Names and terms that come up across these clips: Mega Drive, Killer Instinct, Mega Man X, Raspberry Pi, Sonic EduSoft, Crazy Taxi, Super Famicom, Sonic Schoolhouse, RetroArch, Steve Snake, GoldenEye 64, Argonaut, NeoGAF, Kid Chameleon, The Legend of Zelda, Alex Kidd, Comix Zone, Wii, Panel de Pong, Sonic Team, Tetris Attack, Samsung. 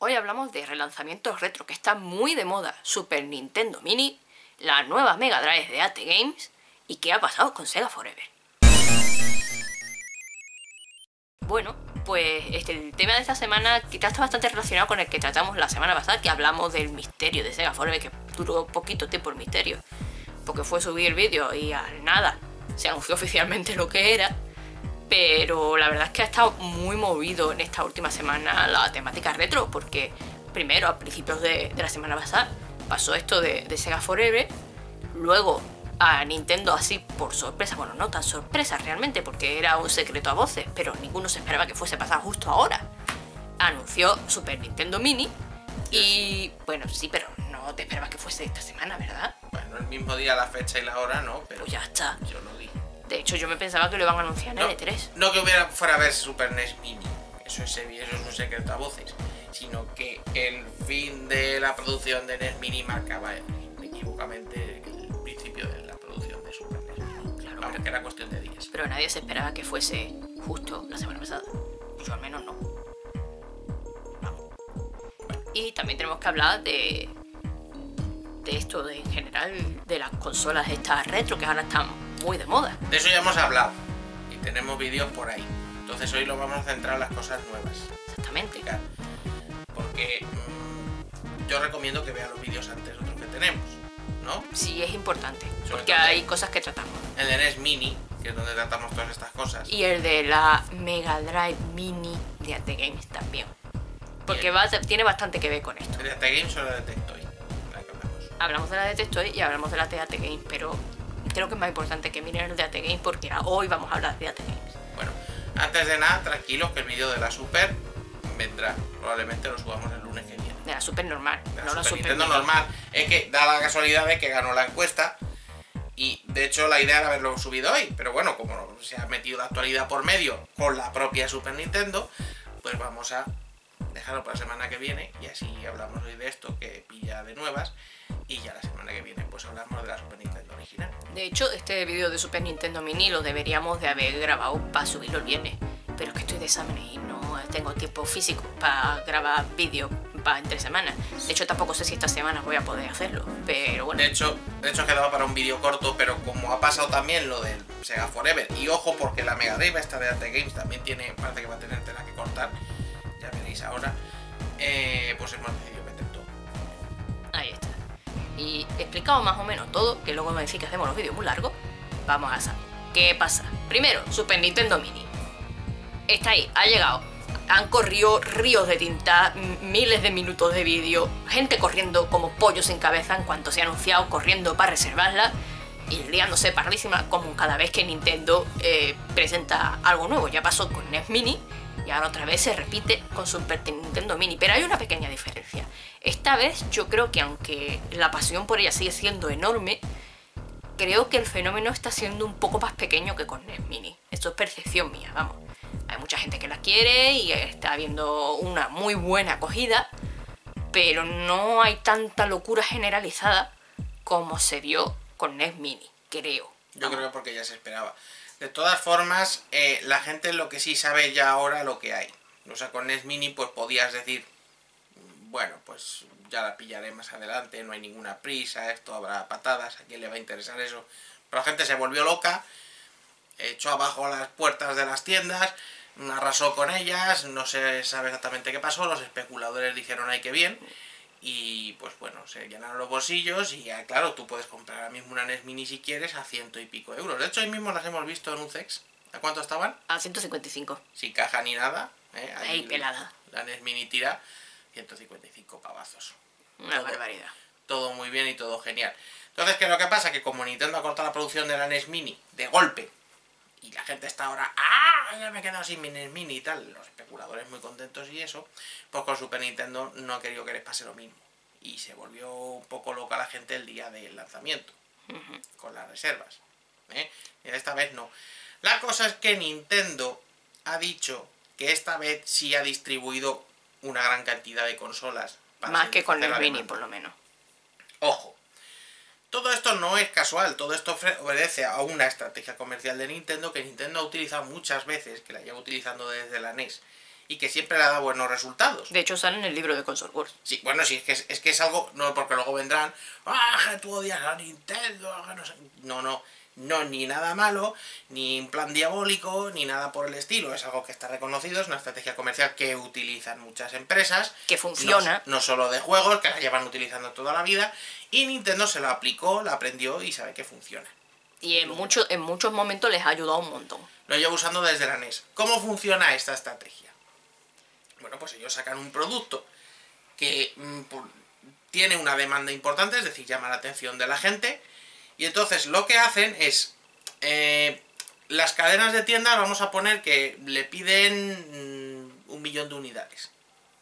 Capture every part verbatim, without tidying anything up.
Hoy hablamos de relanzamientos retro que están muy de moda: Super Nintendo Mini, la nueva Mega Drive de A T Games y qué ha pasado con Sega Forever. Bueno, pues este, el tema de esta semana quizás está bastante relacionado con el que tratamos la semana pasada, que hablamos del misterio de Sega Forever, que duró poquito tiempo el misterio, porque fue subir el vídeo y al nada se anunció oficialmente lo que era. Pero la verdad es que ha estado muy movido en esta última semana la temática retro, porque primero a principios de, de la semana pasada pasó esto de, de Sega Forever, luego a Nintendo así por sorpresa, bueno, no tan sorpresa realmente porque era un secreto a voces, pero ninguno se esperaba que fuese a pasar justo ahora, anunció Super Nintendo Mini. Y bueno, sí, pero no te esperabas que fuese esta semana, ¿verdad? Bueno, el mismo día, la fecha y la hora no, pero pues ya está. Yo lo dije. De hecho, yo me pensaba que lo iban a anunciar en el E tres. No que hubiera, fuera a ver Super N E S Mini, eso es, eso es un secreto a voces, sino que el fin de la producción de N E S Mini marcaba inequívocamente el principio de la producción de Super N E S Mini. Claro, aunque pero, era cuestión de días. Pero nadie se esperaba que fuese justo la semana pasada. Yo al menos no. Vamos. Bueno. Y también tenemos que hablar de, de esto de, en general, de las consolas estas retro que ahora están muy de moda. De eso ya hemos hablado y tenemos vídeos por ahí. Entonces hoy lo vamos a centrar en las cosas nuevas. Exactamente. Porque mmm, yo recomiendo que vean los vídeos antes otros que tenemos, ¿no? Sí, es importante. Sobre porque hay cosas que tratamos. El de N E S Mini, que es donde tratamos todas estas cosas. Y el de la Mega Drive Mini de A T Games también. Porque va, tiene bastante que ver con esto. ¿El de A T Games o la de Tectoy? La que hablamos. hablamos de la de Tectoy y hablamos de la de A T Games, pero creo que es más importante que miren el de A T Games porque hoy vamos a hablar de A T Games. Bueno, antes de nada, tranquilos que el vídeo de la Super vendrá. Probablemente lo subamos el lunes que viene. De la Super normal. De la no Super, la Super Nintendo normal. Es que da la casualidad de que ganó la encuesta y de hecho la idea era haberlo subido hoy. Pero bueno, como se ha metido la actualidad por medio con la propia Super Nintendo, pues vamos a dejarlo para la semana que viene y así hablamos hoy de esto que pilla de nuevas. Y ya la semana que viene pues hablamos de la Super Nintendo original. De hecho, este vídeo de Super Nintendo Mini lo deberíamos de haber grabado para subirlo el viernes. Pero es que estoy de exámenes y no tengo tiempo físico para grabar vídeos para entre semanas. De hecho, tampoco sé si esta semana voy a poder hacerlo, pero bueno. De hecho, de hecho quedaba para un vídeo corto, pero como ha pasado también lo del Sega Forever, y ojo porque la Mega Drive esta de A T Games también tiene, parece que va a tener tela que cortar, ya veréis ahora, eh, pues hemos decidido meter todo. Ahí está. Y explicado más o menos todo, que luego me decís que hacemos los vídeos muy largos, vamos a saber qué pasa. Primero, Super Nintendo Mini. Está ahí, ha llegado. Han corrido ríos de tinta, miles de minutos de vídeo, gente corriendo como pollos sin cabeza en cuanto se ha anunciado, corriendo para reservarla y liándose parrísima como cada vez que Nintendo eh, presenta algo nuevo. Ya pasó con N E S Mini y ahora otra vez se repite con Super Nintendo Mini, pero hay una pequeña diferencia. Esta vez yo creo que aunque la pasión por ella sigue siendo enorme, creo que el fenómeno está siendo un poco más pequeño que con N E S Mini. Esto es percepción mía, vamos. Hay mucha gente que la quiere y está habiendo una muy buena acogida, pero no hay tanta locura generalizada como se vio con N E S Mini, creo. Yo creo que porque ya se esperaba. De todas formas, eh, la gente lo que sí sabe ya ahora lo que hay. O sea, con N E S Mini pues podías decir, bueno, pues ya la pillaré más adelante, no hay ninguna prisa, esto habrá patadas, ¿a quién le va a interesar eso? Pero la gente se volvió loca, echó abajo las puertas de las tiendas, arrasó con ellas, no se sabe exactamente qué pasó, los especuladores dijeron ¡ay, qué bien! Y pues bueno, se llenaron los bolsillos y ya, claro, tú puedes comprar ahora mismo una N E S Mini si quieres a ciento y pico euros. De hecho, hoy mismo las hemos visto en un Cex. ¿A cuánto estaban? A ciento cincuenta y cinco. Sin caja ni nada. ¿eh? Ahí Ey, pelada. La N E S Mini tira ciento cincuenta y cinco pavazos. Una todo, barbaridad. Todo muy bien y todo genial. Entonces, ¿qué es lo que pasa? Que como Nintendo ha cortado la producción de la N E S Mini de golpe y la gente está ahora, ¡ah! Ya me he quedado sin mi N E S Mini y tal, los especuladores muy contentos y eso, pues con Super Nintendo no ha querido que les pase lo mismo. Y se volvió un poco loca la gente el día del lanzamiento, uh-huh. con las reservas. ¿eh? Y esta vez no. La cosa es que Nintendo ha dicho que esta vez sí ha distribuido una gran cantidad de consolas. Para Más que con N E S Mini, por lo menos. Ojo. Todo esto no es casual, todo esto obedece a una estrategia comercial de Nintendo que Nintendo ha utilizado muchas veces, que la lleva utilizando desde la N E S y que siempre le ha dado buenos resultados. De hecho, sale en el libro de Console Wars. Sí, bueno, sí, es que es, es, que es algo... No, porque luego vendrán... ¡Ah, tú odias a Nintendo! No, sé. no, no, no, ni nada malo, ni un plan diabólico, ni nada por el estilo. Es algo que está reconocido, es una estrategia comercial que utilizan muchas empresas. Que funciona. No, no solo de juegos, que la llevan utilizando toda la vida. Y Nintendo se la aplicó, la aprendió y sabe que funciona. Y en, mucho, en muchos momentos les ha ayudado un montón. Lo llevo usando desde la N E S. ¿Cómo funciona esta estrategia? Bueno, pues ellos sacan un producto que mmm, tiene una demanda importante, es decir, llama la atención de la gente. Y entonces lo que hacen es... Eh, las cadenas de tiendas, vamos a poner que le piden mmm, un millón de unidades.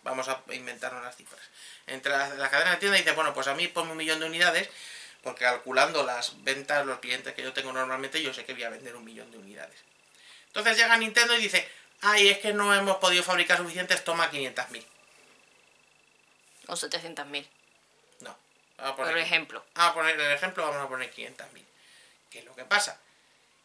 Vamos a inventar unas cifras. Entre las, las cadenas de tiendas dicen, bueno, pues a mí ponme un millón de unidades... Porque calculando las ventas, los clientes que yo tengo normalmente, yo sé que voy a vender un millón de unidades. Entonces llega Nintendo y dice, ay, es que no hemos podido fabricar suficientes, toma quinientas mil. O setecientas mil. No. Vamos a poner, por ejemplo. Vamos a poner el ejemplo, vamos a poner quinientas mil. ¿Qué es lo que pasa?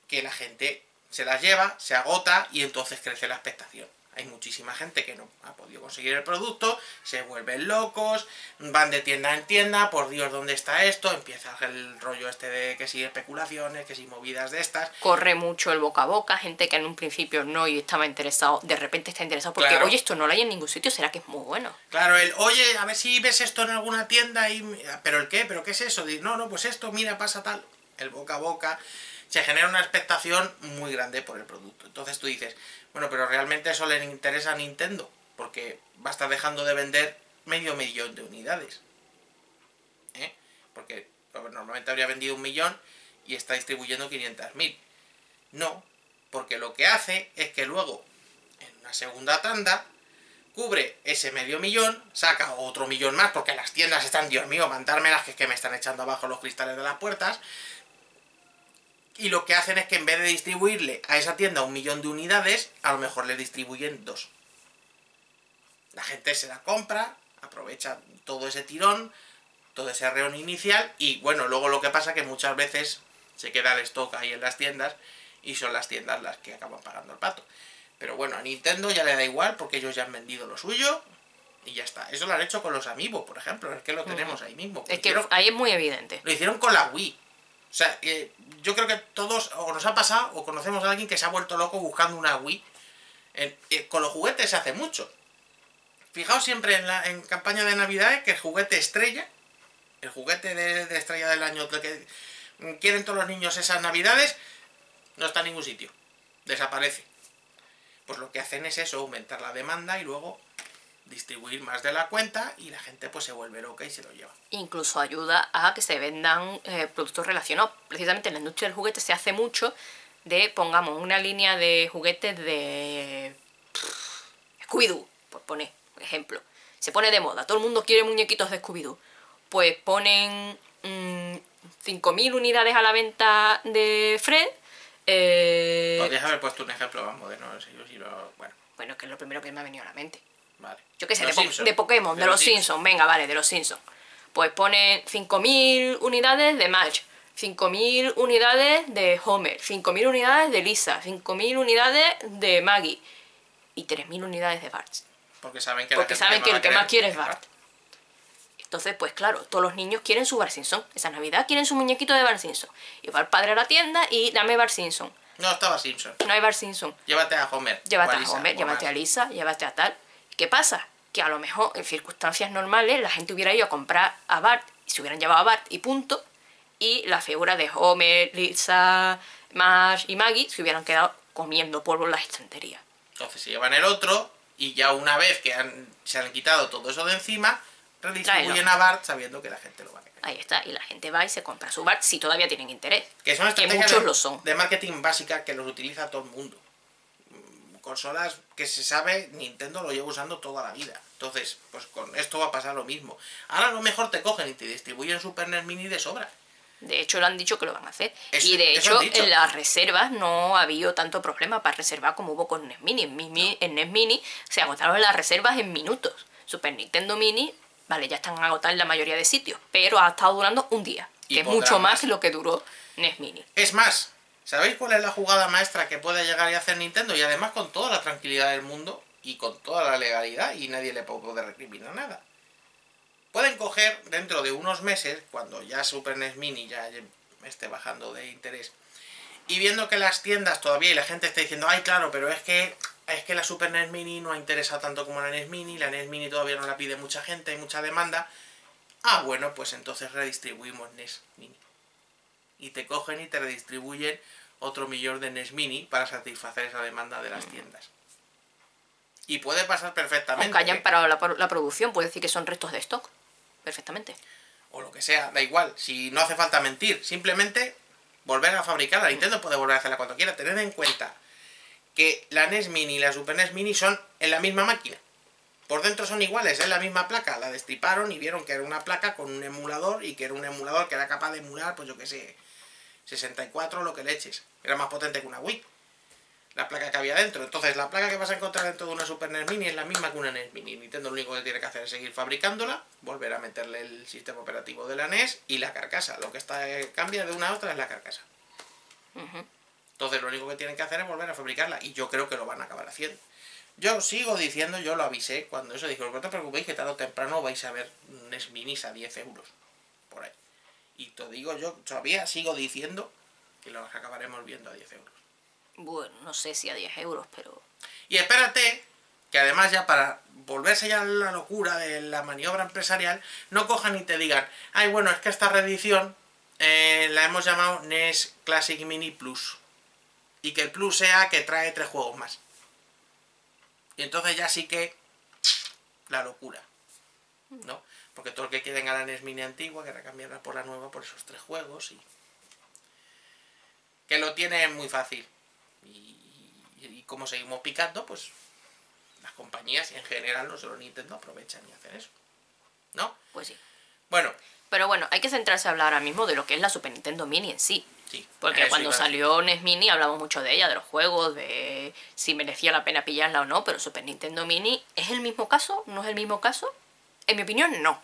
Que la gente se las lleva, se agota y entonces crece la expectación. Hay muchísima gente que no ha podido conseguir el producto, se vuelven locos, van de tienda en tienda, por Dios, ¿dónde está esto? Empieza el rollo este de que si especulaciones, que si movidas de estas. Corre mucho el boca a boca, gente que en un principio no y estaba interesado, de repente está interesado porque, claro, oye, esto no lo hay en ningún sitio, será que es muy bueno. Claro, el, oye, a ver si ves esto en alguna tienda y... ¿Pero el qué? ¿Pero qué es eso? No, no, pues esto, mira, pasa tal. El boca a boca... Se genera una expectación muy grande por el producto. Entonces tú dices, bueno, pero realmente eso le interesa a Nintendo, porque va a estar dejando de vender medio millón de unidades. ¿Eh? Porque normalmente habría vendido un millón y está distribuyendo quinientas mil. No, porque lo que hace es que luego, en una segunda tanda, cubre ese medio millón, saca otro millón más, porque las tiendas están, Dios mío, mandármelas, que es que me están echando abajo los cristales de las puertas... Y lo que hacen es que en vez de distribuirle a esa tienda un millón de unidades, a lo mejor le distribuyen dos. La gente se la compra, aprovecha todo ese tirón, todo ese arreón inicial, y bueno, luego lo que pasa es que muchas veces se queda el stock ahí en las tiendas, y son las tiendas las que acaban pagando el pato. Pero bueno, a Nintendo ya le da igual, porque ellos ya han vendido lo suyo, y ya está. Eso lo han hecho con los Amiibo, por ejemplo, es que lo tenemos ahí mismo. Es que ahí es muy evidente. Lo hicieron con la Wii. O sea, eh, yo creo que todos o nos ha pasado o conocemos a alguien que se ha vuelto loco buscando una Wii. Eh, eh, con los juguetes se hace mucho. Fijaos siempre en, la, en campaña de Navidades que el juguete estrella, el juguete de, de estrella del año que quieren todos los niños esas Navidades, no está en ningún sitio. Desaparece. Pues lo que hacen es eso, aumentar la demanda y luego... distribuir más de la cuenta y la gente pues se vuelve loca y se lo lleva. Incluso ayuda a que se vendan eh, productos relacionados. Precisamente en la industria del juguete se hace mucho de, pongamos, una línea de juguetes de... Scooby-Doo, por poner ejemplo. Se pone de moda, todo el mundo quiere muñequitos de Scooby-Doo. Pues ponen mmm, cinco mil unidades a la venta de Fred. Eh... Podrías haber puesto un ejemplo más moderno. Si yo, si lo... bueno. bueno, es que es lo primero que me ha venido a la mente. Vale. Yo qué sé, de, po de Pokémon, de, de los, los Simpsons. Simpsons, venga, vale, de los Simpsons. Pues ponen cinco mil unidades de Marge, cinco mil unidades de Homer, cinco mil unidades de Lisa, cinco mil unidades de Maggie y tres mil unidades de Bart. Porque saben que, Porque saben que el que más quiere es Bart. Entonces, pues claro, todos los niños quieren su Bart Simpson. Esa Navidad quieren su muñequito de Bart Simpson. Y va el padre a la tienda y dame Bart Simpson. No estaba Simpson. No hay Bart Simpson. Llévate a Homer. Llévate a, Lisa, a Homer, llévate a Lisa, llévate a tal... ¿Qué pasa? Que a lo mejor en circunstancias normales la gente hubiera ido a comprar a Bart y se hubieran llevado a Bart y punto, y las figuras de Homer, Lisa, Marge y Maggie se hubieran quedado comiendo polvo en las estanterías. Entonces se llevan el otro y ya una vez que han, se han quitado todo eso de encima, redistribuyen a Bart sabiendo que la gente lo va a querer. Ahí está, y la gente va y se compra su Bart si todavía tienen interés. Que son estrategias que muchos de, lo son. de marketing básica que los utiliza todo el mundo. Consolas que se sabe, Nintendo lo lleva usando toda la vida. Entonces, pues con esto va a pasar lo mismo. Ahora a lo mejor te cogen y te distribuyen Super N E S Mini de sobra. De hecho, lo han dicho que lo van a hacer. Eso, y de hecho, en las reservas no ha habido tanto problema para reservar como hubo con N E S Mini. En, mi, en N E S Mini se agotaron las reservas en minutos. Super Nintendo Mini, vale, ya están agotadas en la mayoría de sitios, pero ha estado durando un día, que es mucho más, más que lo que duró N E S Mini. Es más... ¿Sabéis cuál es la jugada maestra que puede llegar y hacer Nintendo? Y además con toda la tranquilidad del mundo, y con toda la legalidad y nadie le puede recriminar nada. Pueden coger dentro de unos meses, cuando ya Super N E S Mini ya esté bajando de interés, y viendo que las tiendas todavía y la gente está diciendo, ay claro, pero es que es que la Super N E S Mini no ha interesado tanto como la N E S Mini, la N E S Mini todavía no la pide mucha gente, hay mucha demanda. Ah, bueno, pues entonces redistribuimos N E S Mini. Y te cogen y te redistribuyen otro millón de N E S Mini para satisfacer esa demanda de las tiendas. Y puede pasar perfectamente. Aunque hayan parado la, la producción, puede decir que son restos de stock. Perfectamente. O lo que sea, da igual. Si no hace falta mentir, simplemente volver a fabricarla. Nintendo puede volver a hacerla cuando quiera. Tened en cuenta que la N E S Mini y la Super N E S Mini son en la misma máquina. Por dentro son iguales, es la misma placa. La destriparon y vieron que era una placa con un emulador y que era un emulador que era capaz de emular, pues yo qué sé, sesenta y cuatro, lo que le eches. Era más potente que una Wii, la placa que había dentro. Entonces la placa que vas a encontrar dentro de una Super N E S Mini es la misma que una N E S Mini. Nintendo lo único que tiene que hacer es seguir fabricándola, volver a meterle el sistema operativo de la N E S y la carcasa. Lo que está cambia de una a otra es la carcasa. Uh-huh. Entonces lo único que tienen que hacer es volver a fabricarla y yo creo que lo van a acabar haciendo. Yo sigo diciendo, yo lo avisé cuando eso dijo, no te preocupéis que tarde o temprano vais a ver N E S Minis a diez euros por ahí. Y te digo, yo todavía sigo diciendo que los acabaremos viendo a diez euros. Bueno, no sé si a diez euros, pero... Y espérate, que además ya para volverse ya la locura de la maniobra empresarial, no cojan y te digan, ay, bueno, es que esta reedición eh, la hemos llamado N E S Classic Mini Plus. Y que el Plus sea que trae tres juegos más. Y entonces ya sí que la locura, ¿no? Porque todo el que quieren a la N E S Mini antigua, que cambiarla por la nueva, por esos tres juegos y... Que lo tienen muy fácil. Y, y como seguimos picando, pues las compañías en general, no solo Nintendo, aprovechan y hacen eso, ¿no? Pues sí. Bueno. Pero bueno, hay que centrarse a hablar ahora mismo de lo que es la Super Nintendo Mini en sí. Sí. Porque cuando salió N E S Mini hablamos mucho de ella, de los juegos, de si merecía la pena pillarla o no, pero Super Nintendo Mini, ¿es el mismo caso? ¿No es el mismo caso? En mi opinión, no.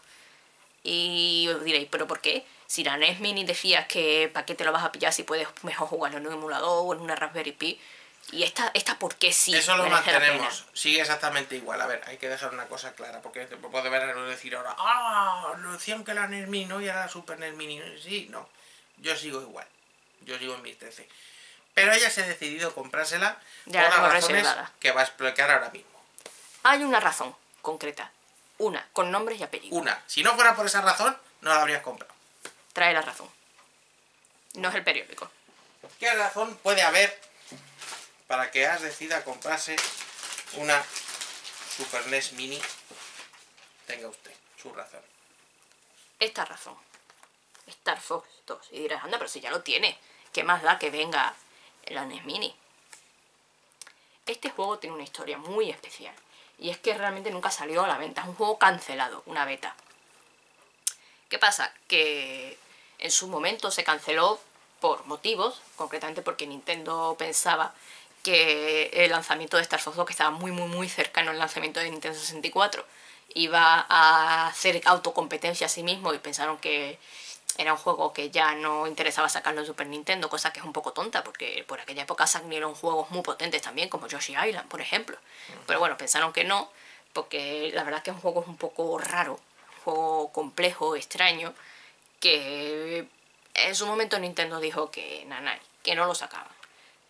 Y os diréis, ¿pero por qué? Si la N E S Mini decías que ¿para qué te lo vas a pillar si puedes mejor jugarlo en un emulador o en una Raspberry Pi? Y esta, esta ¿por qué sí? Eso lo mantenemos, sigue exactamente igual. A ver, hay que dejar una cosa clara, porque puede ver no decir ahora, ¡ah! Lo decían que la N E S Mini no y ahora la Super N E S Mini. Sí, no, yo sigo igual, yo sigo en mis trece. Pero ella se ha decidido comprársela ya por las razones reservada. Que va a explicar ahora mismo. Hay una razón concreta, una, con nombres y apellidos. Una, si no fuera por esa razón, no la habrías comprado. Trae la razón. No es el periódico. ¿Qué razón puede haber para que As decida comprarse una Super N E S Mini? Tenga usted su razón. Esta razón. Star Fox dos. Y dirás, anda, pero si ya lo tiene. ¿Qué más da que venga la N E S Mini? Este juego tiene una historia muy especial. Y es que realmente nunca salió a la venta. Es un juego cancelado, una beta. ¿Qué pasa? Que en su momento se canceló por motivos, concretamente porque Nintendo pensaba que el lanzamiento de Star Fox dos, que estaba muy muy muy cercano al lanzamiento de Nintendo sesenta y cuatro, iba a hacer autocompetencia a sí mismo y pensaron que era un juego que ya no interesaba sacarlo en Super Nintendo, cosa que es un poco tonta, porque por aquella época salieron juegos muy potentes también, como Yoshi's Island, por ejemplo. Pero bueno, pensaron que no, porque la verdad es que es un juego un poco raro, un juego complejo, extraño, que... En su momento Nintendo dijo que nanay, que no lo sacaban.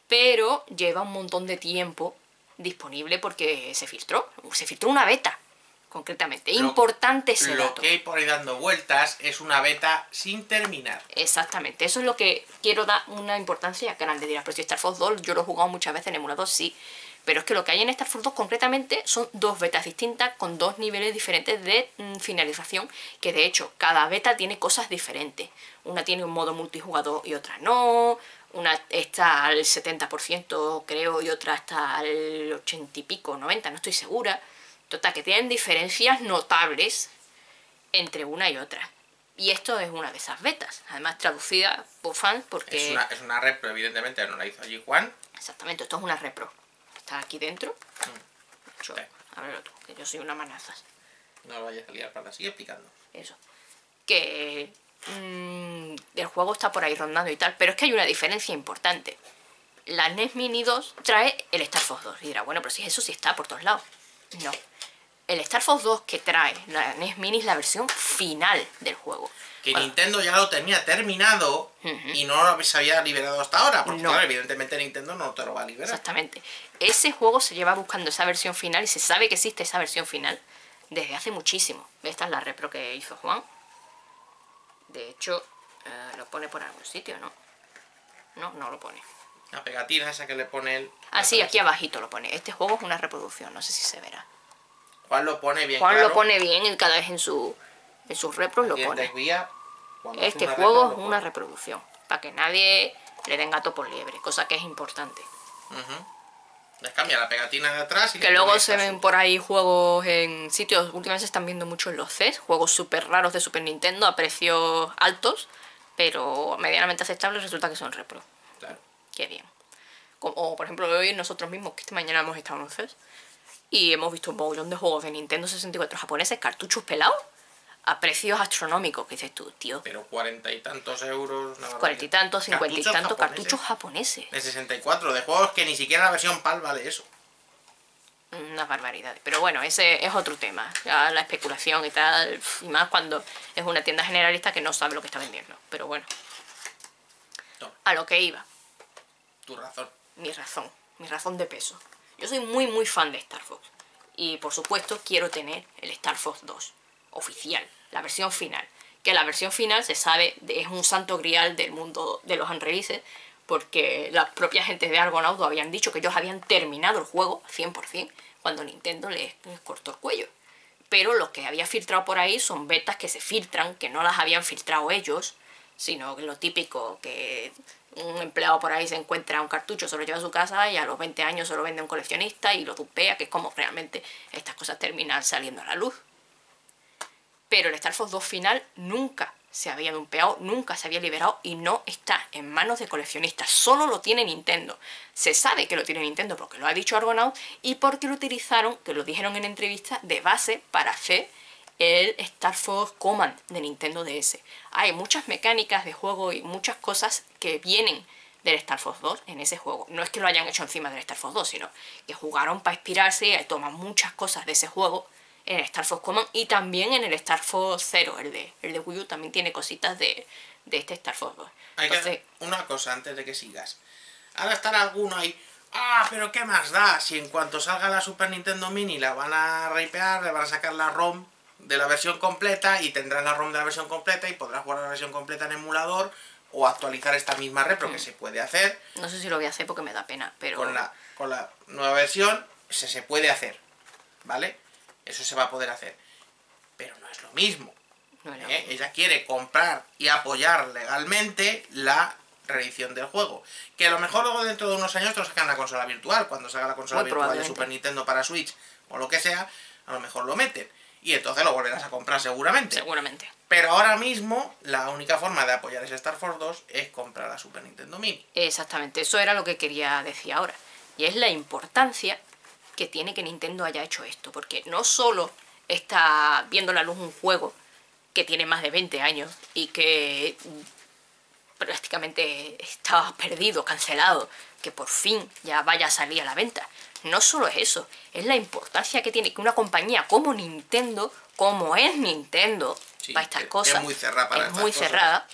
Pero lleva un montón de tiempo disponible porque se filtró. Se filtró una beta, concretamente. Lo, Importante ese dato. Lo que hay por ahí dando vueltas es una beta sin terminar. Exactamente. Eso es lo que quiero dar una importancia. Que nadie dirá, pero si Star Fox dos, yo lo he jugado muchas veces en emulador, sí. Pero es que lo que hay en Star Fox dos concretamente son dos betas distintas con dos niveles diferentes de finalización, que de hecho cada beta tiene cosas diferentes. Una tiene un modo multijugador y otra no, una está al setenta por ciento creo y otra está al ochenta y pico, noventa, no estoy segura. Total, que tienen diferencias notables entre una y otra. Y esto es una de esas betas, además traducida por fans porque... Es una, es una repro, evidentemente, no la hizo allí Juan. Exactamente, esto es una repro. Está aquí dentro. Mm. Yo, sí. Ábrelo tú, que yo soy una manaza. No lo vayas a liar para seguir explicando. Eso. Que mmm, el juego está por ahí rondando y tal, pero es que hay una diferencia importante. La N E S Mini dos trae el Star Fox dos. Y dirá, bueno, pero si eso sí está por todos lados. No. El Star Fox dos que trae la N E S Mini es la versión final del juego. Que bueno, Nintendo ya lo tenía terminado uh-huh. y no se había liberado hasta ahora. Porque no. claro, evidentemente Nintendo no te lo va a liberar. Exactamente. Ese juego se lleva buscando esa versión final y se sabe que existe esa versión final desde hace muchísimo. Esta es la repro que hizo Juan. De hecho, eh, lo pone por algún sitio, ¿no? No, no lo pone. La pegatina esa que le pone él. Ah, sí, aquí abajito lo pone. Este juego es una reproducción, no sé si se verá. Juan lo pone bien. Juan claro. lo pone bien y cada vez en, su, en sus repros lo pone. Desvía, este juego es una reproducción. Para que nadie le den gato por liebre, cosa que es importante. Uh-huh. Les cambia la pegatina de atrás. Y que luego se ven por ahí juegos en sitios. Últimamente se están viendo muchos los C E S, juegos súper raros de Super Nintendo a precios altos, pero medianamente aceptables, resulta que son repro. Claro. Qué bien. O por ejemplo, hoy nosotros mismos, que esta mañana hemos estado en un C E S. Y hemos visto un mogollón de juegos de Nintendo sesenta y cuatro japoneses, cartuchos pelados, a precios astronómicos, que dices tú, tío. Pero cuarenta y tantos euros... Cuarenta y tantos, cincuenta y tantos cartuchos japoneses. De sesenta y cuatro, de juegos que ni siquiera la versión PAL vale eso. Unas barbaridades. Pero bueno, ese es otro tema. Ya la especulación y tal, y más cuando es una tienda generalista que no sabe lo que está vendiendo. Pero bueno. No. A lo que iba. Tu razón. Mi razón. Mi razón de peso. Yo soy muy muy fan de Star Fox y por supuesto quiero tener el Star Fox dos oficial, la versión final. Que la versión final se sabe, es un santo grial del mundo de los unreleases, porque las propias gentes de Argonaut habían dicho que ellos habían terminado el juego cien por cien cuando Nintendo les, les cortó el cuello. Pero los que había filtrado por ahí son betas que se filtran, que no las habían filtrado ellos, sino lo típico que... un empleado por ahí se encuentra un cartucho, se lo lleva a su casa y a los veinte años se lo vende a un coleccionista y lo dupea, que es como realmente estas cosas terminan saliendo a la luz. Pero el Star Fox dos final nunca se había dupeado, nunca se había liberado y no está en manos de coleccionistas. Solo lo tiene Nintendo. Se sabe que lo tiene Nintendo porque lo ha dicho Argonaut y porque lo utilizaron, que lo dijeron en entrevista, de base para hacer el Star Fox Command de Nintendo D S. Hay muchas mecánicas de juego y muchas cosas que vienen del Star Fox dos en ese juego. No es que lo hayan hecho encima del Star Fox dos, sino que jugaron para inspirarse y toman muchas cosas de ese juego en el Star Fox Command y también en el Star Fox cero, el de, el de Wii U, también tiene cositas de, de este Star Fox dos. Hay Entonces, que hacer una cosa antes de que sigas. Ahora están algunos ahí... Ah, pero ¿qué más da? Si en cuanto salga la Super Nintendo Mini la van a ripear, le van a sacar la ROM... de la versión completa y tendrás la ROM de la versión completa y podrás jugar la versión completa en emulador o actualizar esta misma repro mm. que se puede hacer. No sé si lo voy a hacer porque me da pena, pero... Con la, con la nueva versión se, se puede hacer, ¿vale? Eso se va a poder hacer. Pero no es lo mismo. No es lo ¿eh? mismo. Ella quiere comprar y apoyar legalmente la reedición del juego. Que a lo mejor luego dentro de unos años te lo sacan la consola virtual. Cuando salga la consola Muy virtual de Super Nintendo para Switch o lo que sea, a lo mejor lo meten. Y entonces lo volverás a comprar seguramente. Seguramente. Pero ahora mismo la única forma de apoyar ese Star Fox dos es comprar la Super Nintendo Mini. Exactamente, eso era lo que quería decir ahora. Y es la importancia que tiene que Nintendo haya hecho esto. Porque no solo está viendo la luz un juego que tiene más de veinte años y que prácticamente estaba perdido, cancelado, que por fin ya vaya a salir a la venta. No solo es eso, es la importancia que tiene que una compañía como Nintendo, como es Nintendo, sí, para estas cosas, es muy cerrada, para es muy cerrada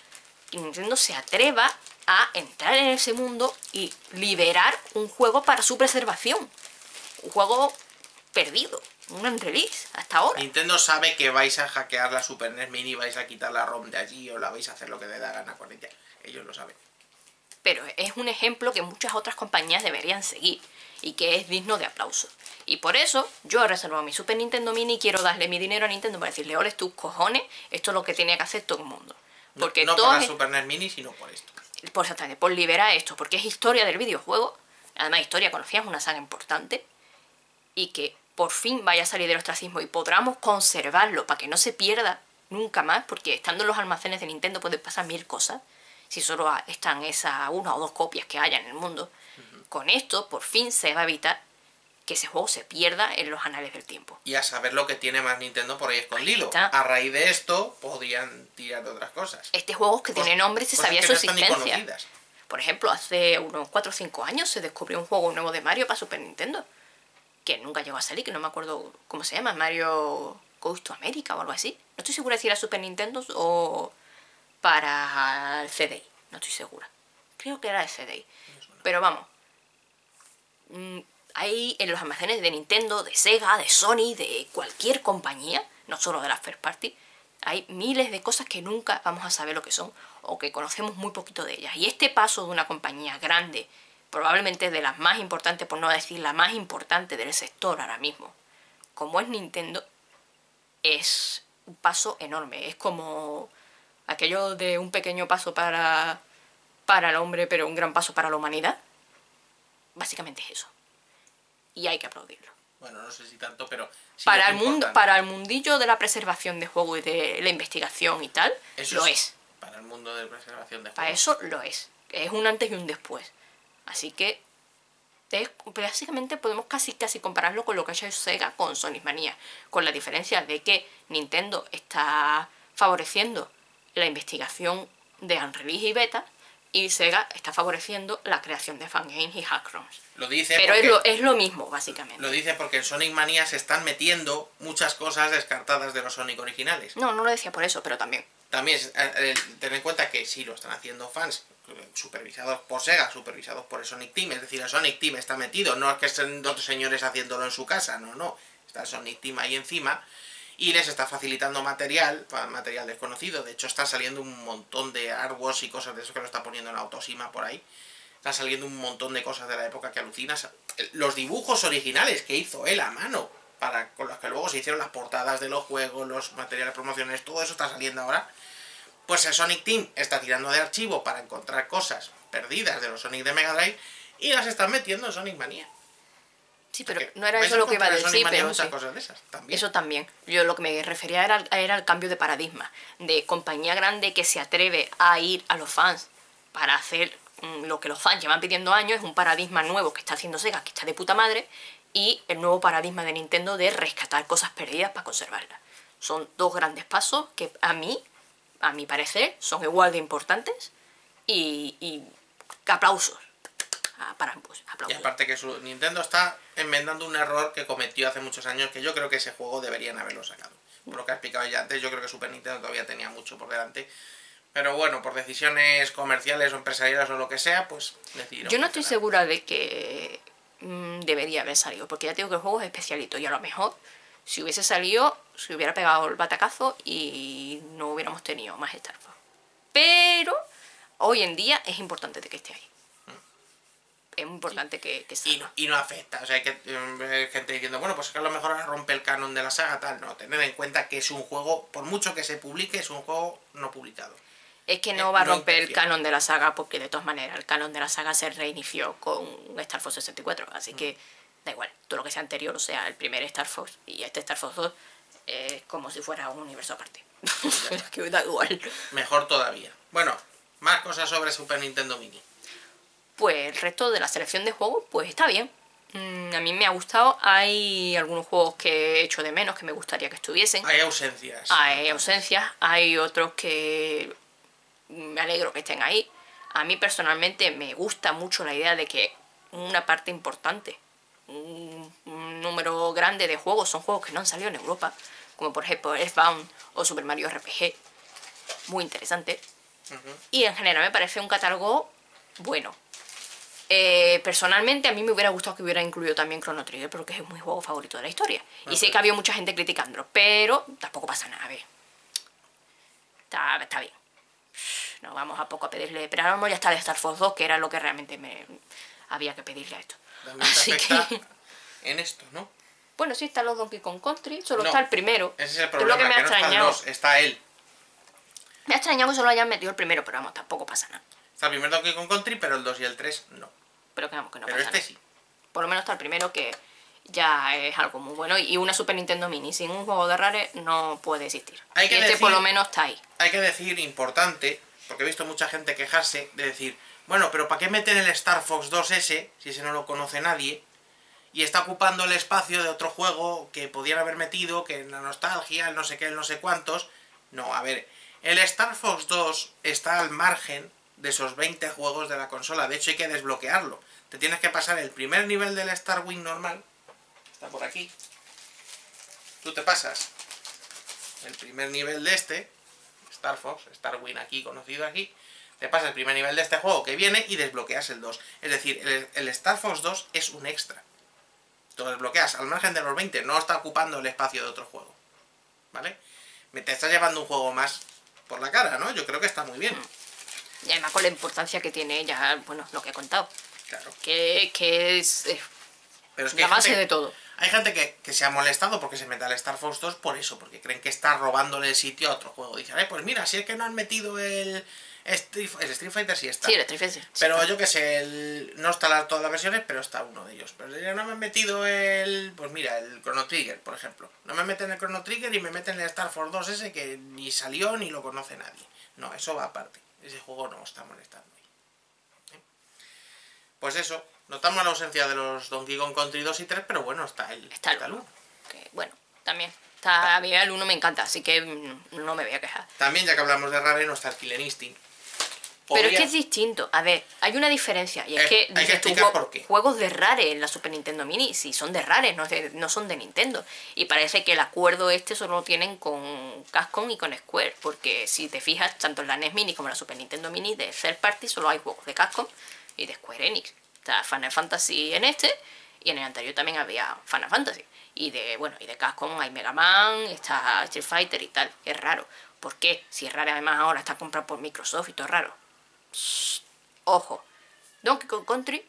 y Nintendo se atreva a entrar en ese mundo y liberar un juego para su preservación. Un juego perdido, un unrelease hasta ahora. Nintendo sabe que vais a hackear la Super N E S Mini, vais a quitar la ROM de allí o la vais a hacer lo que les da gana con ella. Ellos lo saben. Pero es un ejemplo que muchas otras compañías deberían seguir y que es digno de aplauso. Y por eso yo he reservado mi Super Nintendo Mini y quiero darle mi dinero a Nintendo para decirle, ole tus cojones, esto es lo que tenía que hacer todo el mundo. Porque no, no por la Super N E S Mini, sino por esto. Por, exactamente, por liberar esto, porque es historia del videojuego, además historia conocida, es una saga importante, y que por fin vaya a salir del ostracismo y podamos conservarlo para que no se pierda nunca más, porque estando en los almacenes de Nintendo pueden pasar mil cosas, si solo están esas una o dos copias que haya en el mundo. Uh-huh. Con esto, por fin, se va a evitar que ese juego se pierda en los anales del tiempo. Y a saber lo que tiene más Nintendo por ahí escondido. Ahí a raíz de esto, podrían tirar de otras cosas. Este juego que pues, tiene nombre se sabía su no existencia. Por ejemplo, hace unos cuatro o cinco años se descubrió un juego nuevo de Mario para Super Nintendo. que nunca llegó a salir, que no me acuerdo cómo se llama, Mario Goes to America o algo así. No estoy segura si era Super Nintendo o para el C D I, no estoy segura. Creo que era el C D I, pero vamos. Hay en los almacenes de Nintendo, de Sega, de Sony, de cualquier compañía, no solo de las first party, hay miles de cosas que nunca vamos a saber lo que son o que conocemos muy poquito de ellas. Y este paso de una compañía grande, probablemente de las más importantes, por no decir la más importante del sector ahora mismo, como es Nintendo, es un paso enorme. Es como aquello de un pequeño paso para, para el hombre, pero un gran paso para la humanidad. Básicamente es eso. Y hay que aplaudirlo. Bueno, no sé si tanto, pero... Sí para, el mundo, para el mundillo de la preservación de juego y de la investigación y tal, eso lo es, es. Para el mundo de preservación de juego. Para eso lo es. Es un antes y un después. Así que, es, básicamente podemos casi casi compararlo con lo que ha hecho Sega con Sonic Mania. Con la diferencia de que Nintendo está favoreciendo la investigación de Unreleased y Beta, y Sega está favoreciendo la creación de fangames y hackroms. Lo dice Pero es lo, es lo mismo, básicamente. Lo dice porque en Sonic Mania se están metiendo muchas cosas descartadas de los Sonic originales. No, no lo decía por eso, pero también. También, eh, ten en cuenta que sí lo están haciendo fans, supervisados por Sega, supervisados por el Sonic Team. Es decir, el Sonic Team está metido, no es que estén otros señores haciéndolo en su casa, no, no. Está el Sonic Team ahí encima. Y les está facilitando material, material desconocido. De hecho, está saliendo un montón de artworks y cosas de eso que lo está poniendo en Autosima por ahí. Está saliendo un montón de cosas de la época que alucinas. Los dibujos originales que hizo él a mano, para, con los que luego se hicieron las portadas de los juegos, los materiales promocionales, todo eso está saliendo ahora. Pues el Sonic Team está tirando de archivo para encontrar cosas perdidas de los Sonic de Mega Drive y las están metiendo en Sonic Mania. Sí, pero no era eso lo que iba a decir, pero sí. Cosas de esas, también. Eso también. Yo lo que me refería era, era el cambio de paradigma. De compañía grande que se atreve a ir a los fans para hacer lo que los fans llevan pidiendo años. Es un paradigma nuevo que está haciendo Sega, que está de puta madre. Y el nuevo paradigma de Nintendo de rescatar cosas perdidas para conservarlas. Son dos grandes pasos que a mí, a mi parecer, son igual de importantes. Y, y aplausos. Para, pues, y aparte que su Nintendo está enmendando un error que cometió hace muchos años, que yo creo que ese juego deberían haberlo sacado. Por lo que ha explicado ya antes, yo creo que Super Nintendo todavía tenía mucho por delante, pero bueno, por decisiones comerciales o empresariales o lo que sea, pues decidieron. Yo no estoy segura de que mmm, debería haber salido, porque ya tengo que el juego es especialito y a lo mejor si hubiese salido se hubiera pegado el batacazo y no hubiéramos tenido más Star Fox. Pero hoy en día es importante de que esté ahí. Es muy importante que, que salga. Y, y no afecta, o sea, hay, que, hay gente diciendo, bueno, pues que a lo mejor rompe el canon de la saga, tal. No, tener en cuenta que es un juego, por mucho que se publique, es un juego no publicado. Es que no eh, va a no romper interfiere. el canon de la saga, porque de todas maneras, el canon de la saga se reinició con Star Fox sesenta y cuatro, así mm. que da igual, todo lo que sea anterior, o sea, el primer Star Fox y este Star Fox dos, es eh, como si fuera un universo aparte. Es que da igual. Mejor todavía. Bueno, más cosas sobre Super Nintendo Mini. Pues el resto de la selección de juegos, pues está bien. Mm, a mí me ha gustado. Hay algunos juegos que he hecho de menos, que me gustaría que estuviesen. Hay ausencias. Hay ausencias. Hay otros que me alegro que estén ahí. A mí personalmente me gusta mucho la idea de que una parte importante, un número grande de juegos, son juegos que no han salido en Europa. Como por ejemplo Earthbound o Super Mario R P G. Muy interesante. Uh-huh. Y en general me parece un catálogo bueno. Eh, personalmente a mí me hubiera gustado que hubiera incluido también Chrono Trigger, porque es mi juego favorito de la historia. Ajá. Y sé que había mucha gente criticándolo, pero tampoco pasa nada, a ver. Está, está bien. No vamos a poco a pedirle, pero ahora ya está de Star Fox dos, que era lo que realmente me había que pedirle a esto. Así que... en esto, ¿no? Bueno, sí, están los Donkey Kong Country, solo no, está el primero. Ese es el problema, que, que me ha no extrañado. Están los, está él. Me ha extrañado que solo hayan metido el primero, pero vamos, tampoco pasa nada. Está el primer Donkey Kong Country, pero el dos y el tres no. Pero que, vamos, que no pero pasa este nada. Sí. Por lo menos está el primero, que ya es algo muy bueno. Y una Super Nintendo Mini sin un juego de rares no puede existir. Hay que este decir, por lo menos está ahí. Hay que decir, importante, porque he visto mucha gente quejarse de decir, bueno, pero ¿para qué meter el Star Fox dos ese si ese no lo conoce nadie? Y está ocupando el espacio de otro juego que podían haber metido, que la nostalgia, el no sé qué, el no sé cuántos. No, a ver, el Star Fox dos está al margen de esos veinte juegos de la consola. De hecho, hay que desbloquearlo. Te tienes que pasar el primer nivel del Star Wing normal, está por aquí. Tú te pasas el primer nivel de este, Star Fox, Star Win aquí, conocido aquí. Te pasas el primer nivel de este juego que viene y desbloqueas el dos. Es decir, el, el Star Fox dos es un extra. Te lo desbloqueas al margen de los veinte, no está ocupando el espacio de otro juego. ¿Vale? Te estás llevando un juego más por la cara, ¿no? Yo creo que está muy bien. Y además con la importancia que tiene ya, bueno, lo que he contado. Claro. Que, que es, eh, Pero es que la base gente, de todo. Hay gente que, que se ha molestado porque se mete al Star Fox dos por eso, porque creen que está robándole el sitio a otro juego. Dicen, eh, pues mira, si es que no han metido el... Street, el Street Fighter sí está. Sí, el Street Fighter. Pero sí, yo que sé, el, no está la, todas las versiones, pero está uno de ellos. Pero no me han metido el... Pues mira, el Chrono Trigger, por ejemplo. No me meten el Chrono Trigger y me meten el Star Fox dos ese que ni salió ni lo conoce nadie. No, eso va aparte. Ese juego no está molestando. ¿Eh? Pues eso. Notamos la ausencia de los Donkey Kong Country dos y tres, pero bueno, está el, está el uno. Que, bueno, también. Está, a mí el uno me encanta, así que no me voy a quejar. También, ya que hablamos de Rare, no está el Killer Instinct. Obvia. Pero es que es distinto. A ver, hay una diferencia. Y es, es que, hay que explicar por qué. Juegos de Rare en la Super Nintendo Mini, si son de Rare, no, de, no son de Nintendo. Y parece que el acuerdo este solo lo tienen con Capcom y con Square. Porque si te fijas, tanto en la N E S Mini como en la Super Nintendo Mini, de Third Party solo hay juegos de Capcom y de Square Enix. Está Final Fantasy en este, y en el anterior también había Final Fantasy. Y de, bueno, y de Capcom hay Mega Man, está Street Fighter y tal. Es raro. ¿Por qué? Si es raro, además ahora está comprado por Microsoft y todo es raro. Ojo, Donkey Kong Country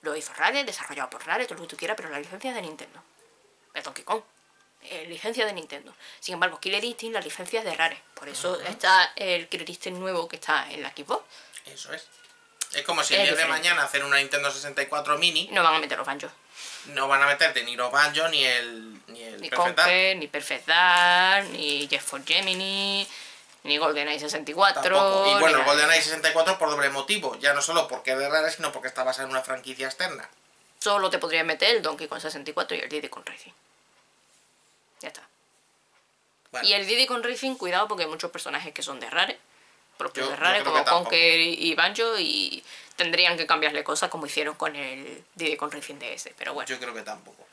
lo hizo Rare, desarrollado por Rare, todo lo que tú quieras, pero la licencia es de Nintendo. Es Donkey Kong, eh, licencia de Nintendo. Sin embargo, Killer Instinct, la licencia es de Rare. Por eso uh-huh. está el Killer Instinct nuevo que está en la Xbox. Eso es. Es como si el día de mañana hacen una Nintendo sesenta y cuatro Mini. No van a meter los banjos. No van a meterte ni los banjos, ni el, ni el ni Perfect Dark, ni Perfect Dark, ni Jeff for Gemini. Ni GoldenEye sesenta y cuatro. Tampoco. Y bueno, GoldenEye sesenta y cuatro por doble motivo. Ya no solo porque es de Rare, sino porque está basada en una franquicia externa. Solo te podrías meter el Donkey Kong sesenta y cuatro y el Diddy Kong Racing. Ya está. Bueno. Y el Diddy Kong Racing, cuidado porque hay muchos personajes que son de Rare. Propios yo, de Rare, como Conker y Banjo. Y tendrían que cambiarle cosas como hicieron con el Diddy Kong Racing D S. Pero bueno. Yo creo que tampoco.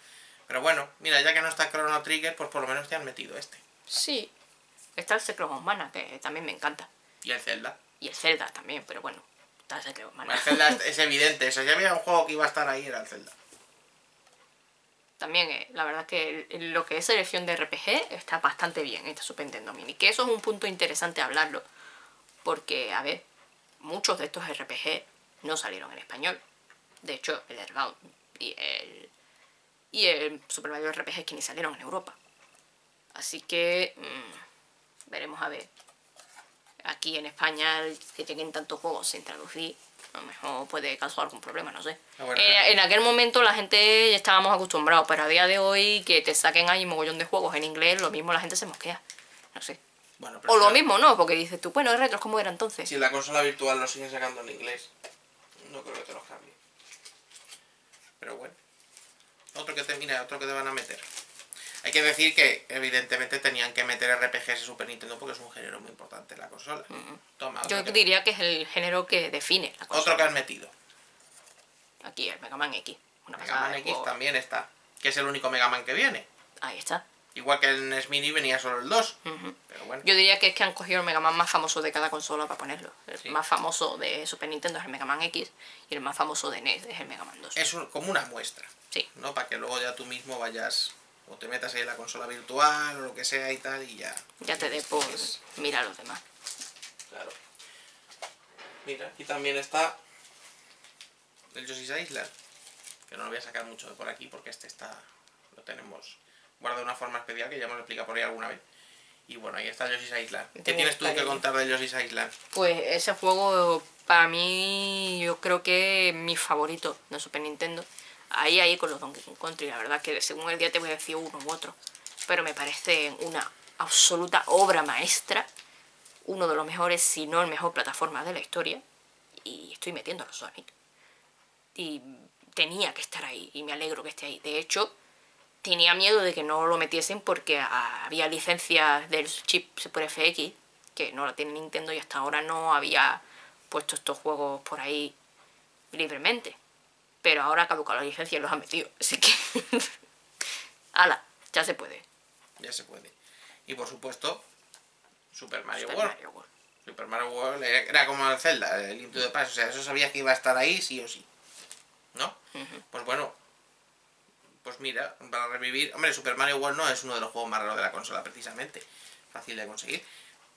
Pero bueno, mira, ya que no está Chrono Trigger, pues por lo menos te han metido este. Sí. Está el Secret of Mana, que también me encanta. Y el Zelda. Y el Zelda también, pero bueno, está el Secret of Mana. El Zelda es evidente, eso ya había un juego que iba a estar ahí, era el Zelda. También, eh, la verdad que lo que es selección de R P G está bastante bien, esta Super Nintendo Mini. Que eso es un punto interesante hablarlo, porque, a ver, muchos de estos R P G no salieron en español. De hecho, el Earthbound y el, y el Super Mario R P G es que ni salieron en Europa. Así que... Mmm, veremos a ver. Aquí en España, que lleguen tantos juegos sin traducir, a lo mejor puede causar algún problema, no sé. Ah, bueno, eh, en aquel momento la gente ya estábamos acostumbrados, pero a día de hoy que te saquen ahí un mogollón de juegos en inglés, lo mismo la gente se mosquea. No sé. Bueno, pero o lo mismo no, porque dices tú, bueno, es retro, ¿cómo era entonces? Si la consola virtual lo siguen sacando en inglés, no creo que te los cambie. Pero bueno. Otro que te mira, otro que te van a meter. Hay que decir que, evidentemente, tenían que meter R P Gs en Super Nintendo porque es un género muy importante en la consola. Uh-huh. Toma, yo que... diría que es el género que define la consola. Otro que han metido. Aquí, el Mega Man X. Una Mega Man X juego. También está. Que es el único Mega Man que viene. Ahí está. Igual que el N E S Mini venía solo el dos. Uh-huh. Pero bueno. Yo diría que es que han cogido el Mega Man más famoso de cada consola para ponerlo. El sí. más famoso de Super Nintendo es el Mega Man X y el más famoso de N E S es el Mega Man dos. Es un, como una muestra. Sí. ¿No? Para que luego ya tú mismo vayas... O te metas ahí en la consola virtual o lo que sea y tal y ya... Ya te dé por mirar a los demás. Claro. Mira, aquí también está el Yoshi's Island. Que no lo voy a sacar mucho de por aquí porque este está... Lo tenemos guardado de una forma especial que ya hemos explicado por ahí alguna vez. Y bueno, ahí está el Yoshi's Island. ¿Qué tienes tú que contar del Yoshi's Island? Pues ese juego para mí yo creo que es mi favorito de Super Nintendo. Ahí, ahí con los Donkey Kong Country, la verdad que según el día te voy a decir uno u otro. Pero me parece una absoluta obra maestra. Uno de los mejores, si no el mejor plataforma de la historia. Y estoy metiendo a los Sonic. Y tenía que estar ahí, y me alegro que esté ahí. De hecho, tenía miedo de que no lo metiesen porque había licencias del chip Super F X, que no la tiene Nintendo y hasta ahora no había puesto estos juegos por ahí libremente. Pero ahora caduca la licencia y los han metido, así que ¡Hala! Ya se puede. Ya se puede. Y por supuesto, Super Mario Super World. Mario World. Super Mario World era como el Zelda, el Into the Past. O sea, eso sabía que iba a estar ahí sí o sí, ¿no? Uh-huh. Pues bueno, pues mira, para revivir... Hombre, Super Mario World no es uno de los juegos más raros de la consola, precisamente. Fácil de conseguir.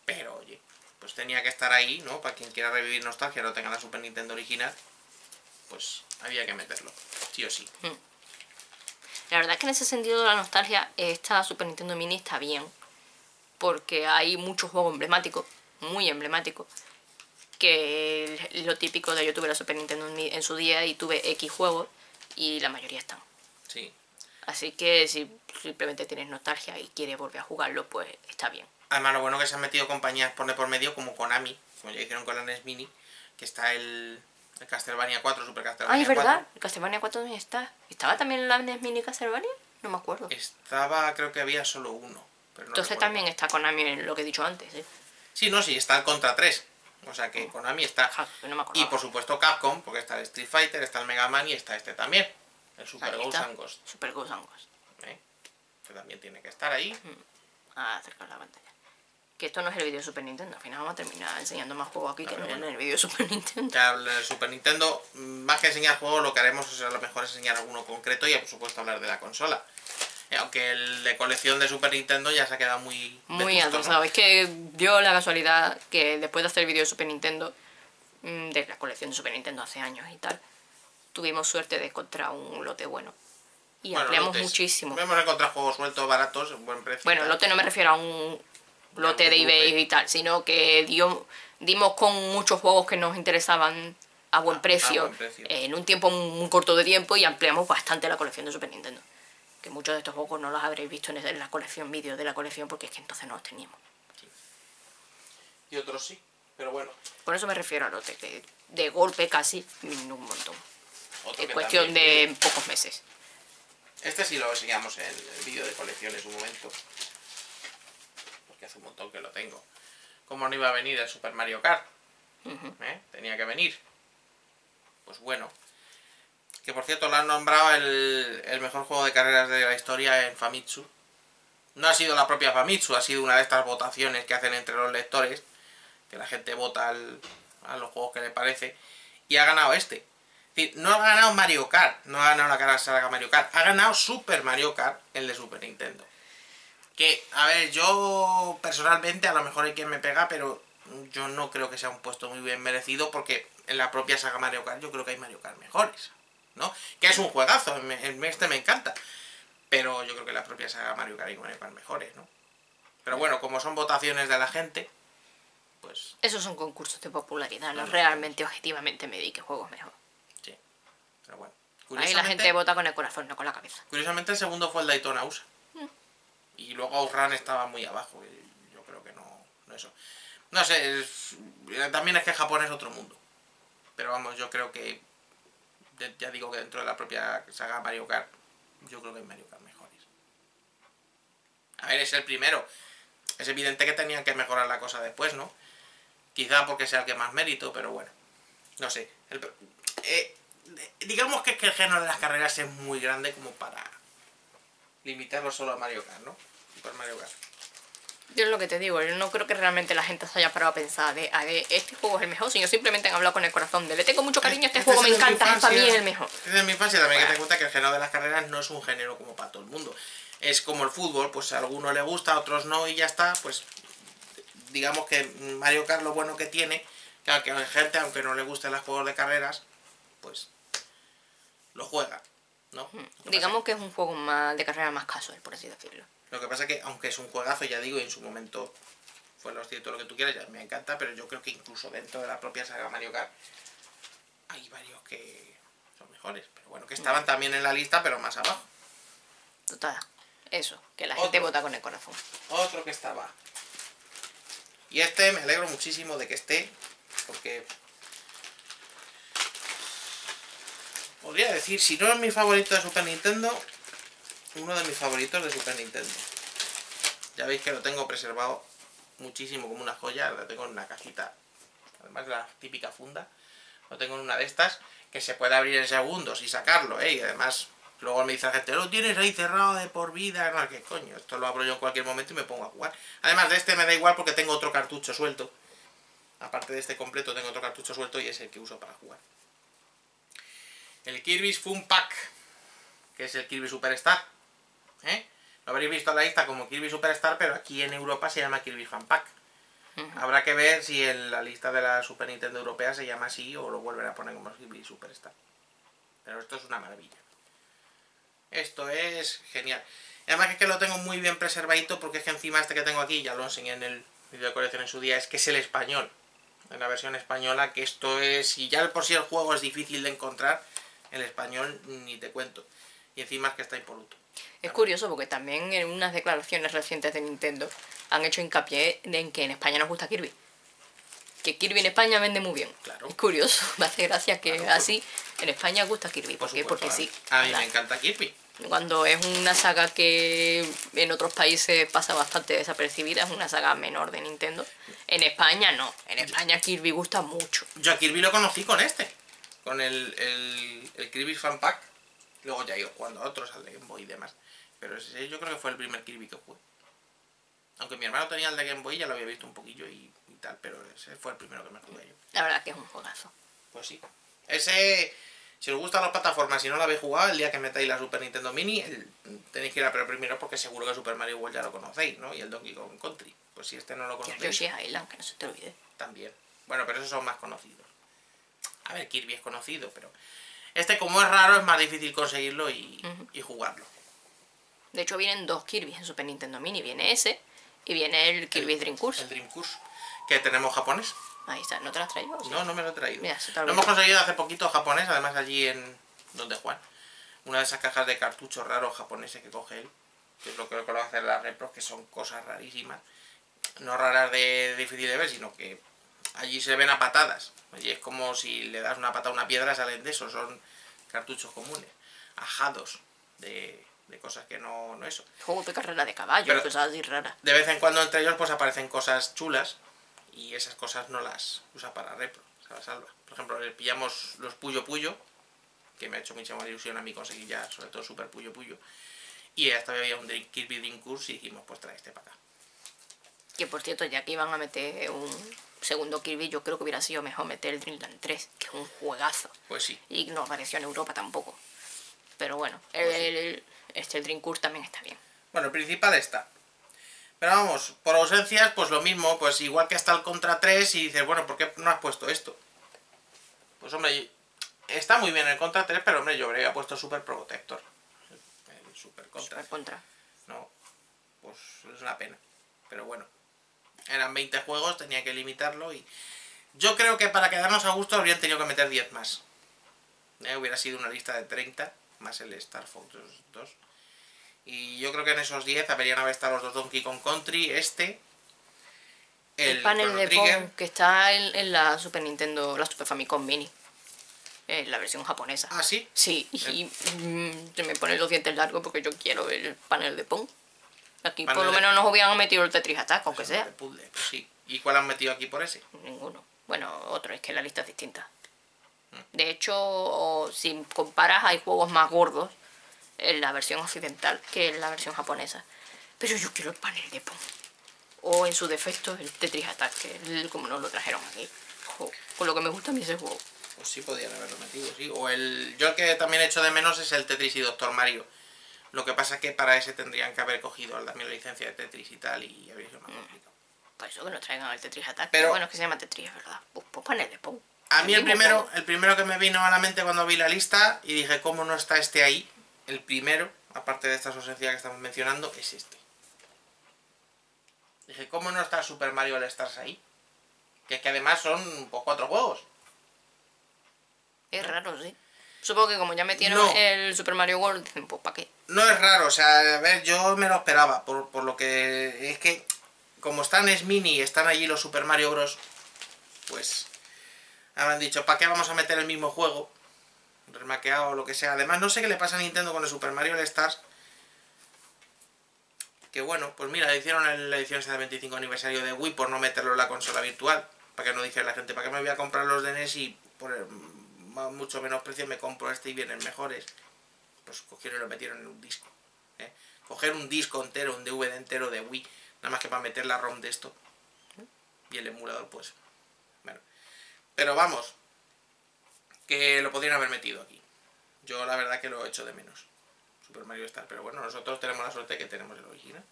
Pero, oye, pues tenía que estar ahí, ¿no? Para quien quiera revivir nostalgia, no tenga la Super Nintendo original, pues había que meterlo, sí o sí. Uh-huh. La verdad es que en ese sentido de la nostalgia, esta Super Nintendo Mini está bien, porque hay muchos juegos emblemáticos, muy emblemáticos, que es lo típico de yo tuve la Super Nintendo en su día y tuve X juegos y la mayoría están. Sí. Así que si simplemente tienes nostalgia y quieres volver a jugarlo, pues está bien. Además, lo bueno que se han metido compañías por por medio como Konami, como ya hicieron con la N E S Mini, que está el... El Castlevania cuatro, Super Castlevania cuatro. Ah, es verdad. El Castlevania cuatro también está. ¿Estaba también la N E S Mini Castlevania? No me acuerdo. Estaba, creo que había solo uno. Pero no Entonces recuerdo. También está Konami en lo que he dicho antes, ¿eh? Sí, no, sí, está el Contra tres. O sea que Konami está. Ja, no me y por supuesto Capcom, porque está el Street Fighter, está el Mega Man y está este también. El Super Ghost and Ghost. Super Ghost and Ghost. ¿Eh? Que también tiene que estar ahí. Ah, acercar la pantalla. Que esto no es el vídeo de Super Nintendo, al final vamos a terminar enseñando más juegos aquí, claro, que bueno, en el vídeo de Super Nintendo. Ya, el Super Nintendo, más que enseñar juegos, lo que haremos es a lo mejor enseñar alguno concreto y por supuesto hablar de la consola. Aunque el de colección de Super Nintendo ya se ha quedado muy... Muy atrasado, ¿no? Es que dio la casualidad que después de hacer el vídeo de Super Nintendo, de la colección de Super Nintendo hace años y tal, tuvimos suerte de encontrar un lote bueno. Y bueno, ampliamos lotes. Muchísimo. Hemos encontrado juegos sueltos, baratos, buen precio. Bueno, lote no me refiero a un... lote de eBay y tal, sino que dio, dimos con muchos juegos que nos interesaban a buen precio, a buen precio. En un tiempo muy corto de tiempo, y ampliamos bastante la colección de Super Nintendo, que muchos de estos juegos no los habréis visto en la colección, vídeos de la colección, porque es que entonces no los teníamos. Sí. Y otros sí, pero bueno, por eso me refiero a lote, que de golpe casi un montón. Otro en cuestión de es... pocos meses. Este sí lo enseñamos en el vídeo de colecciones un momento, que hace un montón que lo tengo. ¿Cómo no iba a venir el Super Mario Kart? Uh-huh. ¿Eh? Tenía que venir. Pues bueno. Que por cierto, lo han nombrado el, el mejor juego de carreras de la historia en Famitsu. No ha sido la propia Famitsu, ha sido una de estas votaciones que hacen entre los lectores, que la gente vota al, a los juegos que le parece, y ha ganado este. Es decir, no ha ganado Mario Kart, no ha ganado la carrera saga Mario Kart, ha ganado Super Mario Kart, el de Super Nintendo. Que, a ver, yo personalmente, a lo mejor hay quien me pega, pero yo no creo que sea un puesto muy bien merecido, porque en la propia saga Mario Kart yo creo que hay Mario Kart mejores, ¿no? Que es un juegazo, este me encanta, pero yo creo que en la propia saga Mario Kart hay Mario Kart mejores, ¿no? Pero bueno, como son votaciones de la gente, pues... Esos son concursos de popularidad, no, no realmente, objetivamente me di que juegos mejor. Sí, pero bueno. Ahí la gente vota con el corazón, no con la cabeza. Curiosamente el segundo fue el Daytona U S A. Y luego Outrun estaba muy abajo. Yo creo que no, no eso. No sé, es, también es que Japón es otro mundo. Pero vamos, yo creo que... Ya digo que dentro de la propia saga Mario Kart, yo creo que hay Mario Kart mejores. A ver, es el primero. Es evidente que tenían que mejorar la cosa después, ¿no? Quizá porque sea el que más mérito, pero bueno. No sé. El, eh, digamos que es que el género de las carreras es muy grande como para... limitarlo solo a Mario Kart, ¿no? Por Mario Kart. Yo es lo que te digo, yo no creo que realmente la gente se haya parado a pensar de, a ver, este juego es el mejor, sino simplemente han hablado con el corazón de, le tengo mucho cariño a este, este juego, me encanta, para mí es el mejor. Desde mi infancia también, bueno, que te cuenta que el género de las carreras no es un género como para todo el mundo. Es como el fútbol, pues a algunos le gusta, a otros no, y ya está. Pues digamos que Mario Kart lo bueno que tiene, que aunque hay gente, aunque no le gusten los juegos de carreras, pues lo juega. No, que digamos pasa. Que es un juego más de carrera más casual, por así decirlo. Lo que pasa es que, aunque es un juegazo, ya digo, y en su momento fue los títulos, lo que tú quieras, ya me encanta, pero yo creo que incluso dentro de la propia saga Mario Kart hay varios que son mejores, pero bueno, que estaban también en la lista, pero más abajo. Total, eso, que la otro, gente vota con el corazón. Otro que estaba. Y este me alegro muchísimo de que esté, porque... podría decir, si no es mi favorito de Super Nintendo, uno de mis favoritos de Super Nintendo. Ya veis que lo tengo preservado muchísimo como una joya, lo tengo en una cajita, además de la típica funda, lo tengo en una de estas, que se puede abrir en segundos y sacarlo, ¿eh? Y además Luego me dice la gente, lo tienes ahí cerrado de por vida, no, que coño, esto lo abro yo en cualquier momento y me pongo a jugar. Además de este me da igual porque tengo otro cartucho suelto. Aparte de este completo tengo otro cartucho suelto y es el que uso para jugar. El Kirby's Fun Pak, que es el Kirby Superstar. ¿Eh? Lo habréis visto en la lista como Kirby Superstar, pero aquí en Europa se llama Kirby's Fun Pak. Habrá que ver si en la lista de la Super Nintendo europea se llama así o lo vuelven a poner como Kirby Superstar. Pero esto es una maravilla. Esto es genial. Además es que lo tengo muy bien preservadito porque es que encima este que tengo aquí, ya lo enseñé en el vídeo de colección en su día, es que es el español. En la versión española, que esto es... Si ya por si el juego es difícil de encontrar, el español ni te cuento. Y encima es que está impoluto. Es curioso porque también en unas declaraciones recientes de Nintendo han hecho hincapié en que en España nos gusta Kirby. Que Kirby en España vende muy bien. Claro. Es curioso, me hace gracia que claro, así en España gusta Kirby. ¿Por, por qué? Porque sí. A mí me encanta Kirby. Cuando es una saga que en otros países pasa bastante desapercibida, es una saga menor de Nintendo. En España no, en España Kirby gusta mucho. Yo a Kirby lo conocí con este, con el, el, el Kirby's Fun Pak. Luego ya he ido jugando a otros, al de Game Boy y demás. Pero ese yo creo que fue el primer Kirby que jugué. Aunque mi hermano tenía el de Game Boy, ya lo había visto un poquillo y, y tal, pero ese fue el primero que me jugué yo. La verdad que es un juegazo. Pues sí. Ese... Si os gustan las plataformas, si no la habéis jugado, el día que metáis la Super Nintendo Mini, el, tenéis que ir a pero primero porque seguro que Super Mario World ya lo conocéis, ¿no? Y el Donkey Kong Country. Pues si este no lo conocéis... Y el Yoshi's Island, que no se te olvide. También. Bueno, pero esos son más conocidos. A ver, Kirby es conocido, pero... Este, como es raro, es más difícil conseguirlo y, uh-huh. y jugarlo. De hecho, vienen dos Kirby en Super Nintendo Mini. Viene ese y viene el Kirby el, Dream Course. El Dream Course, que tenemos japonés. Ahí está, ¿no te lo has traído? ¿Sí? No, no me lo he traído. Mira, lo hemos conseguido hace poquito japonés, además allí en donde Juan. Una de esas cajas de cartuchos raros japoneses que coge él, que es lo que lo hacen las repros, que son cosas rarísimas. No raras de difícil de ver, sino que allí se ven a patadas. Allí es como si le das una patada a una piedra, salen de eso. Son cartuchos comunes, ajados de... de cosas que no, no eso. Juegos de carrera de caballo, pero cosas así raras. De vez en cuando entre ellos pues aparecen cosas chulas y esas cosas no las usa para repro, se las salva. Por ejemplo, le pillamos los Puyo Puyo, que me ha hecho mucha más ilusión a mí conseguir ya, sobre todo Super Puyo Puyo. Y hasta había un Kirby Dream Course y dijimos, pues trae este para acá. Que por cierto, ya que iban a meter un segundo Kirby, yo creo que hubiera sido mejor meter el Dreamland tres, que es un juegazo. Pues sí. Y no apareció en Europa tampoco. Pero bueno, el, pues sí. el, el, este, el Dream Course también está bien. Bueno, el principal está. Pero vamos, por ausencias, pues lo mismo. Pues igual que hasta el Contra tres y dices, bueno, ¿por qué no has puesto esto? Pues hombre, está muy bien el Contra tres, pero hombre, yo habría puesto Super Protector. El Super Contra. Super Contra. No, pues es una pena. Pero bueno, eran veinte juegos, tenía que limitarlo y... Yo creo que para quedarnos a gusto habrían tenido que meter diez más. Eh, hubiera sido una lista de treinta. Más el Star Fox dos. Y yo creo que en esos diez deberían haber estado los dos Donkey Kong Country, este... El, el panel de Pong, que está en, en la Super Nintendo, la Super Famicom Mini. En la versión japonesa. ¿Ah, sí? Sí, y el... se me ponen los dientes largos porque yo quiero el panel de Pong. Aquí panel por lo menos de... nos hubieran metido el Tetris Attack, aunque sea. De puzzle, pues sí. ¿Y cuál han metido aquí por ese? Ninguno. Bueno, otro, es que la lista es distinta. De hecho, si comparas, hay juegos más gordos en la versión occidental que en la versión japonesa. Pero yo quiero el panel de Pong. O en su defecto, el Tetris Attack, que es como nos lo trajeron aquí. Jo, con lo que me gusta a mí ese juego. Pues sí, podrían haberlo metido, sí. O el... Yo el que también echo de menos es el Tetris y Doctor Mario. Lo que pasa es que para ese tendrían que haber cogido también la licencia de Tetris y tal, y habría sido más complicado. Por eso que nos traigan el Tetris Attack. Pero bueno, es que se llama Tetris, es verdad. Pues, pues panel de Pong. A mí el primero, el primero que me vino a la mente cuando vi la lista y dije, ¿cómo no está este ahí? El primero, aparte de estas ausencias que estamos mencionando, es este. Dije, ¿cómo no está Super Mario All Stars ahí? Que es que además son pues, cuatro juegos. Es raro, sí. Supongo que como ya metieron no. el Super Mario World, dicen, pues ¿para qué? No es raro, o sea, a ver, yo me lo esperaba. Por, por lo que es que, como están N E S Mini y están allí los Super Mario Bros, pues... Habrán dicho, ¿para qué vamos a meter el mismo juego? Remaqueado o lo que sea. Además, no sé qué le pasa a Nintendo con el Super Mario All Stars. Que bueno, pues mira, le hicieron en la edición del veinticinco aniversario de Wii por no meterlo en la consola virtual. Para que no dijera la gente, ¿para qué me voy a comprar los de N E S y por mucho menos precio me compro este y vienen mejores? pues cogieron y lo metieron en un disco. ¿eh? Coger un disco entero, un D V D entero de Wii, nada más que para meter la ROM de esto. Y el emulador, pues... bueno. Pero vamos, que lo podrían haber metido aquí. Yo la verdad que lo echo de menos. Super Mario Star. Pero bueno, nosotros tenemos la suerte que tenemos el original.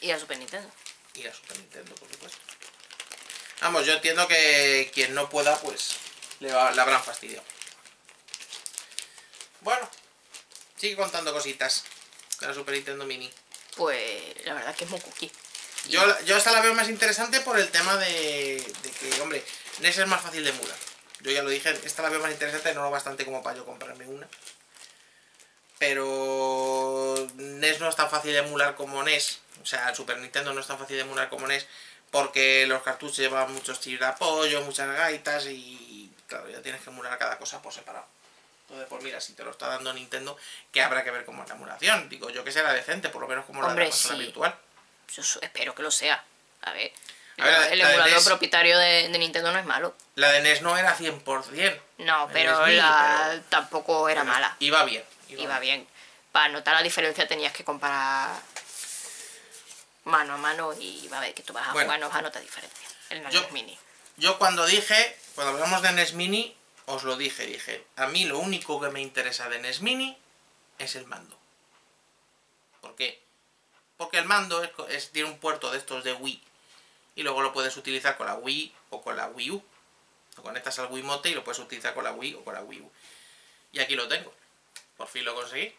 Y a Super Nintendo. Y a Super Nintendo, por supuesto. Vamos, yo entiendo que quien no pueda, pues le, va, le habrán fastidiado. Bueno, sigue contando cositas de la Super Nintendo Mini. Pues la verdad que es muy cookie. Yo, yo hasta la veo más interesante por el tema de, de que, hombre, N E S es más fácil de emular. Yo ya lo dije, esta la veo más interesante, no lo bastante como para yo comprarme una. Pero N E S no es tan fácil de emular como N E S. O sea, Super Nintendo no es tan fácil de emular como N E S. Porque los cartuchos llevan muchos chips de apoyo, muchas gaitas y, claro, ya tienes que emular cada cosa por separado. Entonces, pues mira, si te lo está dando Nintendo, que habrá que ver cómo es la emulación. Digo, yo que será decente, por lo menos como Hombre, la de la consola sí. virtual. Yo espero que lo sea. A ver, a ver el, el emulador N E S, propietario de, de Nintendo no es malo. La de N E S no era cien por cien. No, pero N E S Mini, la pero... tampoco era bueno, mala. Iba bien. Iba, iba bien. bien. Para notar la diferencia tenías que comparar... mano a mano y va a ver que tú vas a bueno, jugar, no vas a notar diferencia. El N E S Mini. Yo cuando dije, cuando hablamos de N E S Mini, os lo dije, dije, a mí lo único que me interesa de N E S Mini es el mando. ¿Por qué? Porque el mando es, es, tiene un puerto de estos de Wii y luego lo puedes utilizar con la Wii o con la Wii U. Lo conectas al Wiimote y lo puedes utilizar con la Wii o con la Wii U. Y aquí lo tengo. Por fin lo conseguí.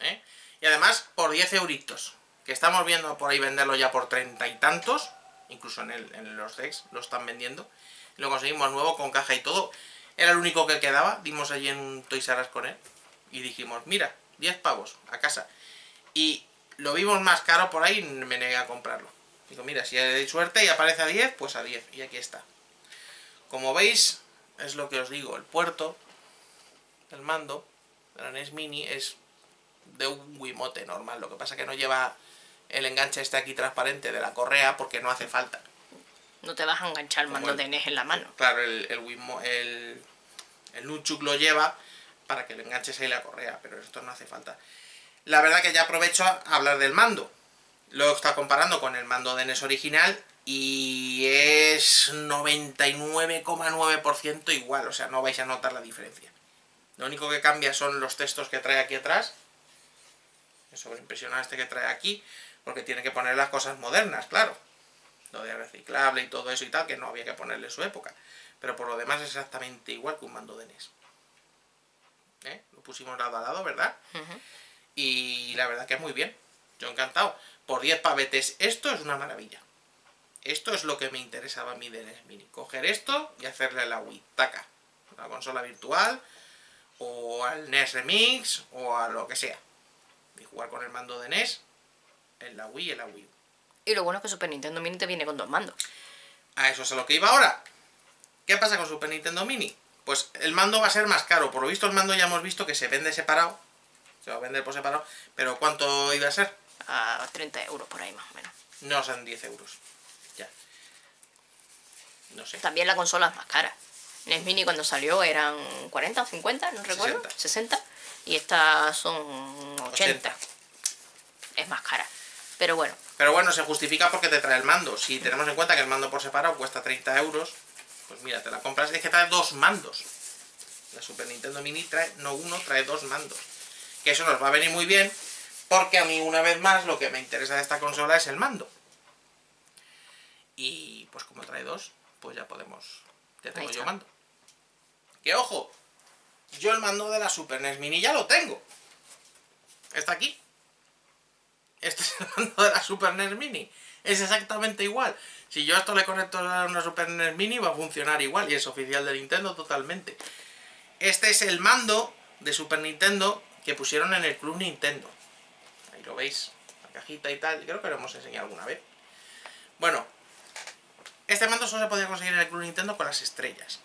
¿Eh? Y además por diez euritos. Que estamos viendo por ahí venderlo ya por treinta y tantos. Incluso en, el, en los Dex lo están vendiendo. Lo conseguimos nuevo con caja y todo. Era el único que quedaba. Dimos allí en un Toys R Us con él. Y dijimos, mira, diez pavos a casa. Y lo vimos más caro por ahí y me negué a comprarlo. Digo, mira, si hay suerte y aparece a diez, pues a diez. Y aquí está. Como veis, es lo que os digo. El puerto del mando de la N E S Mini es de un Wiimote normal. Lo que pasa que no lleva... el enganche está aquí transparente de la correa porque no hace falta. No te vas a enganchar el mando el, de N E S en la mano. Claro, el el, Wimo, el, el Nunchuk lo lleva para que lo enganches ahí la correa, pero esto no hace falta. La verdad que ya aprovecho a hablar del mando. Lo está comparando con el mando de N E S original y es noventa y nueve coma nueve por ciento igual, o sea, no vais a notar la diferencia. Lo único que cambia son los textos que trae aquí atrás. El sobreimpresionado este que trae aquí. Porque tiene que poner las cosas modernas, claro. Lo de reciclable y todo eso y tal, que no había que ponerle en su época. Pero por lo demás es exactamente igual que un mando de N E S. ¿Eh? Lo pusimos lado a lado, ¿verdad? Uh-huh. Y la verdad que es muy bien. Yo encantado. Por diez pavetes, esto es una maravilla. Esto es lo que me interesaba a mí de N E S Mini. Coger esto y hacerle la Wii. Taca. La consola virtual, o al N E S Remix, o a lo que sea. Y jugar con el mando de N E S... en la Wii y en la Wii U. Y lo bueno es que Super Nintendo Mini te viene con dos mandos. A eso es a lo que iba ahora. ¿Qué pasa con Super Nintendo Mini? Pues el mando va a ser más caro. Por lo visto el mando ya hemos visto que se vende separado. Se va a vender por separado. ¿Pero cuánto iba a ser? A treinta euros por ahí más o menos. No, son diez euros. Ya. No sé. También la consola es más cara. N E S Mini cuando salió eran cuarenta o cincuenta, no recuerdo. sesenta. Y estas son ochenta. ochenta. Es más cara. Pero bueno. Pero bueno, se justifica porque te trae el mando. Si tenemos en cuenta que el mando por separado cuesta treinta euros, pues mira, te la compras. Es que trae dos mandos. La Super Nintendo Mini trae, no uno, trae dos mandos. Que eso nos va a venir muy bien, porque a mí una vez más lo que me interesa de esta consola es el mando. Y pues como trae dos, pues ya podemos... ya tengo yo mando. Que ojo, yo el mando de la Super N E S Mini ya lo tengo. Está aquí. Este es el mando de la Super N E S Mini. Es exactamente igual. Si yo esto le conecto a una Super N E S Mini va a funcionar igual. Y es oficial de Nintendo totalmente. Este es el mando de Super Nintendo que pusieron en el Club Nintendo. Ahí lo veis. La cajita y tal. Creo que lo hemos enseñado alguna vez. Bueno. Este mando solo se podía conseguir en el Club Nintendo con las estrellas.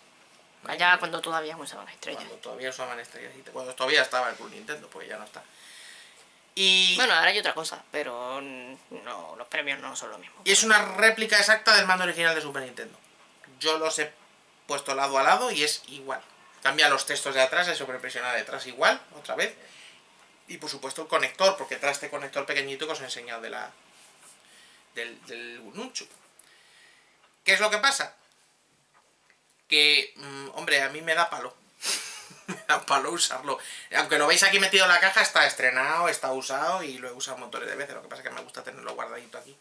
Allá cuando todavía usaban estrellas. Cuando todavía usaban estrellas. Cuando todavía estaba el Club Nintendo. Pues ya no está. Y... bueno, ahora hay otra cosa, pero no, los premios no son lo mismo. Y es una réplica exacta del mando original de Super Nintendo. Yo los he puesto lado a lado y es igual. Cambia los textos de atrás, eso sobrepresiona detrás igual, otra vez. Y por supuesto el conector, porque trae este conector pequeñito que os he enseñado de la, del, del Nunchuk. ¿Qué es lo que pasa? Que, mmm, hombre, a mí me da palo. Me da palo usarlo. Aunque lo veis aquí metido en la caja, está estrenado, está usado y lo he usado montones de veces. Lo que pasa es que me gusta tenerlo guardadito aquí,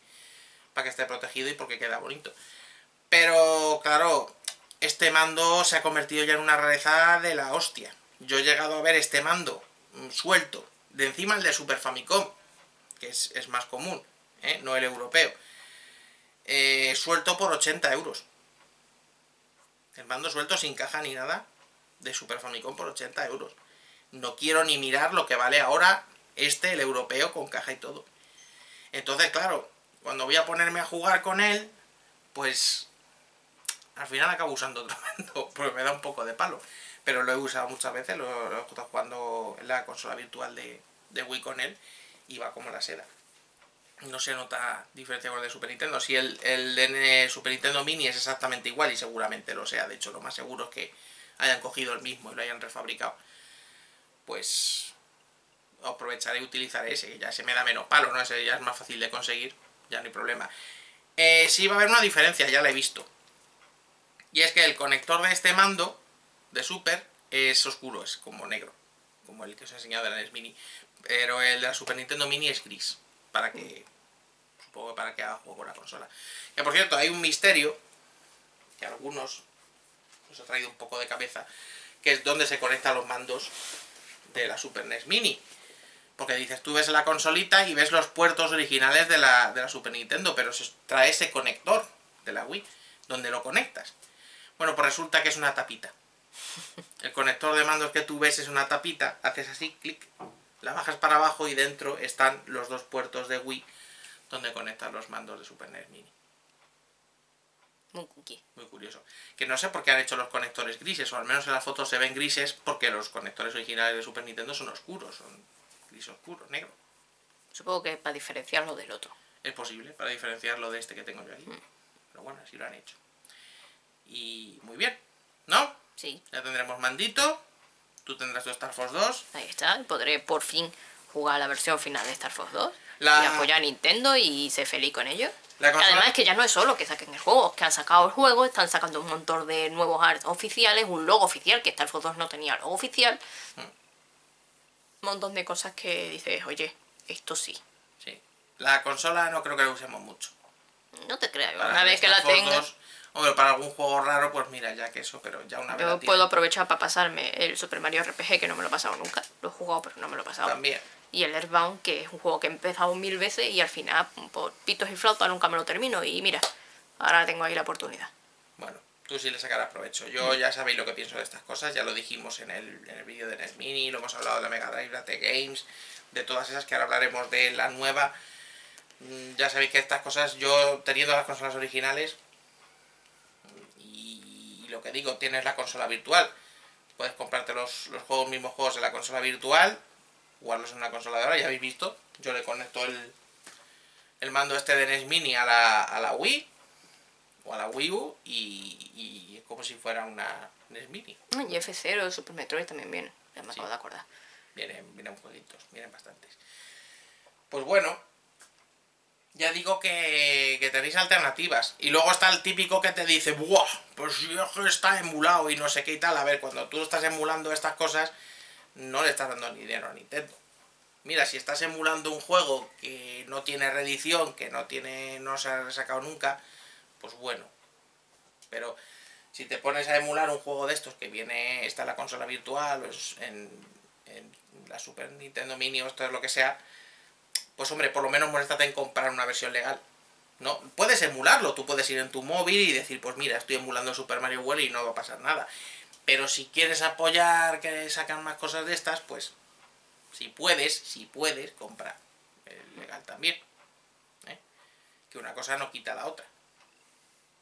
para que esté protegido y porque queda bonito. Pero, claro, este mando se ha convertido ya en una rareza de la hostia. Yo he llegado a ver este mando suelto, de encima el de Super Famicom, que es, es más común, ¿eh? No el europeo, eh, suelto por ochenta euros. El mando suelto sin caja ni nada, de Super Famicom por ochenta euros. No quiero ni mirar lo que vale ahora este, el europeo, con caja y todo. Entonces, claro, cuando voy a ponerme a jugar con él, pues al final acabo usando otro mando, porque me da un poco de palo. Pero lo he usado muchas veces, lo, lo he estado jugando en la consola virtual de, de Wii con él, y va como la seda. No se nota diferencia con el de Super Nintendo. Si el, el Super Nintendo Mini es exactamente igual, y seguramente lo sea, de hecho lo más seguro es que hayan cogido el mismo y lo hayan refabricado, pues aprovecharé y utilizaré ese, que ya se me da menos palo, ¿no? Ese ya es más fácil de conseguir, ya no hay problema. Eh, sí va a haber una diferencia, ya la he visto. Y es que el conector de este mando de Super es oscuro, es como negro, como el que os he enseñado de la N E S Mini. Pero el de la Super Nintendo Mini es gris, para que, supongo que para que haga juego con la consola. Que por cierto, hay un misterio que a algunos nos ha traído un poco de cabeza, que es dónde se conectan los mandos de la Super N E S Mini. Porque dices, tú ves la consolita y ves los puertos originales de la, de la Super Nintendo, pero se trae ese conector de la Wii, donde lo conectas. Bueno, pues resulta que es una tapita. El conector de mandos que tú ves es una tapita, haces así, clic, la bajas para abajo y dentro están los dos puertos de Wii donde conectan los mandos de Super N E S Mini. Muy cookie. Muy curioso. Que no sé por qué han hecho los conectores grises, o al menos en las fotos se ven grises, porque los conectores originales de Super Nintendo son oscuros, son gris oscuro, negro. Supongo que es para diferenciarlo del otro. Es posible, para diferenciarlo de este que tengo yo aquí. Mm. Pero bueno, así lo han hecho. Y muy bien, ¿no? Sí. Ya tendremos mandito. Tú tendrás tu Star Fox dos. Ahí está. Y podré por fin jugar la versión final de Star Fox dos. La... Y apoyar a Nintendo y ser feliz con ello. La consola... Además es que ya no es solo que saquen el juego. Es que han sacado el juego, están sacando un montón de nuevos arts oficiales, un logo oficial, que Star Fox dos no tenía logo oficial. Mm. Un montón de cosas que dices, oye, esto sí. Sí. La consola no creo que la usemos mucho. No te creas. Para una vez que la tengas... Hombre, para algún juego raro, pues mira, ya que eso, pero ya una vez. Yo puedo aprovechar para pasarme el Super Mario R P G, que no me lo he pasado nunca. Lo he jugado, pero no me lo he pasado. También. Y el Earthbound, que es un juego que he empezado mil veces y al final, por pitos y flautas, nunca me lo termino. Y mira, ahora tengo ahí la oportunidad. Bueno, tú sí le sacarás provecho. Yo mm. ya sabéis lo que pienso de estas cosas. Ya lo dijimos en el, en el vídeo de N E S Mini, lo hemos hablado de la Mega Drive, de A T Games, de todas esas, que ahora hablaremos de la nueva. Ya sabéis que estas cosas, yo teniendo las consolas originales... Lo que digo, tienes la consola virtual, puedes comprarte los, los juegos, mismos juegos en la consola virtual, jugarlos en una consola de ahora. Ya habéis visto, yo le conecto el, el mando este de N E S Mini a la, a la Wii o a la Wii U y, y es como si fuera una N E S Mini. Y F cero, Super Metroid también viene, ya me sí. acabo de acordar. Vienen, vienen jueguitos, vienen bastantes. Pues bueno, ya digo que, que tenéis alternativas. Y luego está el típico que te dice, ¡buah! Pues si está emulado y no sé qué y tal. A ver, cuando tú estás emulando estas cosas, no le estás dando ni dinero a Nintendo. Mira, si estás emulando un juego que no tiene reedición, que no tiene, no se ha resacado nunca, pues bueno. Pero si te pones a emular un juego de estos que viene, está en la consola virtual, pues en, en la Super Nintendo Mini o esto es lo que sea... Pues hombre, por lo menos moléstate en comprar una versión legal, ¿no? Puedes emularlo, tú puedes ir en tu móvil y decir, pues mira, estoy emulando Super Mario World y no va a pasar nada. Pero si quieres apoyar que sacan más cosas de estas, pues si puedes, si puedes, compra el legal también, ¿eh? Que una cosa no quita la otra.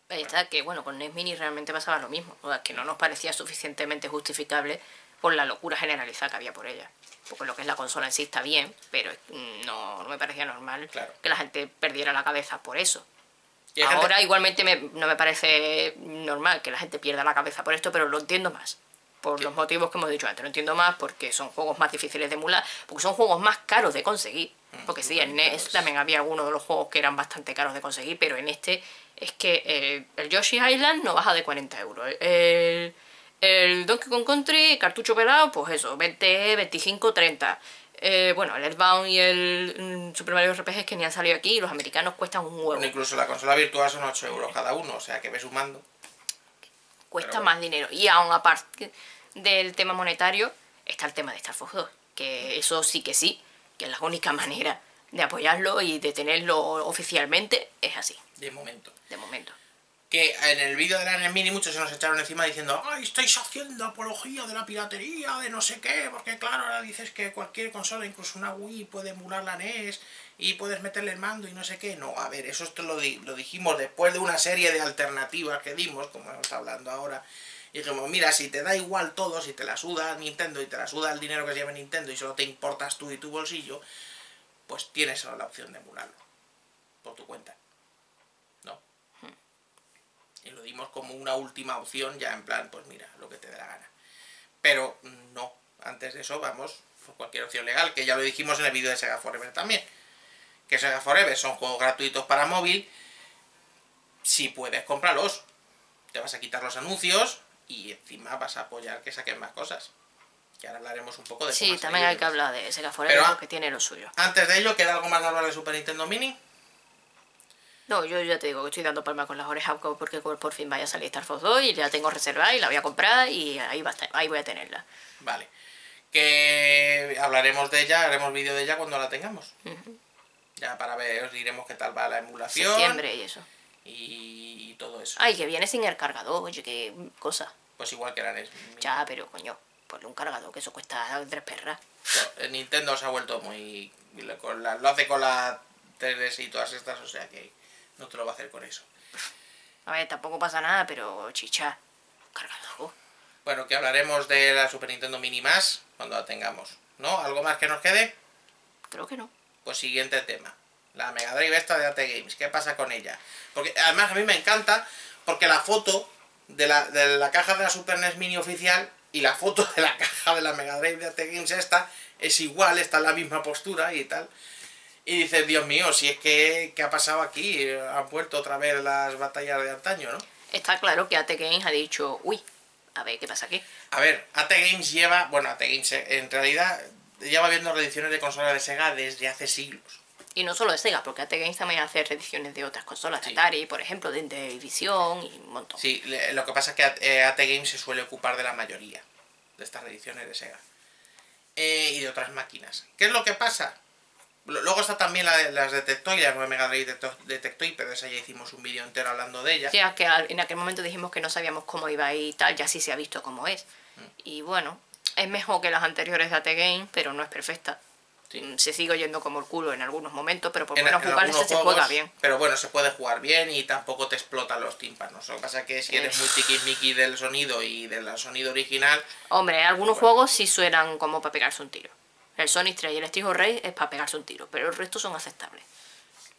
Ahí está, que bueno, con N E S Mini realmente pasaba lo mismo, o sea, que no nos parecía suficientemente justificable por la locura generalizada que había por ella. Porque lo que es la consola en sí está bien, pero no, no me parecía normal, claro, que la gente perdiera la cabeza por eso. Ahora gente... igualmente me, no me parece normal que la gente pierda la cabeza por esto, pero lo entiendo más. por los motivos que hemos dicho antes. No entiendo más porque son juegos más difíciles de emular, porque son juegos más caros de conseguir. Porque sí, en N E S también había algunos de los juegos que eran bastante caros de conseguir, pero en este es que eh, el Yoshi's Island no baja de cuarenta euros. El, el Donkey Kong Country, cartucho pelado, pues eso, veinte, veinticinco, treinta. Eh, bueno, el Earthbound y el Super Mario R P G que ni han salido aquí, y los americanos cuestan un huevo. Bueno, incluso la consola virtual son ocho euros cada uno, o sea que ve sumando. Cuesta bueno. más dinero. Y aún aparte del tema monetario, está el tema de Star Fox dos, que eso sí que sí. que es la única manera de apoyarlo y de tenerlo oficialmente, es así. De momento. De momento. Que en el vídeo de la N E S Mini muchos se nos echaron encima diciendo ¡ay, estáis haciendo apología de la piratería, de no sé qué! Porque claro, ahora dices que cualquier consola, incluso una Wii, puede emular la N E S y puedes meterle el mando y no sé qué. No, a ver, eso lo, di lo dijimos después de una serie de alternativas que dimos, como hemos estado hablando ahora. Y dijimos, mira, si te da igual todo, si te la suda Nintendo y te la suda el dinero que se lleva Nintendo y solo te importas tú y tu bolsillo, pues tienes la opción de emularlo por tu cuenta, ¿no? Y lo dimos como una última opción, ya en plan, pues mira, lo que te dé la gana. Pero no, antes de eso vamos por cualquier opción legal, que ya lo dijimos en el vídeo de Sega Forever también. Que Sega Forever son juegos gratuitos para móvil, si puedes cómpralos, te vas a quitar los anuncios. Y encima vas a apoyar que saquen más cosas. Que ahora hablaremos un poco de... Sí, también hay que hablar de Sega Forever, pero, que tiene lo suyo. Antes de ello, ¿queda algo más de hablar de Super Nintendo Mini? No, yo ya te digo que estoy dando palmas con las orejas porque por fin vaya a salir Star Fox dos y ya tengo reservada y la voy a comprar y ahí, va a estar, ahí voy a tenerla. Vale. Que hablaremos de ella, haremos vídeo de ella cuando la tengamos. Uh-huh. Ya para ver, os diremos qué tal va la emulación. Septiembre y eso. Y todo eso. Ay, que viene sin el cargador, oye, qué cosa. Pues igual que la N E S. Ya, pero coño, ponle un cargador, que eso cuesta tres perras. Pero Nintendo se ha vuelto muy... Con la, lo hace con la tres D S y todas estas, o sea que no te lo va a hacer con eso. A ver, tampoco pasa nada, pero chicha, cargador. Bueno, que hablaremos de la Super Nintendo Mini más cuando la tengamos, ¿no? ¿Algo más que nos quede? Creo que no. Pues siguiente tema. La Mega Drive esta de A T Games, ¿qué pasa con ella? Porque además a mí me encanta, porque la foto de la, de la caja de la Super N E S Mini oficial y la foto de la caja de la Mega Drive de A T Games esta es igual, está en la misma postura y tal. Y dices, Dios mío, si es que ¿qué ha pasado aquí? Han vuelto otra vez las batallas de antaño, ¿no? Está claro que A T Games ha dicho, uy, a ver, ¿qué pasa aquí? A ver, A T Games lleva, bueno, A T Games en realidad lleva viendo reediciones de consolas de Sega desde hace siglos. Y no solo de Sega, porque A T Games también hace reediciones de otras consolas, sí. Atari, por ejemplo, de Intellivision y un montón. Sí, lo que pasa es que A T Games se suele ocupar de la mayoría de estas reediciones de Sega. Eh, y de otras máquinas. ¿Qué es lo que pasa? Luego está también la de, las de Tectoy, la nueva Mega Drive de Tectoy, pero esa ya hicimos un vídeo entero hablando de ella. Sí, es que en aquel momento dijimos que no sabíamos cómo iba y tal, ya sí se ha visto cómo es. Mm. Y bueno, es mejor que las anteriores de A T Games, pero no es perfecta. Sí. Se sigue oyendo como el culo en algunos momentos, pero por lo menos jugar se juega bien. Pero bueno, se puede jugar bien y tampoco te explotan los tímpanos. Lo que pasa es que si eres eh. muy tiquismiqui del sonido y del sonido original... Hombre, algunos bueno. juegos sí suenan como para pegarse un tiro. El Sonic tres y el Street Fighter es para pegarse un tiro, pero el resto son aceptables.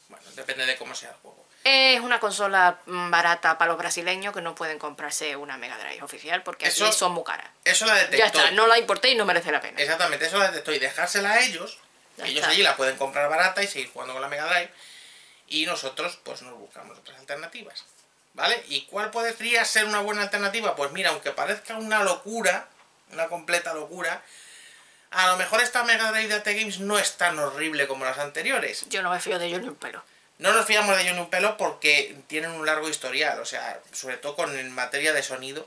Bueno, depende de cómo sea el juego. Es una consola barata para los brasileños que no pueden comprarse una Mega Drive oficial porque eso, aquí son muy caras. Eso la detectó. Ya está, no la importé y no merece la pena. Exactamente, eso la detectó y dejársela a ellos. Ya ellos está. Allí la pueden comprar barata y seguir jugando con la Mega Drive. Y nosotros pues nos buscamos otras alternativas, ¿vale? ¿Y cuál podría ser una buena alternativa? Pues mira, aunque parezca una locura, una completa locura... A lo mejor esta Mega Drive de A T Games no es tan horrible como las anteriores. Yo no me fío de ellos ni un pelo. No nos fiamos de ellos ni un pelo porque tienen un largo historial, o sea, sobre todo con en materia de sonido.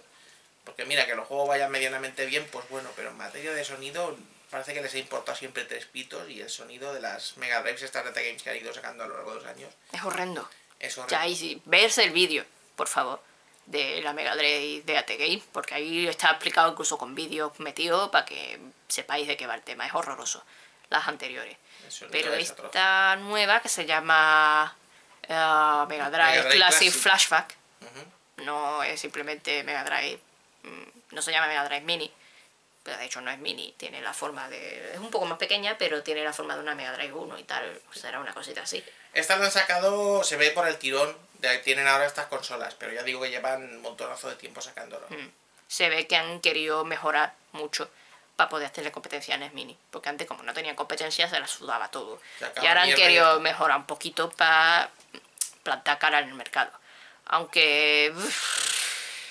Porque mira, que los juegos vayan medianamente bien, pues bueno, pero en materia de sonido parece que les ha importado siempre tres pitos y el sonido de las Mega Drives estas de A T Games que han ido sacando a lo largo de los años. Es horrendo. Es horrendo. Ya, y si verse el vídeo, por favor, de la Mega Drive de A T Games, porque ahí está explicado incluso con vídeos metidos para que sepáis de qué va el tema. Es horroroso las anteriores, pero esta atroz. nueva que se llama uh, Mega Drive, Mega Drive Classic, Classic Flashback, uh-huh. no es simplemente Mega Drive, no se llama Mega Drive Mini, pero de hecho no es Mini, tiene la forma de... es un poco más pequeña, pero tiene la forma de una Mega Drive uno y tal, o será una cosita así. Estas la han sacado, se ve por el tirón, de, tienen ahora estas consolas, pero ya digo que llevan un montonazo de tiempo sacándolo. Mm. se ve que han querido mejorar mucho para poder hacerle competencia a N E S Mini, porque antes como no tenían competencia se la sudaba todo, y ahora han querido mejorar un poquito para plantar cara en el mercado, aunque uff,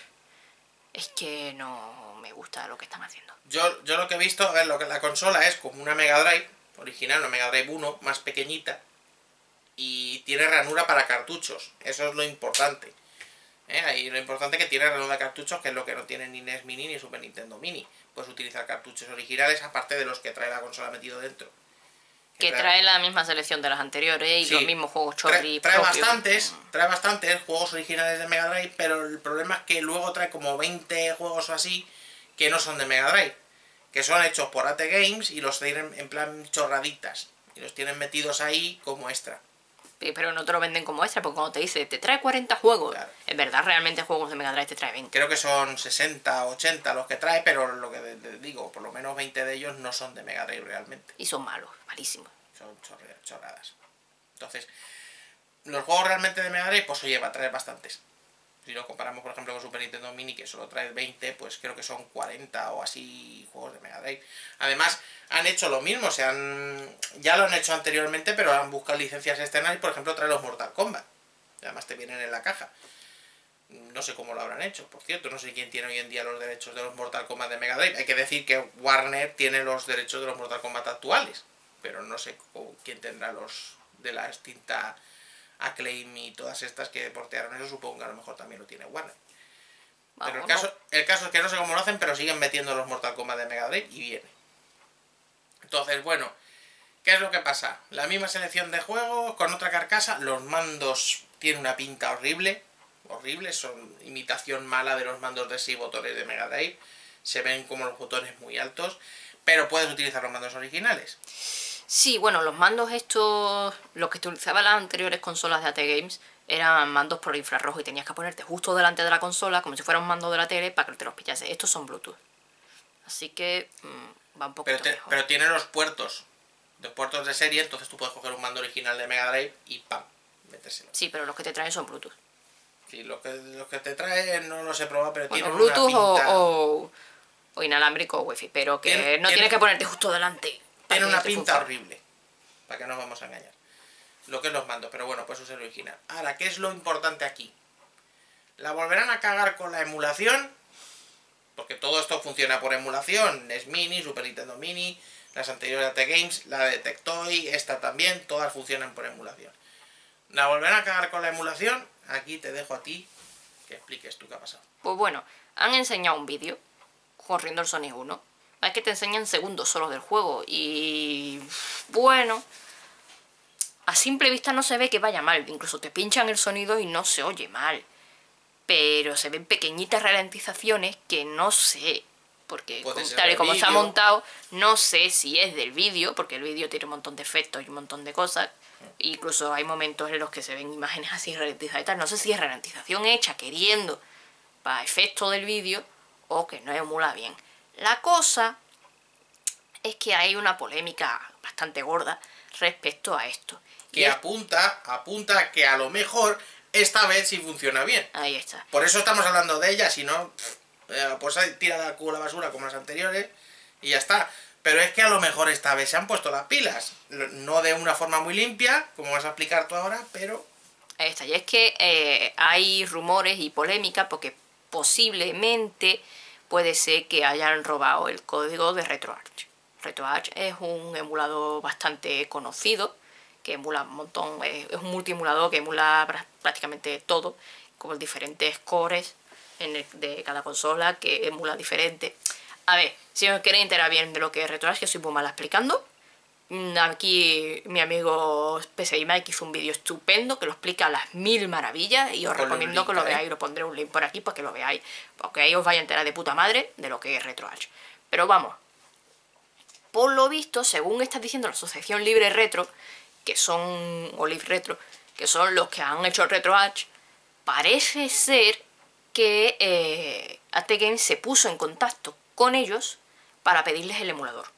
es que no me gusta lo que están haciendo. Yo, yo lo que he visto, a ver, lo que la consola es como una Mega Drive original, una Mega Drive uno más pequeñita, y tiene ranura para cartuchos, eso es lo importante. ¿Eh? Ahí lo importante es que tiene ranura de cartuchos, que es lo que no tiene ni N E S Mini ni Super Nintendo Mini. Puedes utilizar cartuchos originales, aparte de los que trae la consola metido dentro. Que, que trae... trae la misma selección de las anteriores y sí, los mismos juegos chorri. Trae, trae bastantes, trae bastantes juegos originales de Mega Drive, pero el problema es que luego trae como veinte juegos o así que no son de Mega Drive, que son hechos por A T Games y los tienen en plan chorraditas. Y los tienen metidos ahí como extra. Pero no te lo venden como extra, porque cuando te dice, te trae cuarenta juegos, claro, en verdad realmente juegos de Mega Drive te trae veinte. Creo que son sesenta, ochenta los que trae, pero lo que de, de, digo, por lo menos veinte de ellos no son de Mega Drive realmente. Y son malos, malísimos. Son chorradas. Entonces, los juegos realmente de Mega Drive, pues oye, va a traer bastantes. Si lo comparamos, por ejemplo, con Super Nintendo Mini, que solo trae veinte, pues creo que son cuarenta o así juegos de Mega Drive. Además, han hecho lo mismo, o sea, han... ya lo han hecho anteriormente, pero han buscado licencias externas y, por ejemplo, traen los Mortal Kombat. Además, te vienen en la caja. No sé cómo lo habrán hecho, por cierto, no sé quién tiene hoy en día los derechos de los Mortal Kombat de Mega Drive. Hay que decir que Warner tiene los derechos de los Mortal Kombat actuales, pero no sé quién tendrá los de la extinta... Acclaim y todas estas que portearon, eso supongo que a lo mejor también lo tiene Warner. Vamos, pero el caso, no. el caso es que no sé cómo lo hacen, pero siguen metiendo los Mortal Kombat de Mega Drive y viene. Entonces, bueno, ¿qué es lo que pasa? La misma selección de juegos, con otra carcasa, los mandos tienen una pinta horrible, horrible, son imitación mala de los mandos de seis botones de Mega Drive, se ven como los botones muy altos, pero puedes utilizar los mandos originales. Sí, bueno, los mandos estos, los que utilizaban las anteriores consolas de A T Games, eran mandos por infrarrojo y tenías que ponerte justo delante de la consola, como si fuera un mando de la tele, para que te los pillase. Estos son Bluetooth. Así que mmm, va un poquito pero te, mejor. Pero tiene los puertos, los puertos de serie, entonces tú puedes coger un mando original de Mega Drive y ¡pam! Metérselo. Sí, pero los que te traen son Bluetooth. Sí, los que, los que te traen no los he probado, pero bueno, tienen Bluetooth una pinta... o, o, o inalámbrico o wifi, pero que ¿Tien, no ¿tien... tienes que ponerte justo delante. Tiene una pinta horrible, para que no nos vamos a engañar. Lo que es los mandos, pero bueno, pues eso es el original. Ahora, ¿qué es lo importante aquí? ¿La volverán a cagar con la emulación? Porque todo esto funciona por emulación. N E S Mini, Super Nintendo Mini, las anteriores de A T Games, la de Tectoy, esta también, todas funcionan por emulación. ¿La volverán a cagar con la emulación? Aquí te dejo a ti que expliques tú qué ha pasado. Pues bueno, han enseñado un vídeo corriendo el Sonic uno. Es que te enseñan segundos solo del juego y... bueno... a simple vista no se ve que vaya mal, incluso te pinchan el sonido y no se oye mal. Pero se ven pequeñitas ralentizaciones que no sé... porque tal y como está montado, no sé si es del vídeo, porque el vídeo tiene un montón de efectos y un montón de cosas. Incluso hay momentos en los que se ven imágenes así ralentizadas y tal. No sé si es ralentización hecha queriendo para efecto del vídeo o que no emula bien. La cosa es que hay una polémica bastante gorda respecto a esto. Que es... apunta, apunta que a lo mejor esta vez sí funciona bien. Ahí está. Por eso estamos hablando de ella, si no, pues tira al cubo la basura como las anteriores y ya está. Pero es que a lo mejor esta vez se han puesto las pilas. No de una forma muy limpia, como vas a explicar tú ahora, pero... Ahí está. Y es que eh, hay rumores y polémica porque posiblemente... puede ser que hayan robado el código de RetroArch. RetroArch es un emulador bastante conocido, que emula un montón, es un multiemulador que emula prácticamente todo, como diferentes cores en el, de cada consola que emula diferente. A ver, si os queréis enterar bien de lo que es RetroArch, que soy muy mala explicando, aquí mi amigo P C I Mike hizo un vídeo estupendo que lo explica a las mil maravillas y os Pon recomiendo link, que lo veáis, eh. Lo pondré un link por aquí para que lo veáis, porque ahí os vais a enterar de puta madre de lo que es RetroArch. Pero vamos, por lo visto, según está diciendo la Asociación Libre Retro, que son, o Live Retro, que son los que han hecho RetroArch, parece ser que eh, A T Games se puso en contacto con ellos para pedirles el emulador,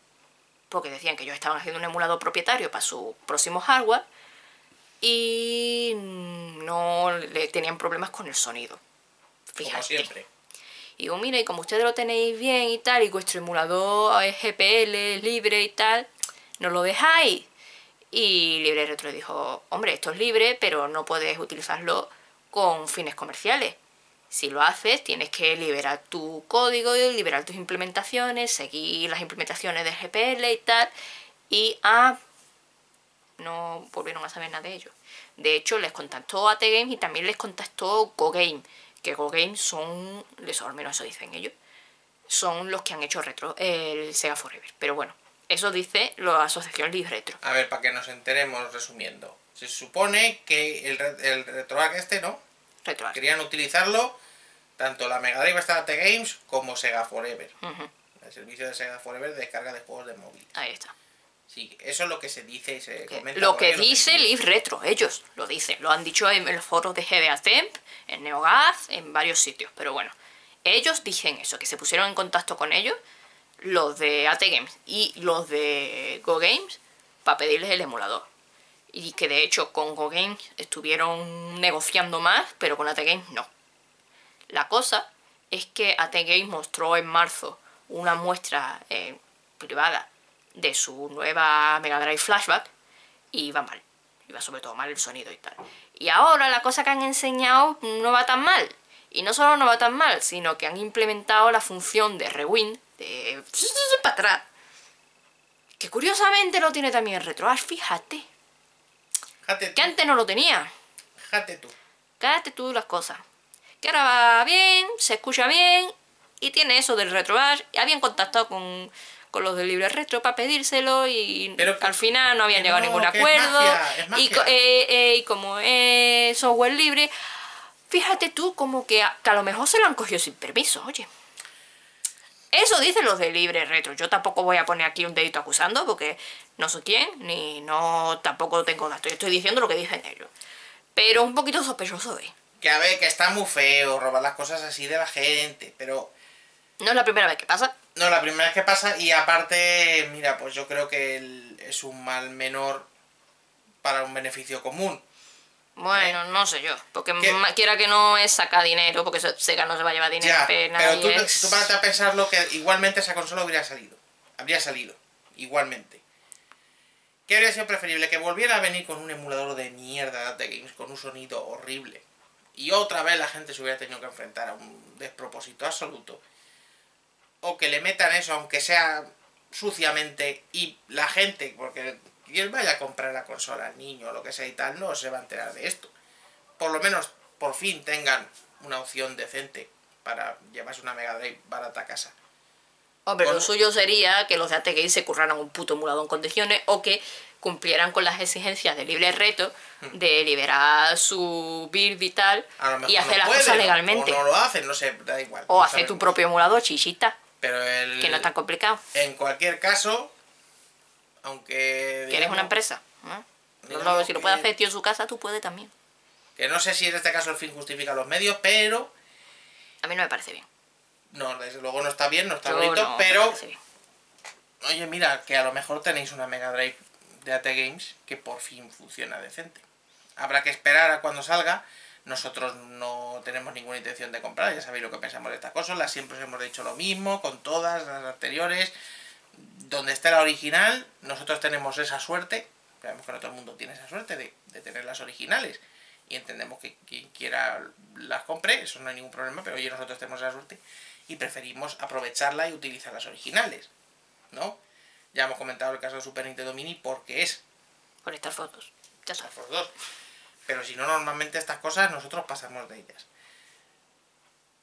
porque decían que ellos estaban haciendo un emulador propietario para su próximo hardware y no le tenían problemas con el sonido. Fíjate. Como siempre. Y digo, mira, y como ustedes lo tenéis bien y tal, y vuestro emulador es G P L, libre y tal, ¿nos lo dejáis? Y Libre Retro dijo, hombre, esto es libre, pero no puedes utilizarlo con fines comerciales. Si lo haces, tienes que liberar tu código, liberar tus implementaciones, seguir las implementaciones de G P L y tal. Y ah, no volvieron a saber nada de ello. De hecho, les contactó A T Games y también les contactó Go Game, que Go Game son, al menos eso dicen ellos, son los que han hecho retro, el Sega Forever. Pero bueno, eso dice la asociación Live Retro. A ver, para que nos enteremos, resumiendo. Se supone que el, el RetroArch este, ¿no? RetroArch. Querían utilizarlo tanto la Mega Drive hasta A T Games como Sega Forever. Uh-huh. El servicio de Sega Forever de descarga de juegos de móvil. Ahí está. Sí, eso es lo que se dice y se okay. comenta. Lo que dice Live Retro, ellos lo dicen. Lo han dicho en los foros de G B A Temp, en NeoGAF, en varios sitios. Pero bueno, ellos dicen eso, que se pusieron en contacto con ellos, los de A T Games y los de Go Games, para pedirles el emulador. Y que de hecho con Go Games estuvieron negociando más, pero con A T Games no. La cosa es que A T Games mostró en marzo una muestra eh, privada de su nueva Mega Drive Flashback y iba mal, iba sobre todo mal el sonido y tal. Y ahora la cosa que han enseñado no va tan mal. Y no solo no va tan mal, sino que han implementado la función de rewind, de para atrás, que curiosamente lo tiene también el RetroArch, fíjate. Fíjate tú. Que antes no lo tenía. Fíjate tú. Fíjate tú las cosas. Que ahora va bien, se escucha bien y tiene eso del RetroArch. Habían contactado con, con los de Libre Retro para pedírselo y pero al final no habían llegado no, a ningún acuerdo. Es magia, es magia. Y, eh, eh, y como es software libre, fíjate tú como que a, que a lo mejor se lo han cogido sin permiso, oye. Eso dicen los de Libre Retro. Yo tampoco voy a poner aquí un dedito acusando porque no soy quién, ni no tampoco tengo datos. Yo estoy diciendo lo que dicen ellos. Pero un poquito sospechoso es. Que a ver, que está muy feo robar las cosas así de la gente, pero... No es la primera vez que pasa. No es la primera vez que pasa y aparte, mira, pues yo creo que es un mal menor para un beneficio común. Bueno, no sé yo, porque ¿Qué? quiera que no es sacar dinero, porque Sega no se va a llevar dinero ya, pena, pero tú, es... tú vas a pensar lo que igualmente esa consola hubiera salido, habría salido, igualmente. ¿Qué habría sido preferible? Que volviera a venir con un emulador de mierda de A T Games, con un sonido horrible, y otra vez la gente se hubiera tenido que enfrentar a un despropósito absoluto, o que le metan eso, aunque sea suciamente, y la gente, porque... y él vaya a comprar la consola al niño o lo que sea y tal, no se va a enterar de esto. Por lo menos, por fin tengan una opción decente para llevarse una Mega Drive barata a casa. Hombre, con... lo suyo sería que los de A T Games se curraran un puto emulador en condiciones o que cumplieran con las exigencias de Libre Reto de liberar su build y tal y hacer no las puede, cosas legalmente. O no lo hacen, no sé, da igual. O no hacer tu propio emulador, chichita. Pero el... que no es tan complicado. En cualquier caso... Aunque... que eres una empresa, ¿no? No, no, si lo puede hacer tío en su casa, tú puedes también. Que no sé si en este caso el fin justifica los medios, pero... a mí no me parece bien. No, desde luego no está bien, no está Yo bonito, no, pero... Oye, mira, que a lo mejor tenéis una Mega Drive de A T Games que por fin funciona decente. Habrá que esperar a cuando salga. Nosotros no tenemos ninguna intención de comprar, ya sabéis lo que pensamos de estas cosas. Siempre os hemos dicho lo mismo, con todas las anteriores... Donde está la original, nosotros tenemos esa suerte, sabemos que no todo el mundo tiene esa suerte de, de tener las originales y entendemos que quien quiera las compre, eso no hay ningún problema, pero oye, nosotros tenemos esa suerte y preferimos aprovecharla y utilizar las originales, ¿no? Ya hemos comentado el caso de Super Nintendo Mini porque es... por Star Fox dos. Ya Star Fox dos. Pero si no, normalmente estas cosas nosotros pasamos de ellas.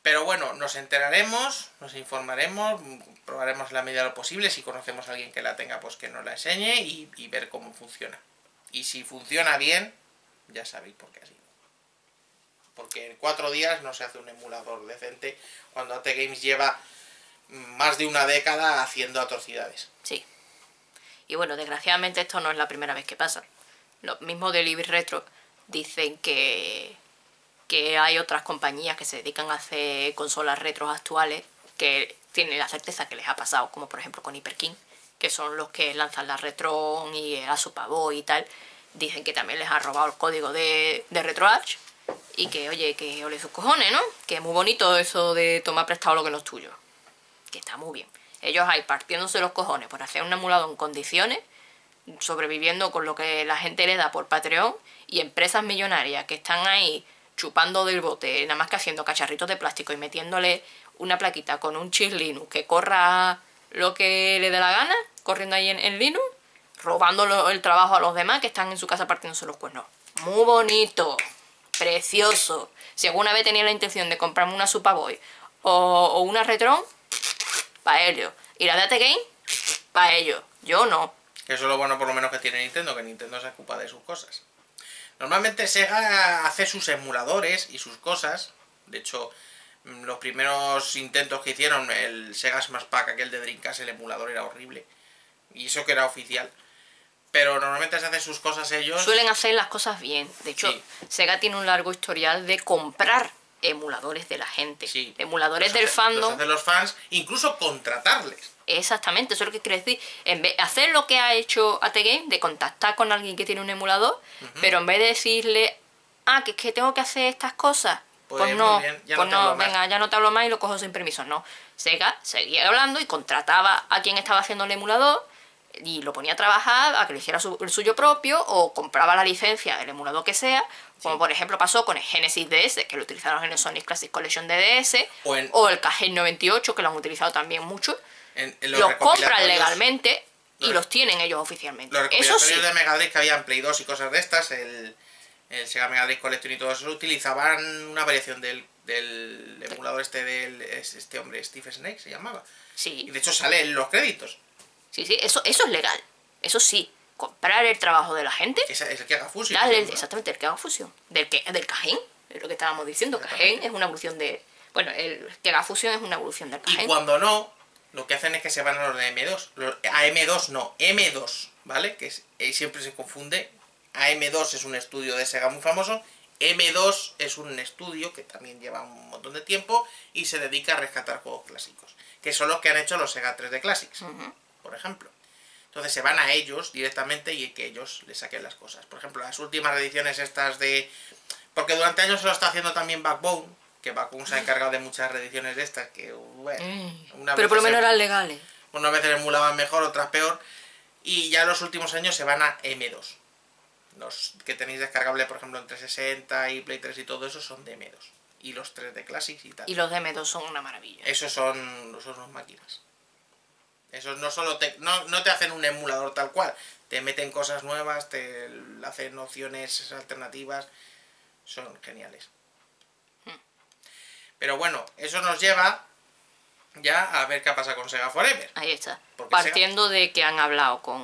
Pero bueno, nos enteraremos, nos informaremos, probaremos en la medida de lo posible. Si conocemos a alguien que la tenga, pues que nos la enseñe y, y ver cómo funciona. Y si funciona bien, ya sabéis por qué ha sido. Porque en cuatro días no se hace un emulador decente cuando A T Games lleva más de una década haciendo atrocidades. Sí. Y bueno, desgraciadamente esto no es la primera vez que pasa. Lo mismo de Libre Retro dicen que... que hay otras compañías que se dedican a hacer consolas retros actuales que tienen la certeza que les ha pasado, como por ejemplo con Hyper King, que son los que lanzan la Retron y la Super Boy y tal, dicen que también les ha robado el código de, de RetroArch Y que, oye, que ole sus cojones, ¿no? Que es muy bonito eso de tomar prestado lo que no es tuyo. Que está muy bien. Ellos ahí partiéndose los cojones por hacer un emulado en condiciones, sobreviviendo con lo que la gente le da por Patreon, y empresas millonarias que están ahí chupando del bote, nada más que haciendo cacharritos de plástico y metiéndole una plaquita con un chip Linux que corra lo que le dé la gana, corriendo ahí en, en Linux, robando el trabajo a los demás que están en su casa partiéndose los cuernos. Muy bonito. Precioso. Si alguna vez tenía la intención de comprarme una Superboy o, o una Retron, para ellos. Y la de A T Games, para ellos. Yo no. Eso es lo bueno por lo menos que tiene Nintendo, que Nintendo se ocupa de sus cosas. Normalmente Sega hace sus emuladores y sus cosas. De hecho, los primeros intentos que hicieron, el Sega Smash Pak, aquel de Dreamcast, el emulador era horrible. Y eso que era oficial. Pero normalmente se hacen sus cosas ellos. Suelen hacer las cosas bien. De hecho, sí. Sega tiene un largo historial de comprar emuladores de la gente. Sí. Emuladores del fandom. De los fans, incluso contratarles. Exactamente, eso es lo que quiero decir. En vez de hacer lo que ha hecho A T Game, de contactar con alguien que tiene un emulador, uh -huh. pero en vez de decirle, ah, que es que tengo que hacer estas cosas, pues, pues no, ya pues no, no venga, ya no te hablo más y lo cojo sin permiso. No, Sega seguía hablando y contrataba a quien estaba haciendo el emulador y lo ponía a trabajar, a que le hiciera su, el suyo propio, o compraba la licencia del emulador que sea, como sí. por ejemplo pasó con el Genesis D S, que lo utilizaron en el Sonic Classic Collection de D S, o, en, o el Cajel noventa y ocho, que lo han utilizado también mucho. En, en los los compran legalmente y los, los tienen ellos oficialmente. Los recopilatorios eso sí. de Mega Drive que habían Play dos y cosas de estas, el, el Sega Mega Drive Collection y todo eso, utilizaban una variación del, del emulador este del este hombre, Steve Snake se llamaba. Sí. Y de hecho sale en los créditos. Sí, sí, eso, eso es legal. Eso sí, comprar el trabajo de la gente. Es, es el que haga fusión. Dale, el, exactamente, el que haga fusión. Del, que, del Cajén, es lo que estábamos diciendo. Cajén es una evolución de... Bueno, el que haga fusión es una evolución del Cajén. Y cuando no, lo que hacen es que se van a los de M dos. Los, a M dos no, M dos, ¿vale? Que es, eh, siempre se confunde. A M dos es un estudio de Sega muy famoso. M dos es un estudio que también lleva un montón de tiempo y se dedica a rescatar juegos clásicos. Que son los que han hecho los Sega tres D Classics. Uh-huh. Por ejemplo, entonces se van a ellos directamente y que ellos les saquen las cosas. Por ejemplo, las últimas ediciones estas de... Porque durante años se lo está haciendo también Backbone, que Backbone se ha encargado de muchas reediciones de estas que, bueno... Una Pero por lo menos eran legales. Unas veces emulaban mejor, otras peor. Y ya en los últimos años se van a M dos. Los que tenéis descargable, por ejemplo, en trescientos sesenta y Play tres y todo eso son de M dos. Y los tres D Classics y tal. Y los de M dos son una maravilla. Esos son, esos son máquinas. Eso no solo te, no, no te hacen un emulador tal cual, te meten cosas nuevas, te hacen opciones alternativas, son geniales. Hmm. Pero bueno, eso nos lleva ya a ver qué pasa con Sega Forever. Ahí está, porque partiendo Sega... de que han hablado con,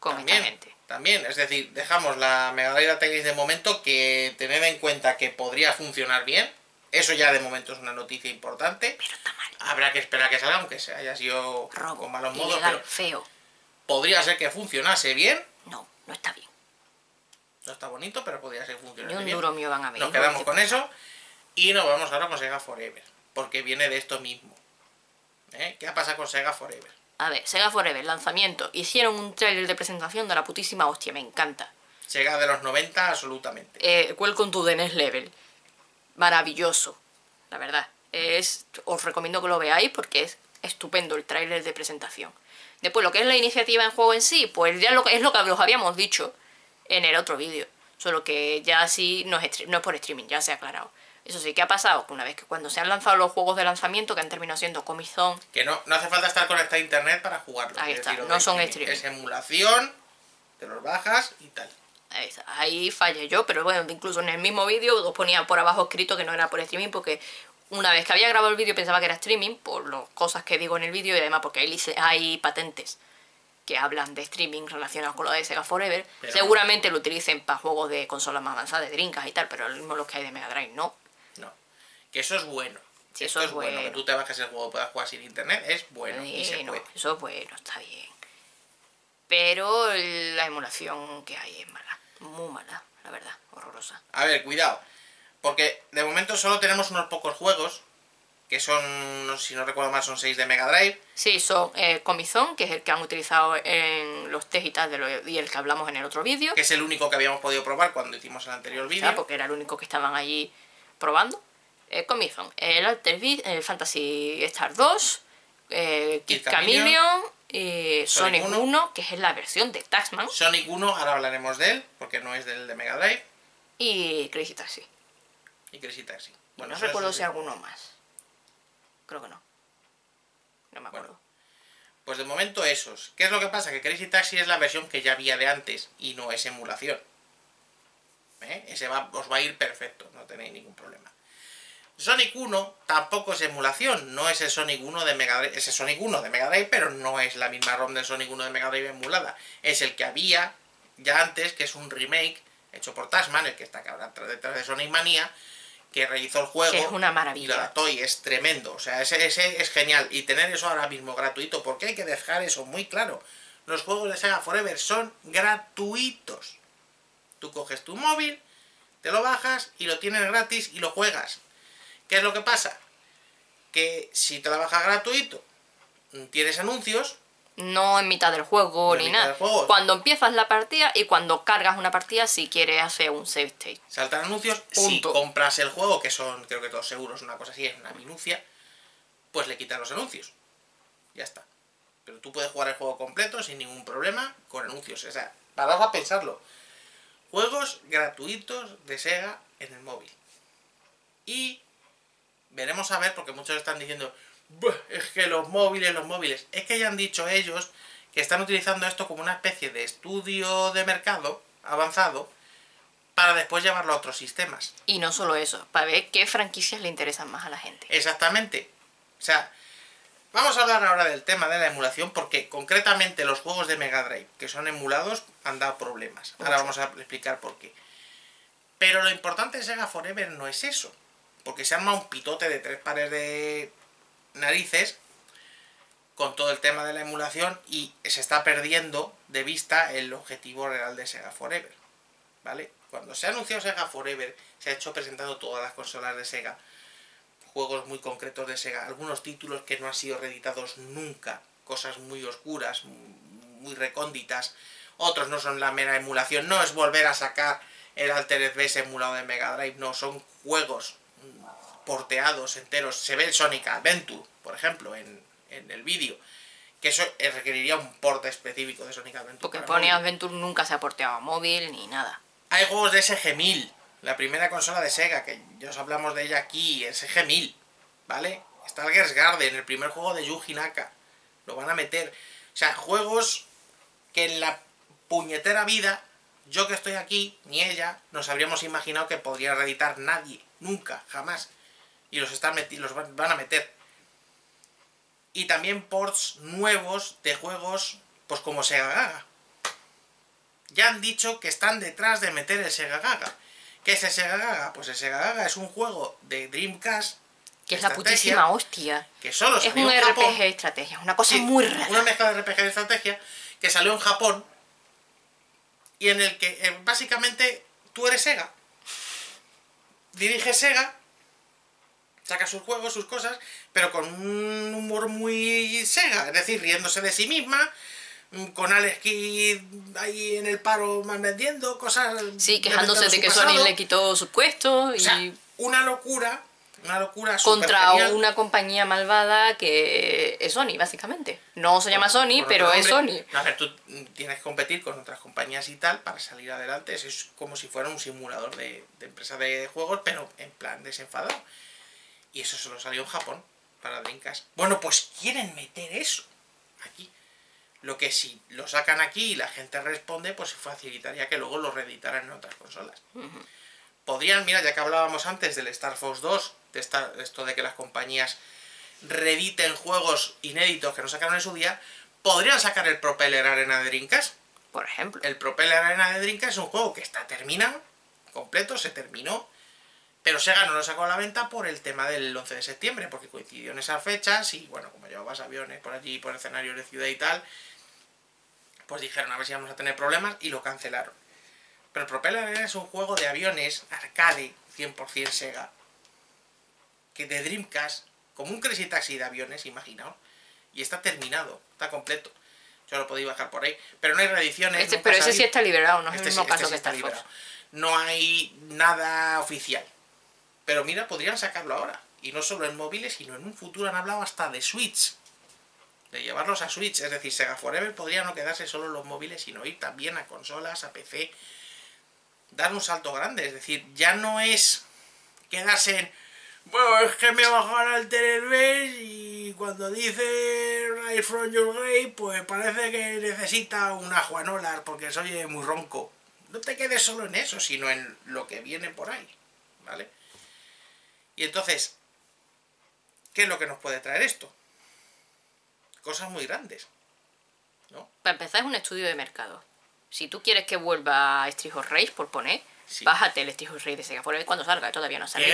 con también, esta gente. También, es decir, dejamos la Mega Drive Atari de momento, que tened en cuenta que podría funcionar bien. Eso ya de momento es una noticia importante. Pero está mal. Habrá que esperar a que salga, aunque se haya sido robo, con malos modos. Ilegal, pero feo. Podría ser que funcionase bien. No, no está bien. No está bonito, pero podría ser que funcionase bien. Ni un duro mío van a venir. Nos quedamos con eso. Y nos vamos ahora con Sega Forever. Porque viene de esto mismo. ¿Eh? ¿Qué ha pasado con Sega Forever? A ver, Sega Forever, lanzamiento. Hicieron un trailer de presentación de la putísima hostia, me encanta. Sega de los noventa, absolutamente. Eh, welcome to the next level. Maravilloso, la verdad. Es, os recomiendo que lo veáis porque es estupendo el tráiler de presentación. Después, lo que es la iniciativa en juego en sí, pues ya lo, es lo que os habíamos dicho en el otro vídeo. Solo que ya sí, no es, no es por streaming, ya se ha aclarado. Eso sí, ¿qué ha pasado? Que una vez que cuando se han lanzado los juegos de lanzamiento, que han terminado siendo Comix Zone... Que no, no hace falta estar conectado a internet para jugarlos. Ahí está, no son streaming. Es emulación, te los bajas y tal. Ahí, ahí fallé yo, pero bueno, incluso en el mismo vídeo os ponía por abajo escrito que no era por streaming, porque una vez que había grabado el vídeo pensaba que era streaming por las cosas que digo en el vídeo, y además porque hay, hay patentes que hablan de streaming relacionados con lo de Sega Forever, pero seguramente lo utilicen para juegos de consolas más avanzadas, de Dreamcast y tal, pero lo mismo los que hay de Mega Drive, no. No, que eso es bueno. Sí, eso Esto es bueno, bueno, que tú te bajes el juego y puedas jugar sin internet, es bueno. Sí, y se no, puede. Eso es bueno, está bien. Pero la emulación que hay es mala. Muy mala, la verdad, horrorosa. A ver, cuidado, porque de momento solo tenemos unos pocos juegos que son, si no recuerdo mal, son seis de Mega Drive. Sí, son eh, Comix Zone, que es el que han utilizado en los test y tal, de lo, y el que hablamos en el otro vídeo. Que es el único que habíamos podido probar cuando hicimos el anterior vídeo. Claro, porque era el único que estaban allí probando. Eh, Comix Zone, el Alter Beat, el Fantasy Star dos, eh, Kid Chameleon, y Sonic, Sonic uno, uno, que es la versión de Taxman. Sonic uno, ahora hablaremos de él, porque no es del de Mega Drive. Y Crazy Taxi. Y Crazy Taxi. Bueno, no recuerdo si alguno más. Creo que no. No me acuerdo. Bueno, pues de momento esos. ¿Qué es lo que pasa? Que Crazy Taxi es la versión que ya había de antes y no es emulación. ¿Eh? Ese va, os va a ir perfecto, no tenéis ningún problema. Sonic uno tampoco es emulación, no es el Sonic uno de Mega Drive, es el Sonic uno de Mega Drive, pero no es la misma ROM del Sonic uno de Mega Drive emulada. Es el que había ya antes, que es un remake hecho por Taxman, el que está detrás de Sonic Mania, que realizó el juego, que es una maravilla. Y lo adaptó y es tremendo, o sea, ese, ese es genial. Y tener eso ahora mismo gratuito, porque hay que dejar eso muy claro. Los juegos de Sega Forever son gratuitos. Tú coges tu móvil, te lo bajas y lo tienes gratis y lo juegas. ¿Qué es lo que pasa? Que si te la bajas gratuito, tienes anuncios. No en mitad del juego ni nada. Cuando empiezas la partida y cuando cargas una partida, si quieres hacer un save state. Saltan anuncios. Si compras el juego, que son creo que todos euros, una cosa así, es una minucia, pues le quitas los anuncios. Ya está. Pero tú puedes jugar el juego completo sin ningún problema con anuncios. O sea, parad a pensarlo. Juegos gratuitos de Sega en el móvil. Y veremos a ver, porque muchos están diciendo, es que los móviles, los móviles... Es que ya han dicho ellos que están utilizando esto como una especie de estudio de mercado avanzado para después llevarlo a otros sistemas. Y no solo eso, para ver qué franquicias le interesan más a la gente. Exactamente. O sea, vamos a hablar ahora del tema de la emulación, porque concretamente los juegos de Mega Drive que son emulados han dado problemas. Mucho. Ahora vamos a explicar por qué. Pero lo importante de Sega Forever no es eso, porque se arma un pitote de tres pares de narices con todo el tema de la emulación y se está perdiendo de vista el objetivo real de Sega Forever, ¿vale? Cuando se ha anunciado Sega Forever, se ha hecho presentando todas las consolas de Sega, juegos muy concretos de Sega, algunos títulos que no han sido reeditados nunca, cosas muy oscuras, muy recónditas, otros no son la mera emulación, no es volver a sacar el Altered Beast emulado de Mega Drive, no, son juegos porteados enteros. Se ve el Sonic Adventure, por ejemplo, en, en el vídeo, que eso requeriría un porte específico de Sonic Adventure. Porque Sonic Adventure nunca se ha porteado a móvil ni nada. Hay juegos de S G mil, la primera consola de Sega, que ya os hablamos de ella aquí, S G mil, ¿vale? Stargirls Garden, el primer juego de Yuji Naka, lo van a meter. O sea, juegos que en la puñetera vida, yo que estoy aquí, ni ella, nos habríamos imaginado que podría reeditar nadie, nunca, jamás. Y los, están los van a meter. Y también ports nuevos de juegos, pues como Sega Gaga. Ya han dicho que están detrás de meter el Sega Gaga. ¿Qué es el Sega Gaga? Pues el Sega Gaga es un juego de Dreamcast. Que es la putísima hostia. Que solo es un R P G de estrategia, una cosa sí, muy rara. Una mezcla de R P G de estrategia que salió en Japón. Y en el que básicamente tú eres Sega. Diriges Sega. Saca sus juegos, sus cosas, pero con un humor muy Sega, es decir, riéndose de sí misma, con Alex Kidd ahí en el paro mal vendiendo cosas. Sí, quejándose de que Sony le quitó sus puestos. Y... O sea, una locura, una locura contra una compañía malvada que es Sony, básicamente. No se llama Sony, pero es Sony. A ver, tú tienes que competir con otras compañías y tal para salir adelante. Es como si fuera un simulador de, de empresa de juegos, pero en plan desenfadado. Y eso solo salió en Japón, para Dreamcast. Bueno, pues quieren meter eso aquí. Lo que si lo sacan aquí y la gente responde, pues facilitaría que luego lo reeditaran en otras consolas. Uh-huh. Podrían, mira, ya que hablábamos antes del Star Fox dos, de esta, esto de que las compañías reediten juegos inéditos que no sacaron en su día, podrían sacar el Propeller Arena de Dreamcast. Por ejemplo. El Propeller Arena de Dreamcast es un juego que está terminado, completo, se terminó. Pero Sega no lo sacó a la venta por el tema del once de septiembre, porque coincidió en esas fechas y, bueno, como llevabas aviones por allí, por escenarios de ciudad y tal, pues dijeron a ver si vamos a tener problemas y lo cancelaron. Pero el Propeller Arena es un juego de aviones arcade, cien por cien Sega, que de Dreamcast, como un Crazy Taxi de aviones, imaginaos. Y está terminado, está completo. Yo lo podéis bajar por ahí. Pero no hay reediciones. Este, pero ese sí está liberado, no es este el mismo sí, caso este que está liberado. No hay nada oficial. Pero mira, podrían sacarlo ahora. Y no solo en móviles, sino en un futuro han hablado hasta de Switch. De llevarlos a Switch. Es decir, Sega Forever podría no quedarse solo en los móviles, sino ir también a consolas, a P C. Dar un salto grande. Es decir, ya no es quedarse en... Bueno, es que me bajaron al Tenerbes y cuando dice Right From Your Grave, pues parece que necesita una Juanola porque soy muy ronco. No te quedes solo en eso, sino en lo que viene por ahí, ¿vale? Y entonces, ¿qué es lo que nos puede traer esto? Cosas muy grandes, ¿no? Para empezar, es un estudio de mercado. Si tú quieres que vuelva Street of Rage, por poner... Sí. Bájate el Street of Rage de Sega Forever cuando salga, todavía no sale,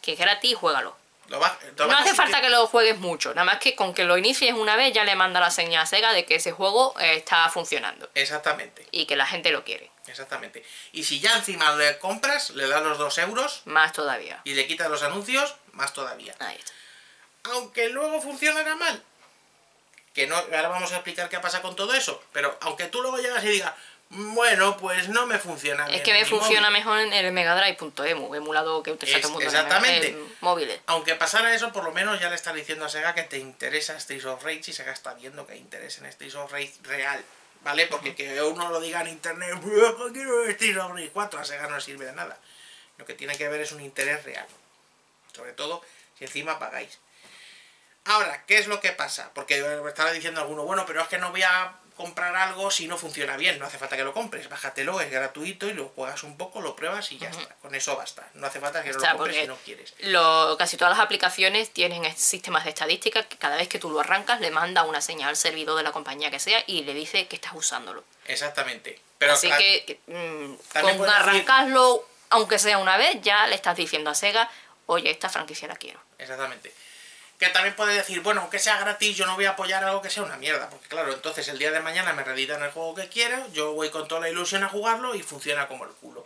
que es gratis, juégalo. Lo va, lo no hace falta que... que lo juegues mucho, nada más que con que lo inicies una vez ya le manda la señal a Sega de que ese juego eh, está funcionando. Exactamente. Y que la gente lo quiere. Exactamente. Y si ya encima le compras, le das los dos euros. Más todavía. Y le quitas los anuncios, más todavía. Ahí está. Aunque luego funcionará mal. Que no, ahora vamos a explicar qué pasa con todo eso. Pero aunque tú luego llegas y digas... Bueno, pues no me funciona. Es que me funciona móvil. Mejor en el Mega Drive punto emu, emulado que utiliza todo el mundo. Exactamente. Móviles. Aunque pasara eso, por lo menos ya le estás diciendo a Sega que te interesa Streets of Rage y Sega está viendo que interesa en Streets of Rage real, ¿vale? Porque uh-huh. que uno lo diga en internet, quiero Streets of Rage cuatro, a Sega no le sirve de nada. Lo que tiene que ver es un interés real. Sobre todo si encima pagáis. Ahora, ¿qué es lo que pasa? Porque me estará diciendo alguno, bueno, pero es que no voy a... comprar algo si no funciona bien, no hace falta que lo compres, bájatelo, es gratuito y lo juegas un poco, lo pruebas y ya uh-huh. está, con eso basta, no hace falta que no o sea, lo compres si no quieres. Lo, casi todas las aplicaciones tienen sistemas de estadística que cada vez que tú lo arrancas le manda una señal al servidor de la compañía que sea y le dice que estás usándolo. Exactamente. Pero así que, que mmm, con arrancarlo, decir... aunque sea una vez, ya le estás diciendo a Sega, oye, esta franquicia la quiero. Exactamente. Que también puede decir, bueno, aunque sea gratis, yo no voy a apoyar algo que sea una mierda. Porque claro, entonces el día de mañana me reeditan el juego que quiero, yo voy con toda la ilusión a jugarlo y funciona como el culo.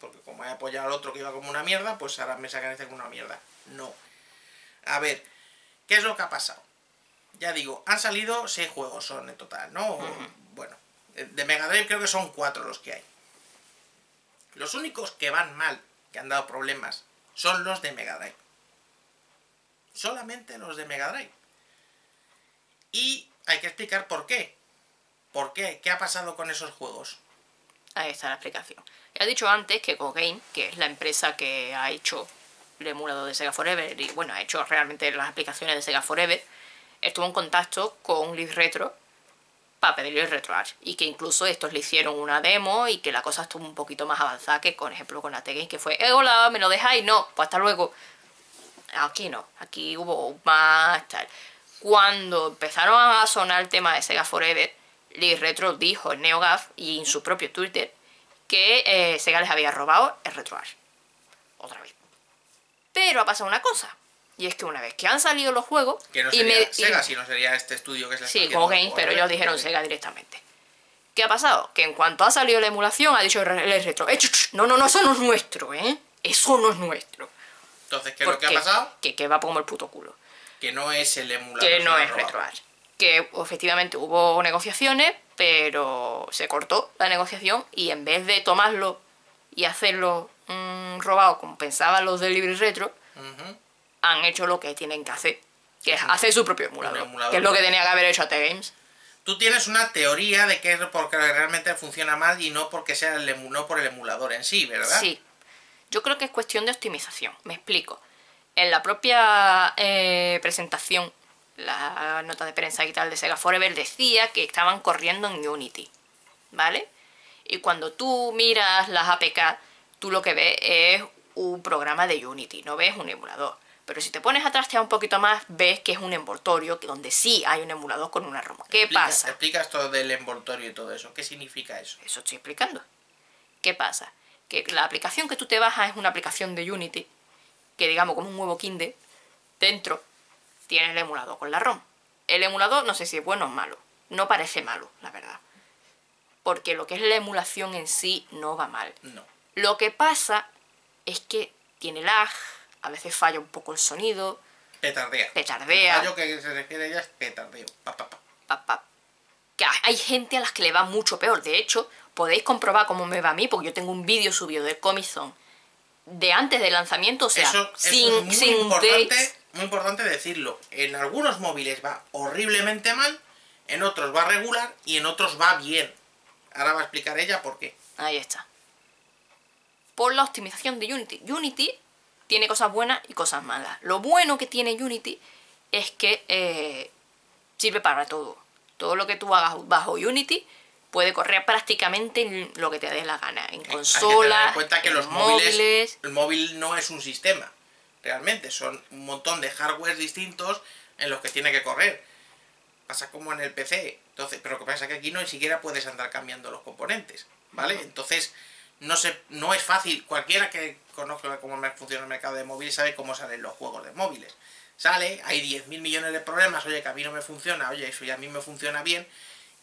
Porque como he apoyado al otro que iba como una mierda, pues ahora me sacan este como una mierda. No. A ver, ¿qué es lo que ha pasado? Ya digo, han salido seis juegos son en total, ¿no? Uh-huh. Bueno, de Mega Drive creo que son cuatro los que hay. Los únicos que van mal, que han dado problemas, son los de Mega Drive. Solamente los de Mega Drive. Y hay que explicar por qué. ¿Por qué? ¿Qué ha pasado con esos juegos? Ahí está la explicación. He dicho antes que GoGame, que es la empresa que ha hecho el emulador de Sega Forever, y bueno, ha hecho realmente las aplicaciones de Sega Forever, estuvo en contacto con Live Retro para pedirle el RetroArch. Y que incluso estos le hicieron una demo y que la cosa estuvo un poquito más avanzada que, por ejemplo, con A T Games, que fue, eh, hola, ¿me lo dejáis? No, pues hasta luego. Aquí no, aquí hubo más tal. Cuando empezaron a sonar el tema de Sega Forever, Lee Retro dijo en NeoGAF y en su propio Twitter que eh, Sega les había robado el RetroArch. Otra vez. Pero ha pasado una cosa. Y es que una vez que han salido los juegos... Que no sería y me, Sega, y, si no sería este estudio que es la... Sí, GoGame, pero ellos dijeron Sega directamente. ¿Qué ha pasado? Que en cuanto ha salido la emulación ha dicho Lee Retro, eh, no, no, no, eso no es nuestro, ¿eh? Eso no es nuestro. Entonces, ¿qué es lo que ha pasado? Que, que va como el puto culo. Que no es el emulador. Que no es RetroArch. Que efectivamente hubo negociaciones, pero se cortó la negociación y en vez de tomarlo y hacerlo mmm, robado como pensaban los de Libre Retro, uh-huh. han hecho lo que tienen que hacer, que es hacer su propio emulador, emulador. Que es lo que tenía que haber hecho A T Games. Tú tienes una teoría de que es porque realmente funciona mal y no porque sea el emu, no por el emulador en sí, ¿verdad? Sí. Yo creo que es cuestión de optimización. Me explico. En la propia eh, presentación, la nota de prensa y tal de Sega Forever decía que estaban corriendo en Unity, ¿vale? Y cuando tú miras las A P K, tú lo que ves es un programa de Unity, no ves un emulador. Pero si te pones a trastear un poquito más, ves que es un envoltorio donde sí hay un emulador con una ROM. ¿Qué Explica, pasa? Explicas todo del envoltorio y todo eso. ¿Qué significa eso? Eso estoy explicando. ¿Qué pasa? Que la aplicación que tú te bajas es una aplicación de Unity, que digamos como un nuevo Kindle, dentro tiene el emulador con la ROM. El emulador no sé si es bueno o malo, no parece malo, la verdad. Porque lo que es la emulación en sí no va mal. No. Lo que pasa es que tiene lag, a veces falla un poco el sonido, Petardea. Petardea. El fallo que se refiere a ella es petardeo. Pa, pa, pa. Pa, pa. Que hay gente a las que le va mucho peor. De hecho, podéis comprobar cómo me va a mí, porque yo tengo un vídeo subido del Comix Zone de antes del lanzamiento. O sea, eso, sin, eso es muy, sin importante, de... muy importante decirlo. En algunos móviles va horriblemente mal, en otros va regular y en otros va bien. Ahora va a explicar ella por qué. Ahí está. Por la optimización de Unity. Unity tiene cosas buenas y cosas malas. Lo bueno que tiene Unity es que eh, sirve para todo. Todo lo que tú hagas bajo Unity puede correr prácticamente en lo que te dé la gana. En consolas, hay que tener en cuenta que en los móviles, móviles... El móvil no es un sistema. Realmente son un montón de hardware distintos en los que tiene que correr. Pasa como en el P C. Entonces, pero lo que pasa es que aquí no ni siquiera puedes andar cambiando los componentes, ¿vale? Uh-huh. Entonces... No, se, no es fácil, cualquiera que conozca cómo funciona el mercado de móviles sabe cómo salen los juegos de móviles. Sale, hay diez mil millones de problemas, oye, que a mí no me funciona, oye, eso ya a mí me funciona bien,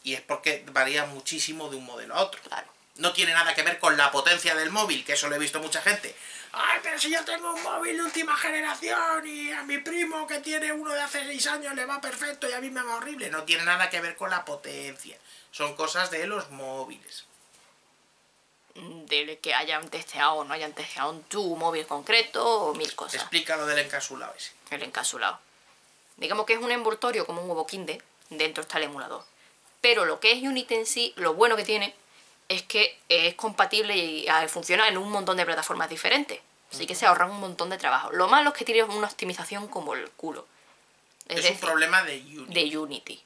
y es porque varía muchísimo de un modelo a otro. Claro. No tiene nada que ver con la potencia del móvil, que eso lo he visto mucha gente. ¡Ay, pero si yo tengo un móvil de última generación y a mi primo que tiene uno de hace seis años le va perfecto y a mí me va horrible! No tiene nada que ver con la potencia, son cosas de los móviles. De que hayan testeado o no hayan testeado en tu móvil concreto o mil cosas. Explica lo del encasulado ese. El encasulado. Digamos que es un envoltorio como un huevo kinder, dentro está el emulador. Pero lo que es Unity en sí, lo bueno que tiene es que es compatible y funciona en un montón de plataformas diferentes. Así que se ahorran un montón de trabajo. Lo malo es que tiene una optimización como el culo. Es, es decir, un problema de Unity. De Unity.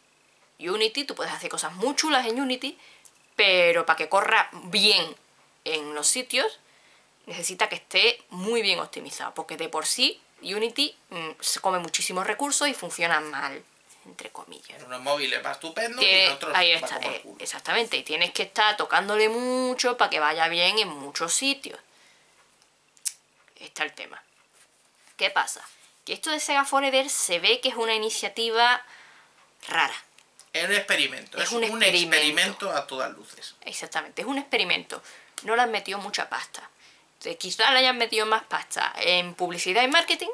Unity, tú puedes hacer cosas muy chulas en Unity, pero para que corra bien en los sitios necesita que esté muy bien optimizado, porque de por sí Unity mmm, se come muchísimos recursos y funciona mal, entre comillas. En unos móviles va estupendo que, y en otros ahí está, va como el culo. Exactamente, y tienes que estar tocándole mucho para que vaya bien en muchos sitios. Está el tema. ¿Qué pasa? Que esto de Sega Forever se ve que es una iniciativa rara. Es un experimento, es, es un, un experimento. experimento a todas luces. Exactamente, es un experimento. No le han metido mucha pasta. Quizás le hayan metido más pasta en publicidad y marketing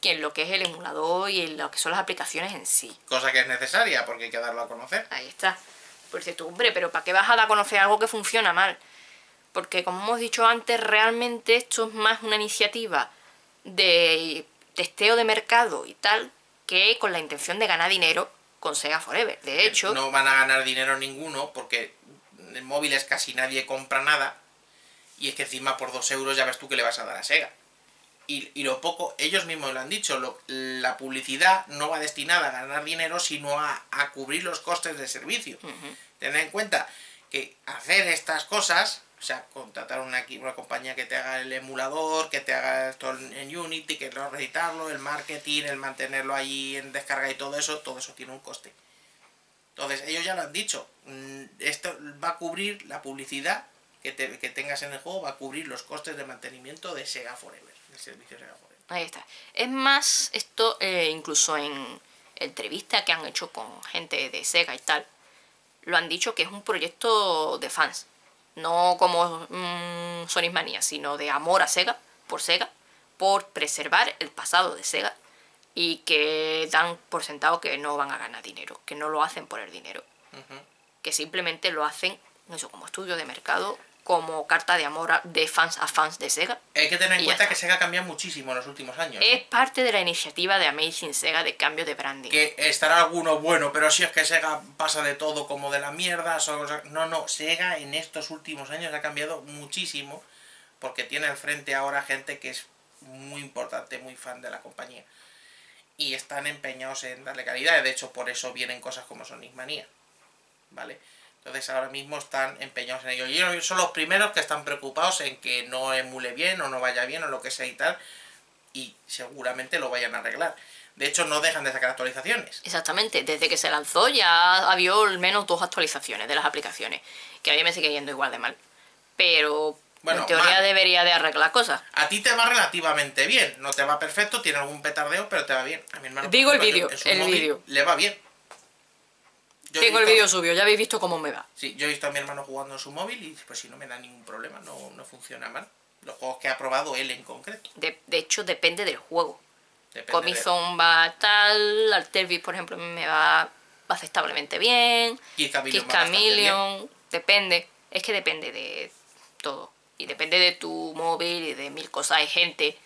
que en lo que es el emulador y en lo que son las aplicaciones en sí. Cosa que es necesaria porque hay que darlo a conocer. Ahí está. Por cierto, hombre, pero ¿para qué vas a dar a conocer algo que funciona mal? Porque como hemos dicho antes, realmente esto es más una iniciativa de testeo de mercado y tal, que con la intención de ganar dinero con Sega Forever. De hecho... No van a ganar dinero ninguno porque... en móviles casi nadie compra nada, y es que encima por dos euros ya ves tú que le vas a dar a Sega. Y, y lo poco, ellos mismos lo han dicho, lo, la publicidad no va destinada a ganar dinero, sino a, a cubrir los costes del servicio. Uh-huh. Tened en cuenta que hacer estas cosas, o sea, contratar una, una compañía que te haga el emulador, que te haga esto en Unity, que no reeditarlo, el marketing, el mantenerlo ahí en descarga y todo eso, todo eso tiene un coste. Entonces, ellos ya lo han dicho, esto va a cubrir la publicidad que, te, que tengas en el juego, va a cubrir los costes de mantenimiento de Sega Forever, del servicio Sega Forever. Ahí está. Es más, esto eh, incluso en entrevistas que han hecho con gente de Sega y tal, lo han dicho que es un proyecto de fans, no como mmm, Sonic Mania, sino de amor a Sega, por Sega, por preservar el pasado de Sega. Y que dan por sentado que no van a ganar dinero, que no lo hacen por el dinero. Uh-huh. Que simplemente lo hacen, no sé, como estudio de mercado, como carta de amor a, de fans a fans de Sega. Hay que tener en cuenta que Sega ha cambiado muchísimo en los últimos años. Es ¿eh? parte de la iniciativa de Amazing Sega de cambio de branding. Que estará alguno bueno, pero si es que Sega pasa de todo como de la mierda. Solo, no, no, Sega en estos últimos años ha cambiado muchísimo porque tiene al frente ahora gente que es muy importante, muy fan de la compañía. Y están empeñados en darle calidad. De hecho, por eso vienen cosas como Sonic Mania, ¿vale? Entonces ahora mismo están empeñados en ello. Y ellos son los primeros que están preocupados en que no emule bien o no vaya bien o lo que sea y tal. Y seguramente lo vayan a arreglar. De hecho, no dejan de sacar actualizaciones. Exactamente. Desde que se lanzó ya había al menos dos actualizaciones de las aplicaciones. Que a mí me sigue yendo igual de mal. Pero... Bueno, en teoría mal. Debería de arreglar cosas. A ti te va relativamente bien. No te va perfecto, tiene algún petardeo, pero te va bien. A mi hermano, Digo el vídeo, el vídeo. Le va bien. Yo Tengo visto, el vídeo subido, ya habéis visto cómo me va. Sí, yo he visto a mi hermano jugando en su móvil y pues si no me da ningún problema, no, no funciona mal. Los juegos que ha probado él en concreto. De, de hecho, depende del juego. Comix Zone va tal, Altervis por ejemplo me va aceptablemente bien, Kiss Chameleon, depende, es que depende de todo y depende de tu móvil y de mil cosas. Hay gente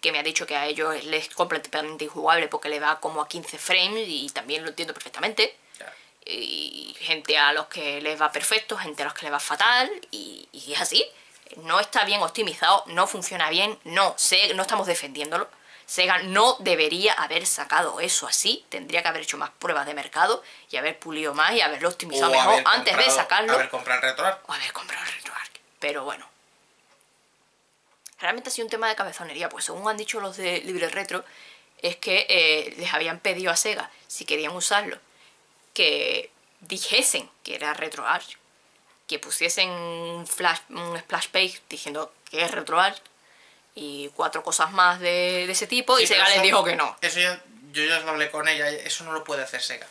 que me ha dicho que a ellos les es completamente injugable porque le va como a quince frames y también lo entiendo perfectamente. Claro. Y gente a los que les va perfecto, gente a los que les va fatal y, y es así. No está bien optimizado, no funciona bien, no, se, no estamos defendiéndolo. Sega no debería haber sacado eso así, tendría que haber hecho más pruebas de mercado y haber pulido más y haberlo optimizado o mejor haber antes comprado, de sacarlo. Haber comprado el RetroArch. O haber comprado el RetroArch. Pero bueno, realmente ha sido un tema de cabezonería, pues según han dicho los de Libre Retro, es que eh, les habían pedido a Sega, si querían usarlo, que dijesen que era RetroArch, que pusiesen un, flash, un splash page diciendo que es RetroArch, y cuatro cosas más de, de ese tipo, sí, y Sega les dijo que no. Eso ya, yo ya lo hablé con ella, eso no lo puede hacer Sega.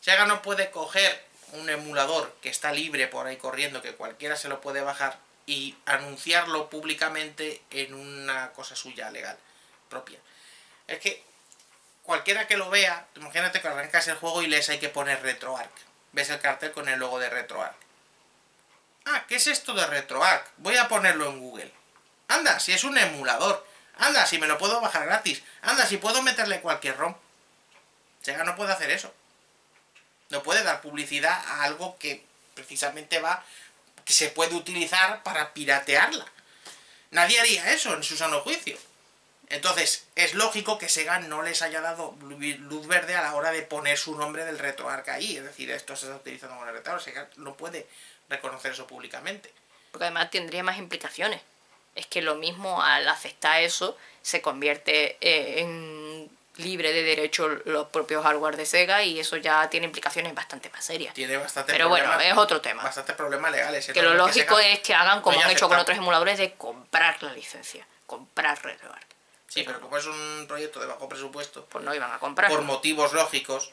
Sega no puede coger un emulador que está libre por ahí corriendo, que cualquiera se lo puede bajar, y anunciarlo públicamente en una cosa suya, legal, propia. Es que cualquiera que lo vea, imagínate que arrancas el juego y lees hay que poner RetroArch. Ves el cartel con el logo de RetroArch. Ah, ¿qué es esto de RetroArch? Voy a ponerlo en Google. Anda, si es un emulador. Anda, si me lo puedo bajar gratis. Anda, si puedo meterle cualquier ROM. Sega no puede hacer eso. No puede dar publicidad a algo que precisamente va... que se puede utilizar para piratearla. Nadie haría eso en su sano juicio. Entonces, es lógico que Sega no les haya dado luz verde a la hora de poner su nombre del RetroArch ahí. Es decir, esto se está utilizando como el RetroArch. Sega no puede reconocer eso públicamente. Porque además tendría más implicaciones. Es que lo mismo al aceptar eso se convierte en libre de derecho los propios hardware de Sega y eso ya tiene implicaciones bastante más serias. Tiene bastante Pero bueno, es otro tema. Bastantes problemas legales. Que lo lógico es que hagan como han hecho con otros emuladores de comprar la licencia, comprar RetroArch. Sí, pero como es un proyecto de bajo presupuesto, pues no iban a comprar. Por motivos lógicos.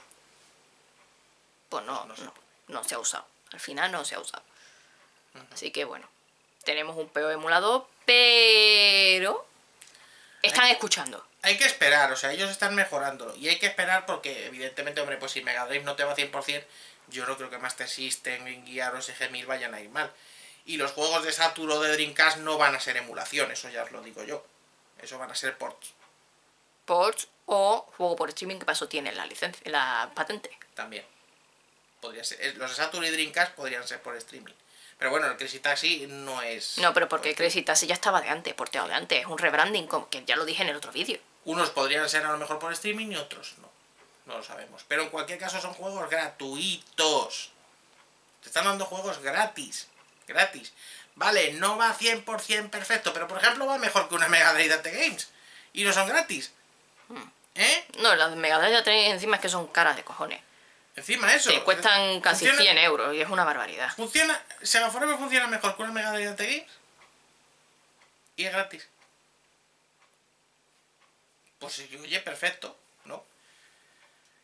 Pues no, no se ha usado. Al final no se ha usado. Así que bueno, tenemos un peor emulador. Pero están hay, escuchando. Hay que esperar, o sea, ellos están mejorando. Y hay que esperar porque, evidentemente, hombre, pues si Mega Drive no te va cien por cien, yo no creo que Master System, Gear o S G mil vayan a ir mal. Y los juegos de Saturn o de Dreamcast no van a ser emulación, eso ya os lo digo yo. Eso van a ser ports. Ports o juego por streaming que paso tiene la licencia, la patente. También. Podría ser. Los de Saturn y Dreamcast podrían ser por streaming. Pero bueno, el Crazy Taxi no es... No, pero porque el Crazy Taxi ya estaba de antes, porteado de antes. Es un rebranding, que ya lo dije en el otro vídeo. Unos podrían ser a lo mejor por streaming y otros no. No lo sabemos. Pero en cualquier caso son juegos gratuitos. Te están dando juegos gratis. Gratis. Vale, no va cien por cien perfecto, pero por ejemplo va mejor que una Mega Drive de A T Games. Y no son gratis. Hmm. ¿Eh? No, las Mega Drive de A T Games encima es que son caras de cojones. Encima eso. Te cuestan casi cien euros y es una barbaridad. Funciona, Sega Forever funciona mejor que una Mega Drive de Games y es gratis. Pues oye, perfecto, ¿no?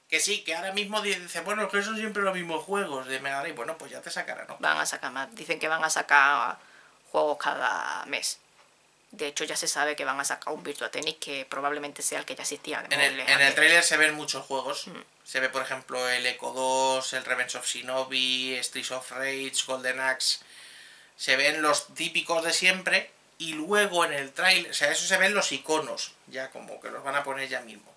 Que sí, que ahora mismo dicen, bueno, es que son siempre los mismos juegos de Mega Drive. Bueno, pues ya te sacarán, ¿no? Van a sacar más, dicen que van a sacar juegos cada mes. De hecho ya se sabe que van a sacar un Virtua Tennis que probablemente sea el que ya existía. En el, en el trailer se ven muchos juegos. Mm. Se ve por ejemplo el Echo dos, el Revenge of Shinobi, Streets of Rage, Golden Axe. Se ven los típicos de siempre. Y luego en el trailer, o sea, eso se ven los iconos. Ya como que los van a poner ya mismo.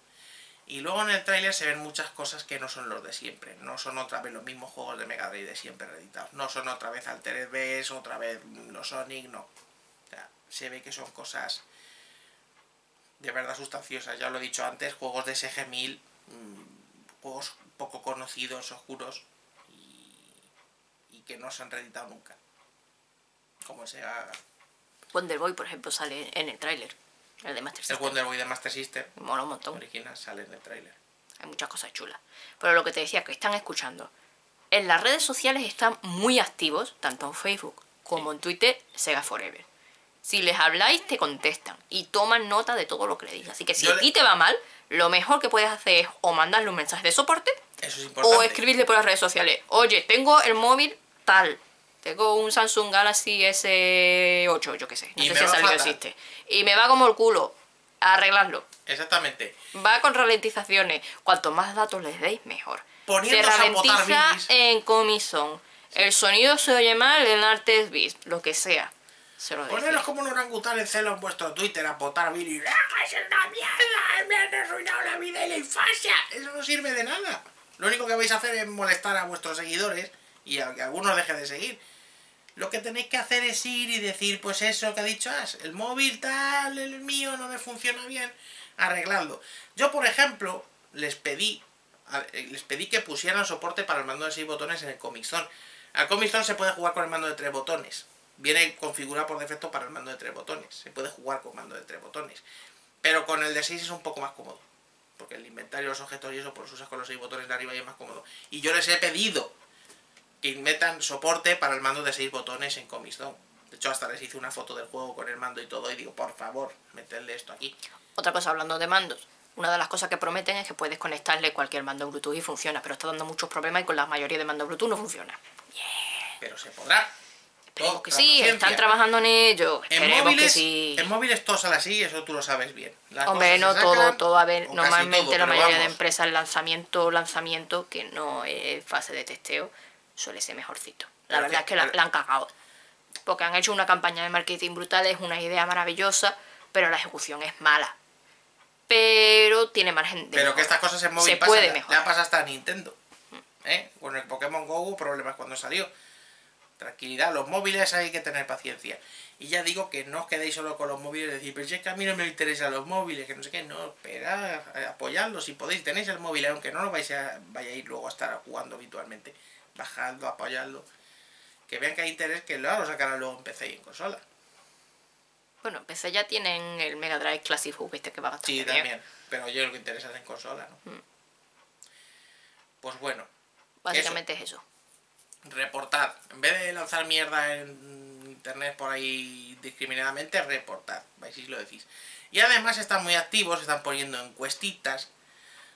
Y luego en el trailer se ven muchas cosas que no son los de siempre. No son otra vez los mismos juegos de Mega Drive de siempre reeditados. No son otra vez Altered Beast, otra vez los Sonic, no. Se ve que son cosas de verdad sustanciosas. Ya lo he dicho antes, juegos de S G mil, juegos poco conocidos, oscuros y, y que no se han reeditado nunca. Como el Sega Wonder Boy, por ejemplo, sale en el tráiler. El de Master System. El Wonder Boy de Master System. Mola un montón. Original sale en el tráiler. Hay muchas cosas chulas. Pero lo que te decía, que están escuchando. En las redes sociales están muy activos, tanto en Facebook como sí. en Twitter, Sega Forever. Si les habláis, te contestan y toman nota de todo lo que le digas. Así que si a ti te va mal, lo mejor que puedes hacer es o mandarle un mensaje de soporte eso es importante. O escribirle por las redes sociales. Oye, tengo el móvil tal, tengo un Samsung Galaxy S ocho, yo qué sé, no sé si ese existe. Y me va como el culo. arregladlo. Exactamente. Va con ralentizaciones. Cuanto más datos les deis, mejor. Poniéndose se ralentiza en Comix Zone. Sí. El sonido se oye mal, el arte es bis, lo que sea. Se lo Poneros como un orangután en celo en vuestro Twitter a botar vídeos. ¡Es una mierda! ¡Me han arruinado la vida y la infancia! Eso no sirve de nada. Lo único que vais a hacer es molestar a vuestros seguidores y a que algunos dejen de seguir. Lo que tenéis que hacer es ir y decir, pues eso que ha dicho Ash, el móvil tal, el mío no me funciona bien, arregladlo. Yo, por ejemplo, les pedí les pedí que pusieran soporte para el mando de seis botones en el Comix Zone. Al Comix Zone se puede jugar con el mando de tres botones. Viene configurado por defecto para el mando de tres botones. Se puede jugar con mando de tres botones. Pero con el de seis es un poco más cómodo. Porque el inventario, los objetos y eso, por los usas con los seis botones de arriba y es más cómodo. Y yo les he pedido que metan soporte para el mando de seis botones en Comix Zone. De hecho, hasta les hice una foto del juego con el mando y todo. Y digo, por favor, metedle esto aquí. Otra cosa, hablando de mandos. Una de las cosas que prometen es que puedes conectarle cualquier mando Bluetooth y funciona. Pero está dando muchos problemas y con la mayoría de mandos Bluetooth no funciona. Yeah. Pero se podrá. Esperemos que sí, están trabajando en ello. En móviles, sí. En móviles todo sale así, eso tú lo sabes bien. Las Hombre, no sacan, todo, todo, a ver, normalmente todo, la mayoría vamos. de empresas, el lanzamiento, lanzamiento, que no es fase de testeo, suele ser mejorcito. La pero verdad que, es que la, la han cagado. Porque han hecho una campaña de marketing brutal, es una idea maravillosa, pero la ejecución es mala. Pero tiene margen de Pero mejora. que estas cosas en móvil se pasan, puede mejorar. La pasa hasta Nintendo. ¿Eh? Con el Pokémon Go hubo problemas cuando salió. Tranquilidad, los móviles hay que tener paciencia. Y ya digo que no os quedéis solo con los móviles y decir, pero si es que a mí no me interesan los móviles, que no sé qué, no, esperad, apoyadlos si podéis, tenéis el móvil, aunque no lo vais a, vayáis luego a estar jugando habitualmente, bajadlo, apoyadlo, que vean que hay interés, que lo sacarán luego en P C y en consola. Bueno, en P C ya tienen el Mega Drive Classic este que va bastante bien. Sí, también, pero yo lo que interesa es en consola, ¿no? Mm. Pues bueno. Básicamente eso. es eso. Reportad, en vez de lanzar mierda en internet por ahí discriminadamente, reportad, vais y lo decís. Y además están muy activos, están poniendo encuestitas.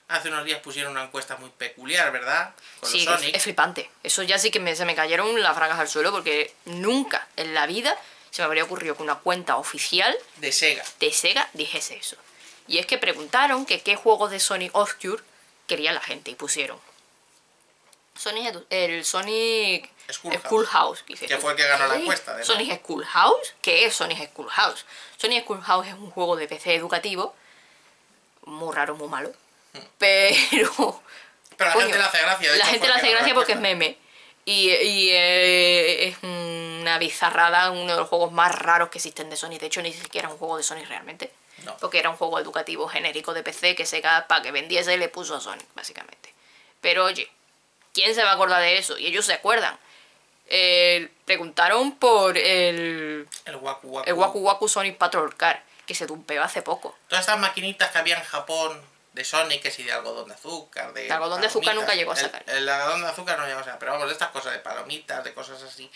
Hace unos días pusieron una encuesta muy peculiar, ¿verdad? Con sí, los Sonic. Es flipante. Eso ya sí que me, se me cayeron las fragas al suelo porque nunca en la vida se me habría ocurrido que una cuenta oficial de Sega de Sega dijese eso. Y es que preguntaron que qué juegos de Sonic Obscure quería la gente y pusieron Sonic, el Sonic Schoolhouse, que fue el que ganó la encuesta. De Sonic Schoolhouse, ¿qué es Sonic Schoolhouse? Sonic Schoolhouse es un juego de P C educativo, muy raro, muy malo, hmm. pero... Pero la coño, gente le hace gracia. De la hecho, gente le hace gracia porque es meme. Y, y eh, es una bizarrada, uno de los juegos más raros que existen de Sonic. De hecho, ni siquiera era un juego de Sonic realmente. No. Porque era un juego educativo genérico de P C que Sega, para que vendiese, le puso a Sonic, básicamente. Pero oye... ¿Quién se va a acordar de eso? Y ellos se acuerdan. Eh, preguntaron por el... El Waku Waku. El Waku Waku Sonic Patrol Car, que se dumpeó hace poco. Todas estas maquinitas que había en Japón de Sonic, que si de algodón de azúcar, de... El algodón de azúcar nunca llegó a sacar. El, el algodón de azúcar no llegó a sacar, pero vamos, de estas cosas, de palomitas, de cosas así.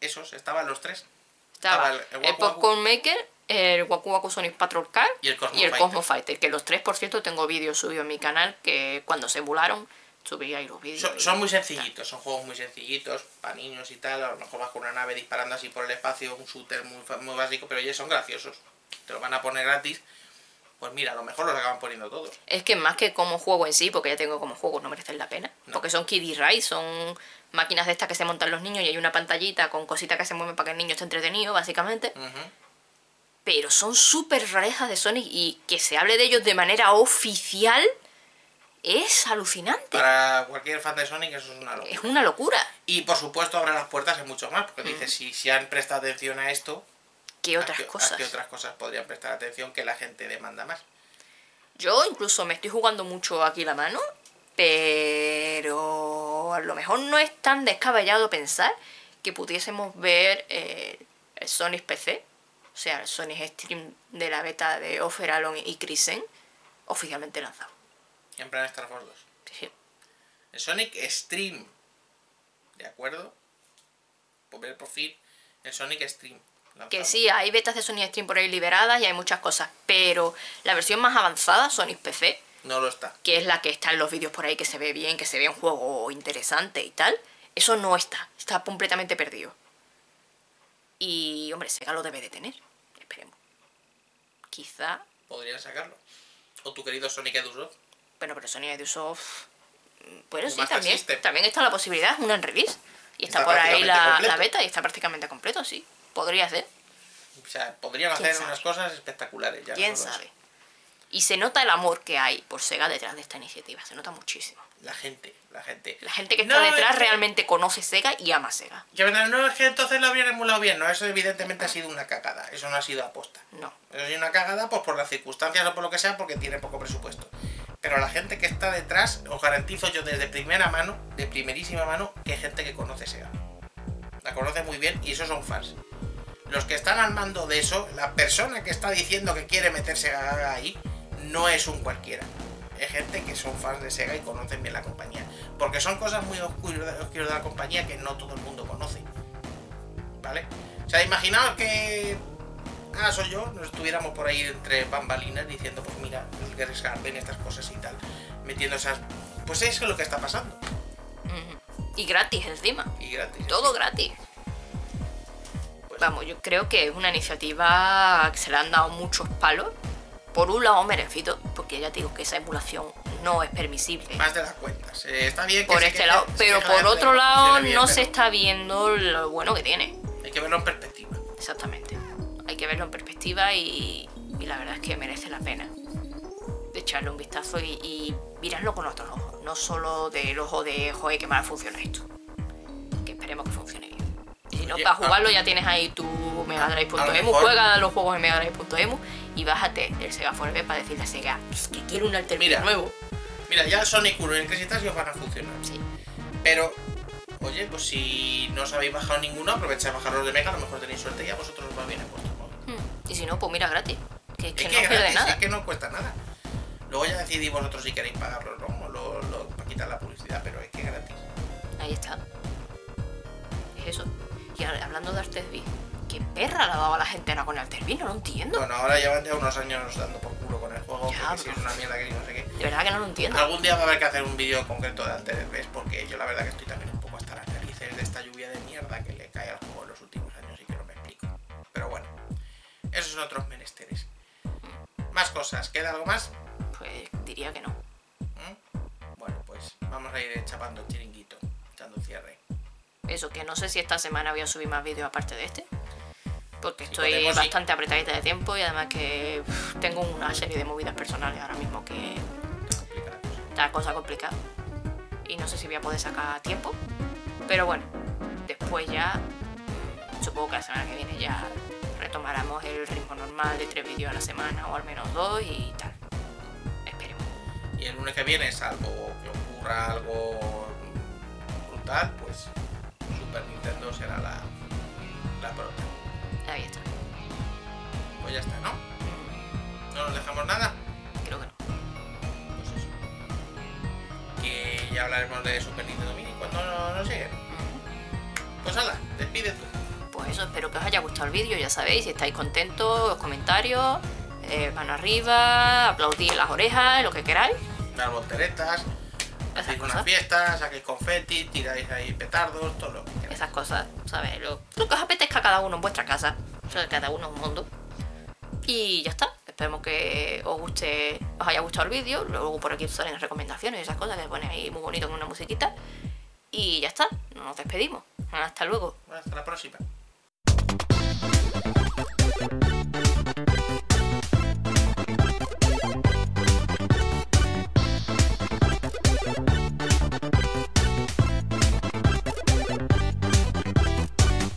Esos, estaban los tres. Estaba, Estaba el, el, el Popcorn Maker, el Waku Waku Sonic Patrol Car y el Cosmo, y el Fighter. Cosmo Fighter. Que los tres, por cierto, tengo vídeos subidos en mi canal que cuando se emularon... Subí ahí los vídeos. Son, son muy sencillitos, son juegos muy sencillitos, para niños y tal. A lo mejor vas con una nave disparando así por el espacio, un shooter muy, muy básico, pero ellos son graciosos. Te lo van a poner gratis. Pues mira, a lo mejor los acaban poniendo todos. Es que más que como juego en sí, porque ya tengo como juegos, no merecen la pena. No. Porque son kiddie rides, son máquinas de estas que se montan los niños y hay una pantallita con cositas que se mueven para que el niño esté entretenido, básicamente. Uh-huh. Pero son súper rarezas de Sonic y que se hable de ellos de manera oficial... Es alucinante. Para cualquier fan de Sonic eso es una locura. Es una locura. Y por supuesto abre las puertas en muchos más, porque mm. dices, si, si han prestado atención a esto, ¿qué otras a, cosas? ¿A qué otras cosas podrían prestar atención que la gente demanda más? Yo incluso me estoy jugando mucho aquí la mano, pero a lo mejor no es tan descabellado pensar que pudiésemos ver eh, el Sonic P C, o sea, el Sonic Stream de la beta de Offer Alon y Krisen oficialmente lanzado. En plan Star Fox dos. Sí. El Sonic Stream. ¿De acuerdo? Volver por fin el Sonic Stream. Lanzado. Que sí, hay betas de Sonic Stream por ahí liberadas y hay muchas cosas. Pero la versión más avanzada, Sonic P C. No lo está. Que es la que está en los vídeos por ahí, que se ve bien, que se ve un juego interesante y tal. Eso no está. Está completamente perdido. Y, hombre, Sega lo debe de tener. Esperemos. quizá. Podrían sacarlo. O tu querido Sonic Edusoft. Bueno, pero Sonic Edusoft... Bueno, sí, también, también está la posibilidad, una en release. Y está, está por ahí la, la beta y está prácticamente completo, sí. Podría ser. O sea, podrían hacer unas cosas espectaculares. Ya ¿Quién sabe? Y se nota el amor que hay por Sega detrás de esta iniciativa. Se nota muchísimo. La gente, la gente. La gente que está no, detrás es que... realmente conoce Sega y ama Sega. Ya, no, es que entonces lo habían emulado bien. No, eso evidentemente uh-huh. ha sido una cagada. Eso no ha sido aposta. No. Eso es una cagada pues por las circunstancias o por lo que sea, porque tiene poco presupuesto. Pero la gente que está detrás, os garantizo yo desde primera mano, de primerísima mano, que hay gente que conoce Sega. La conoce muy bien y esos son fans. Los que están al mando de eso, la persona que está diciendo que quiere meter Sega Gaga ahí, no es un cualquiera. Es gente que son fans de Sega y conocen bien la compañía. Porque son cosas muy oscuras, oscuras de la compañía que no todo el mundo conoce. ¿Vale? O sea, imaginaos que... Ah, soy yo, nos estuviéramos por ahí entre bambalinas diciendo, pues mira, el Garry's Garden, estas cosas y tal, metiendo esas... Pues eso es lo que está pasando. Mm-hmm. Y gratis encima. Y gratis. Todo encima. Gratis. Pues... Vamos, yo creo que es una iniciativa que se le han dado muchos palos. Por un lado merecido, porque ya te digo que esa emulación no es permisible. Más de las cuentas. Eh, está bien que por este lado, que, pero por otro lado bien, no pero... se está viendo lo bueno que tiene. Hay que verlo en perspectiva. Exactamente. Hay que verlo en perspectiva y, y la verdad es que merece la pena de echarle un vistazo y, y mirarlo con otros ojos, no solo del ojo de joder, que mal funciona esto, que esperemos que funcione bien. Y si no, para jugarlo ya tienes ahí tu Mega Drive punto emu, juega los juegos en Mega Drive punto emu y bájate el Sega Forever para decirle a Sega que quiero un alternativa nuevo. Mira, ya Sonic uno y el Crazy Taxi os van a funcionar. Sí. Pero... Oye, pues si no os habéis bajado ninguno, aprovechad a bajaros de Mega, a lo mejor tenéis suerte y a vosotros os va bien en vuestro móvil. Hmm. Y si no, pues mira, gratis. Que, es que, que no pierde nada. Es que no cuesta nada. Luego ya decidís vosotros si queréis pagarlo lo, lo, lo, para quitar la publicidad, pero es que es gratis. Ahí está. Es eso. Y hablando de Altersby, ¿qué perra la daba la gente ahora con Altersby? No lo entiendo. Bueno, ahora llevan ya unos años dando por culo con el juego, ya, porque si es una mierda que no sé qué. De verdad que no lo entiendo. Algún día va a haber que hacer un vídeo concreto de Altersby, porque yo la verdad que estoy también un poco hasta las narices de esta lluvia de mierda que le cae al juego en los últimos años y que no me explico. Pero bueno, esos son otros menesteres. Más cosas, ¿queda algo más? Pues diría que no. ¿Mm? Bueno, pues vamos a ir chapando el chiringuito, echando cierre. Eso, que no sé si esta semana voy a subir más vídeos aparte de este, porque estoy sí, podemos, bastante sí. apretadita de tiempo y además que uff, tengo una serie de movidas personales ahora mismo que está la cosa complicada y no sé si voy a poder sacar tiempo, pero bueno, después ya supongo que la semana que viene ya retomaremos el ritmo normal de tres vídeos a la semana o al menos dos y tal, esperemos. Y el lunes que viene, salvo que ocurra algo brutal, pues Super Nintendo será la, la próxima. Ahí está. Pues ya está, ¿no? ¿No nos dejamos nada? Creo que no. Pues eso. Que ya hablaremos de Super Nintendo Mini cuando nos no lleguen. Pues hala, despide tú. Pues eso, espero que os haya gustado el vídeo, ya sabéis, si estáis contentos, los comentarios, eh, mano arriba, aplaudid las orejas, lo que queráis. Dar volteretas. Hacéis unas fiestas, saquéis confeti, tiráis ahí petardos, todo lo que queráis. Esas cosas, ¿sabes? Lo, lo que os apetezca a cada uno en vuestra casa. O sea, cada uno en un mundo. Y ya está. Esperemos que os guste, os haya gustado el vídeo. Luego por aquí salen las recomendaciones y esas cosas que ponen ahí muy bonito con una musiquita. Y ya está. Nos despedimos. Hasta luego. Bueno, hasta la próxima.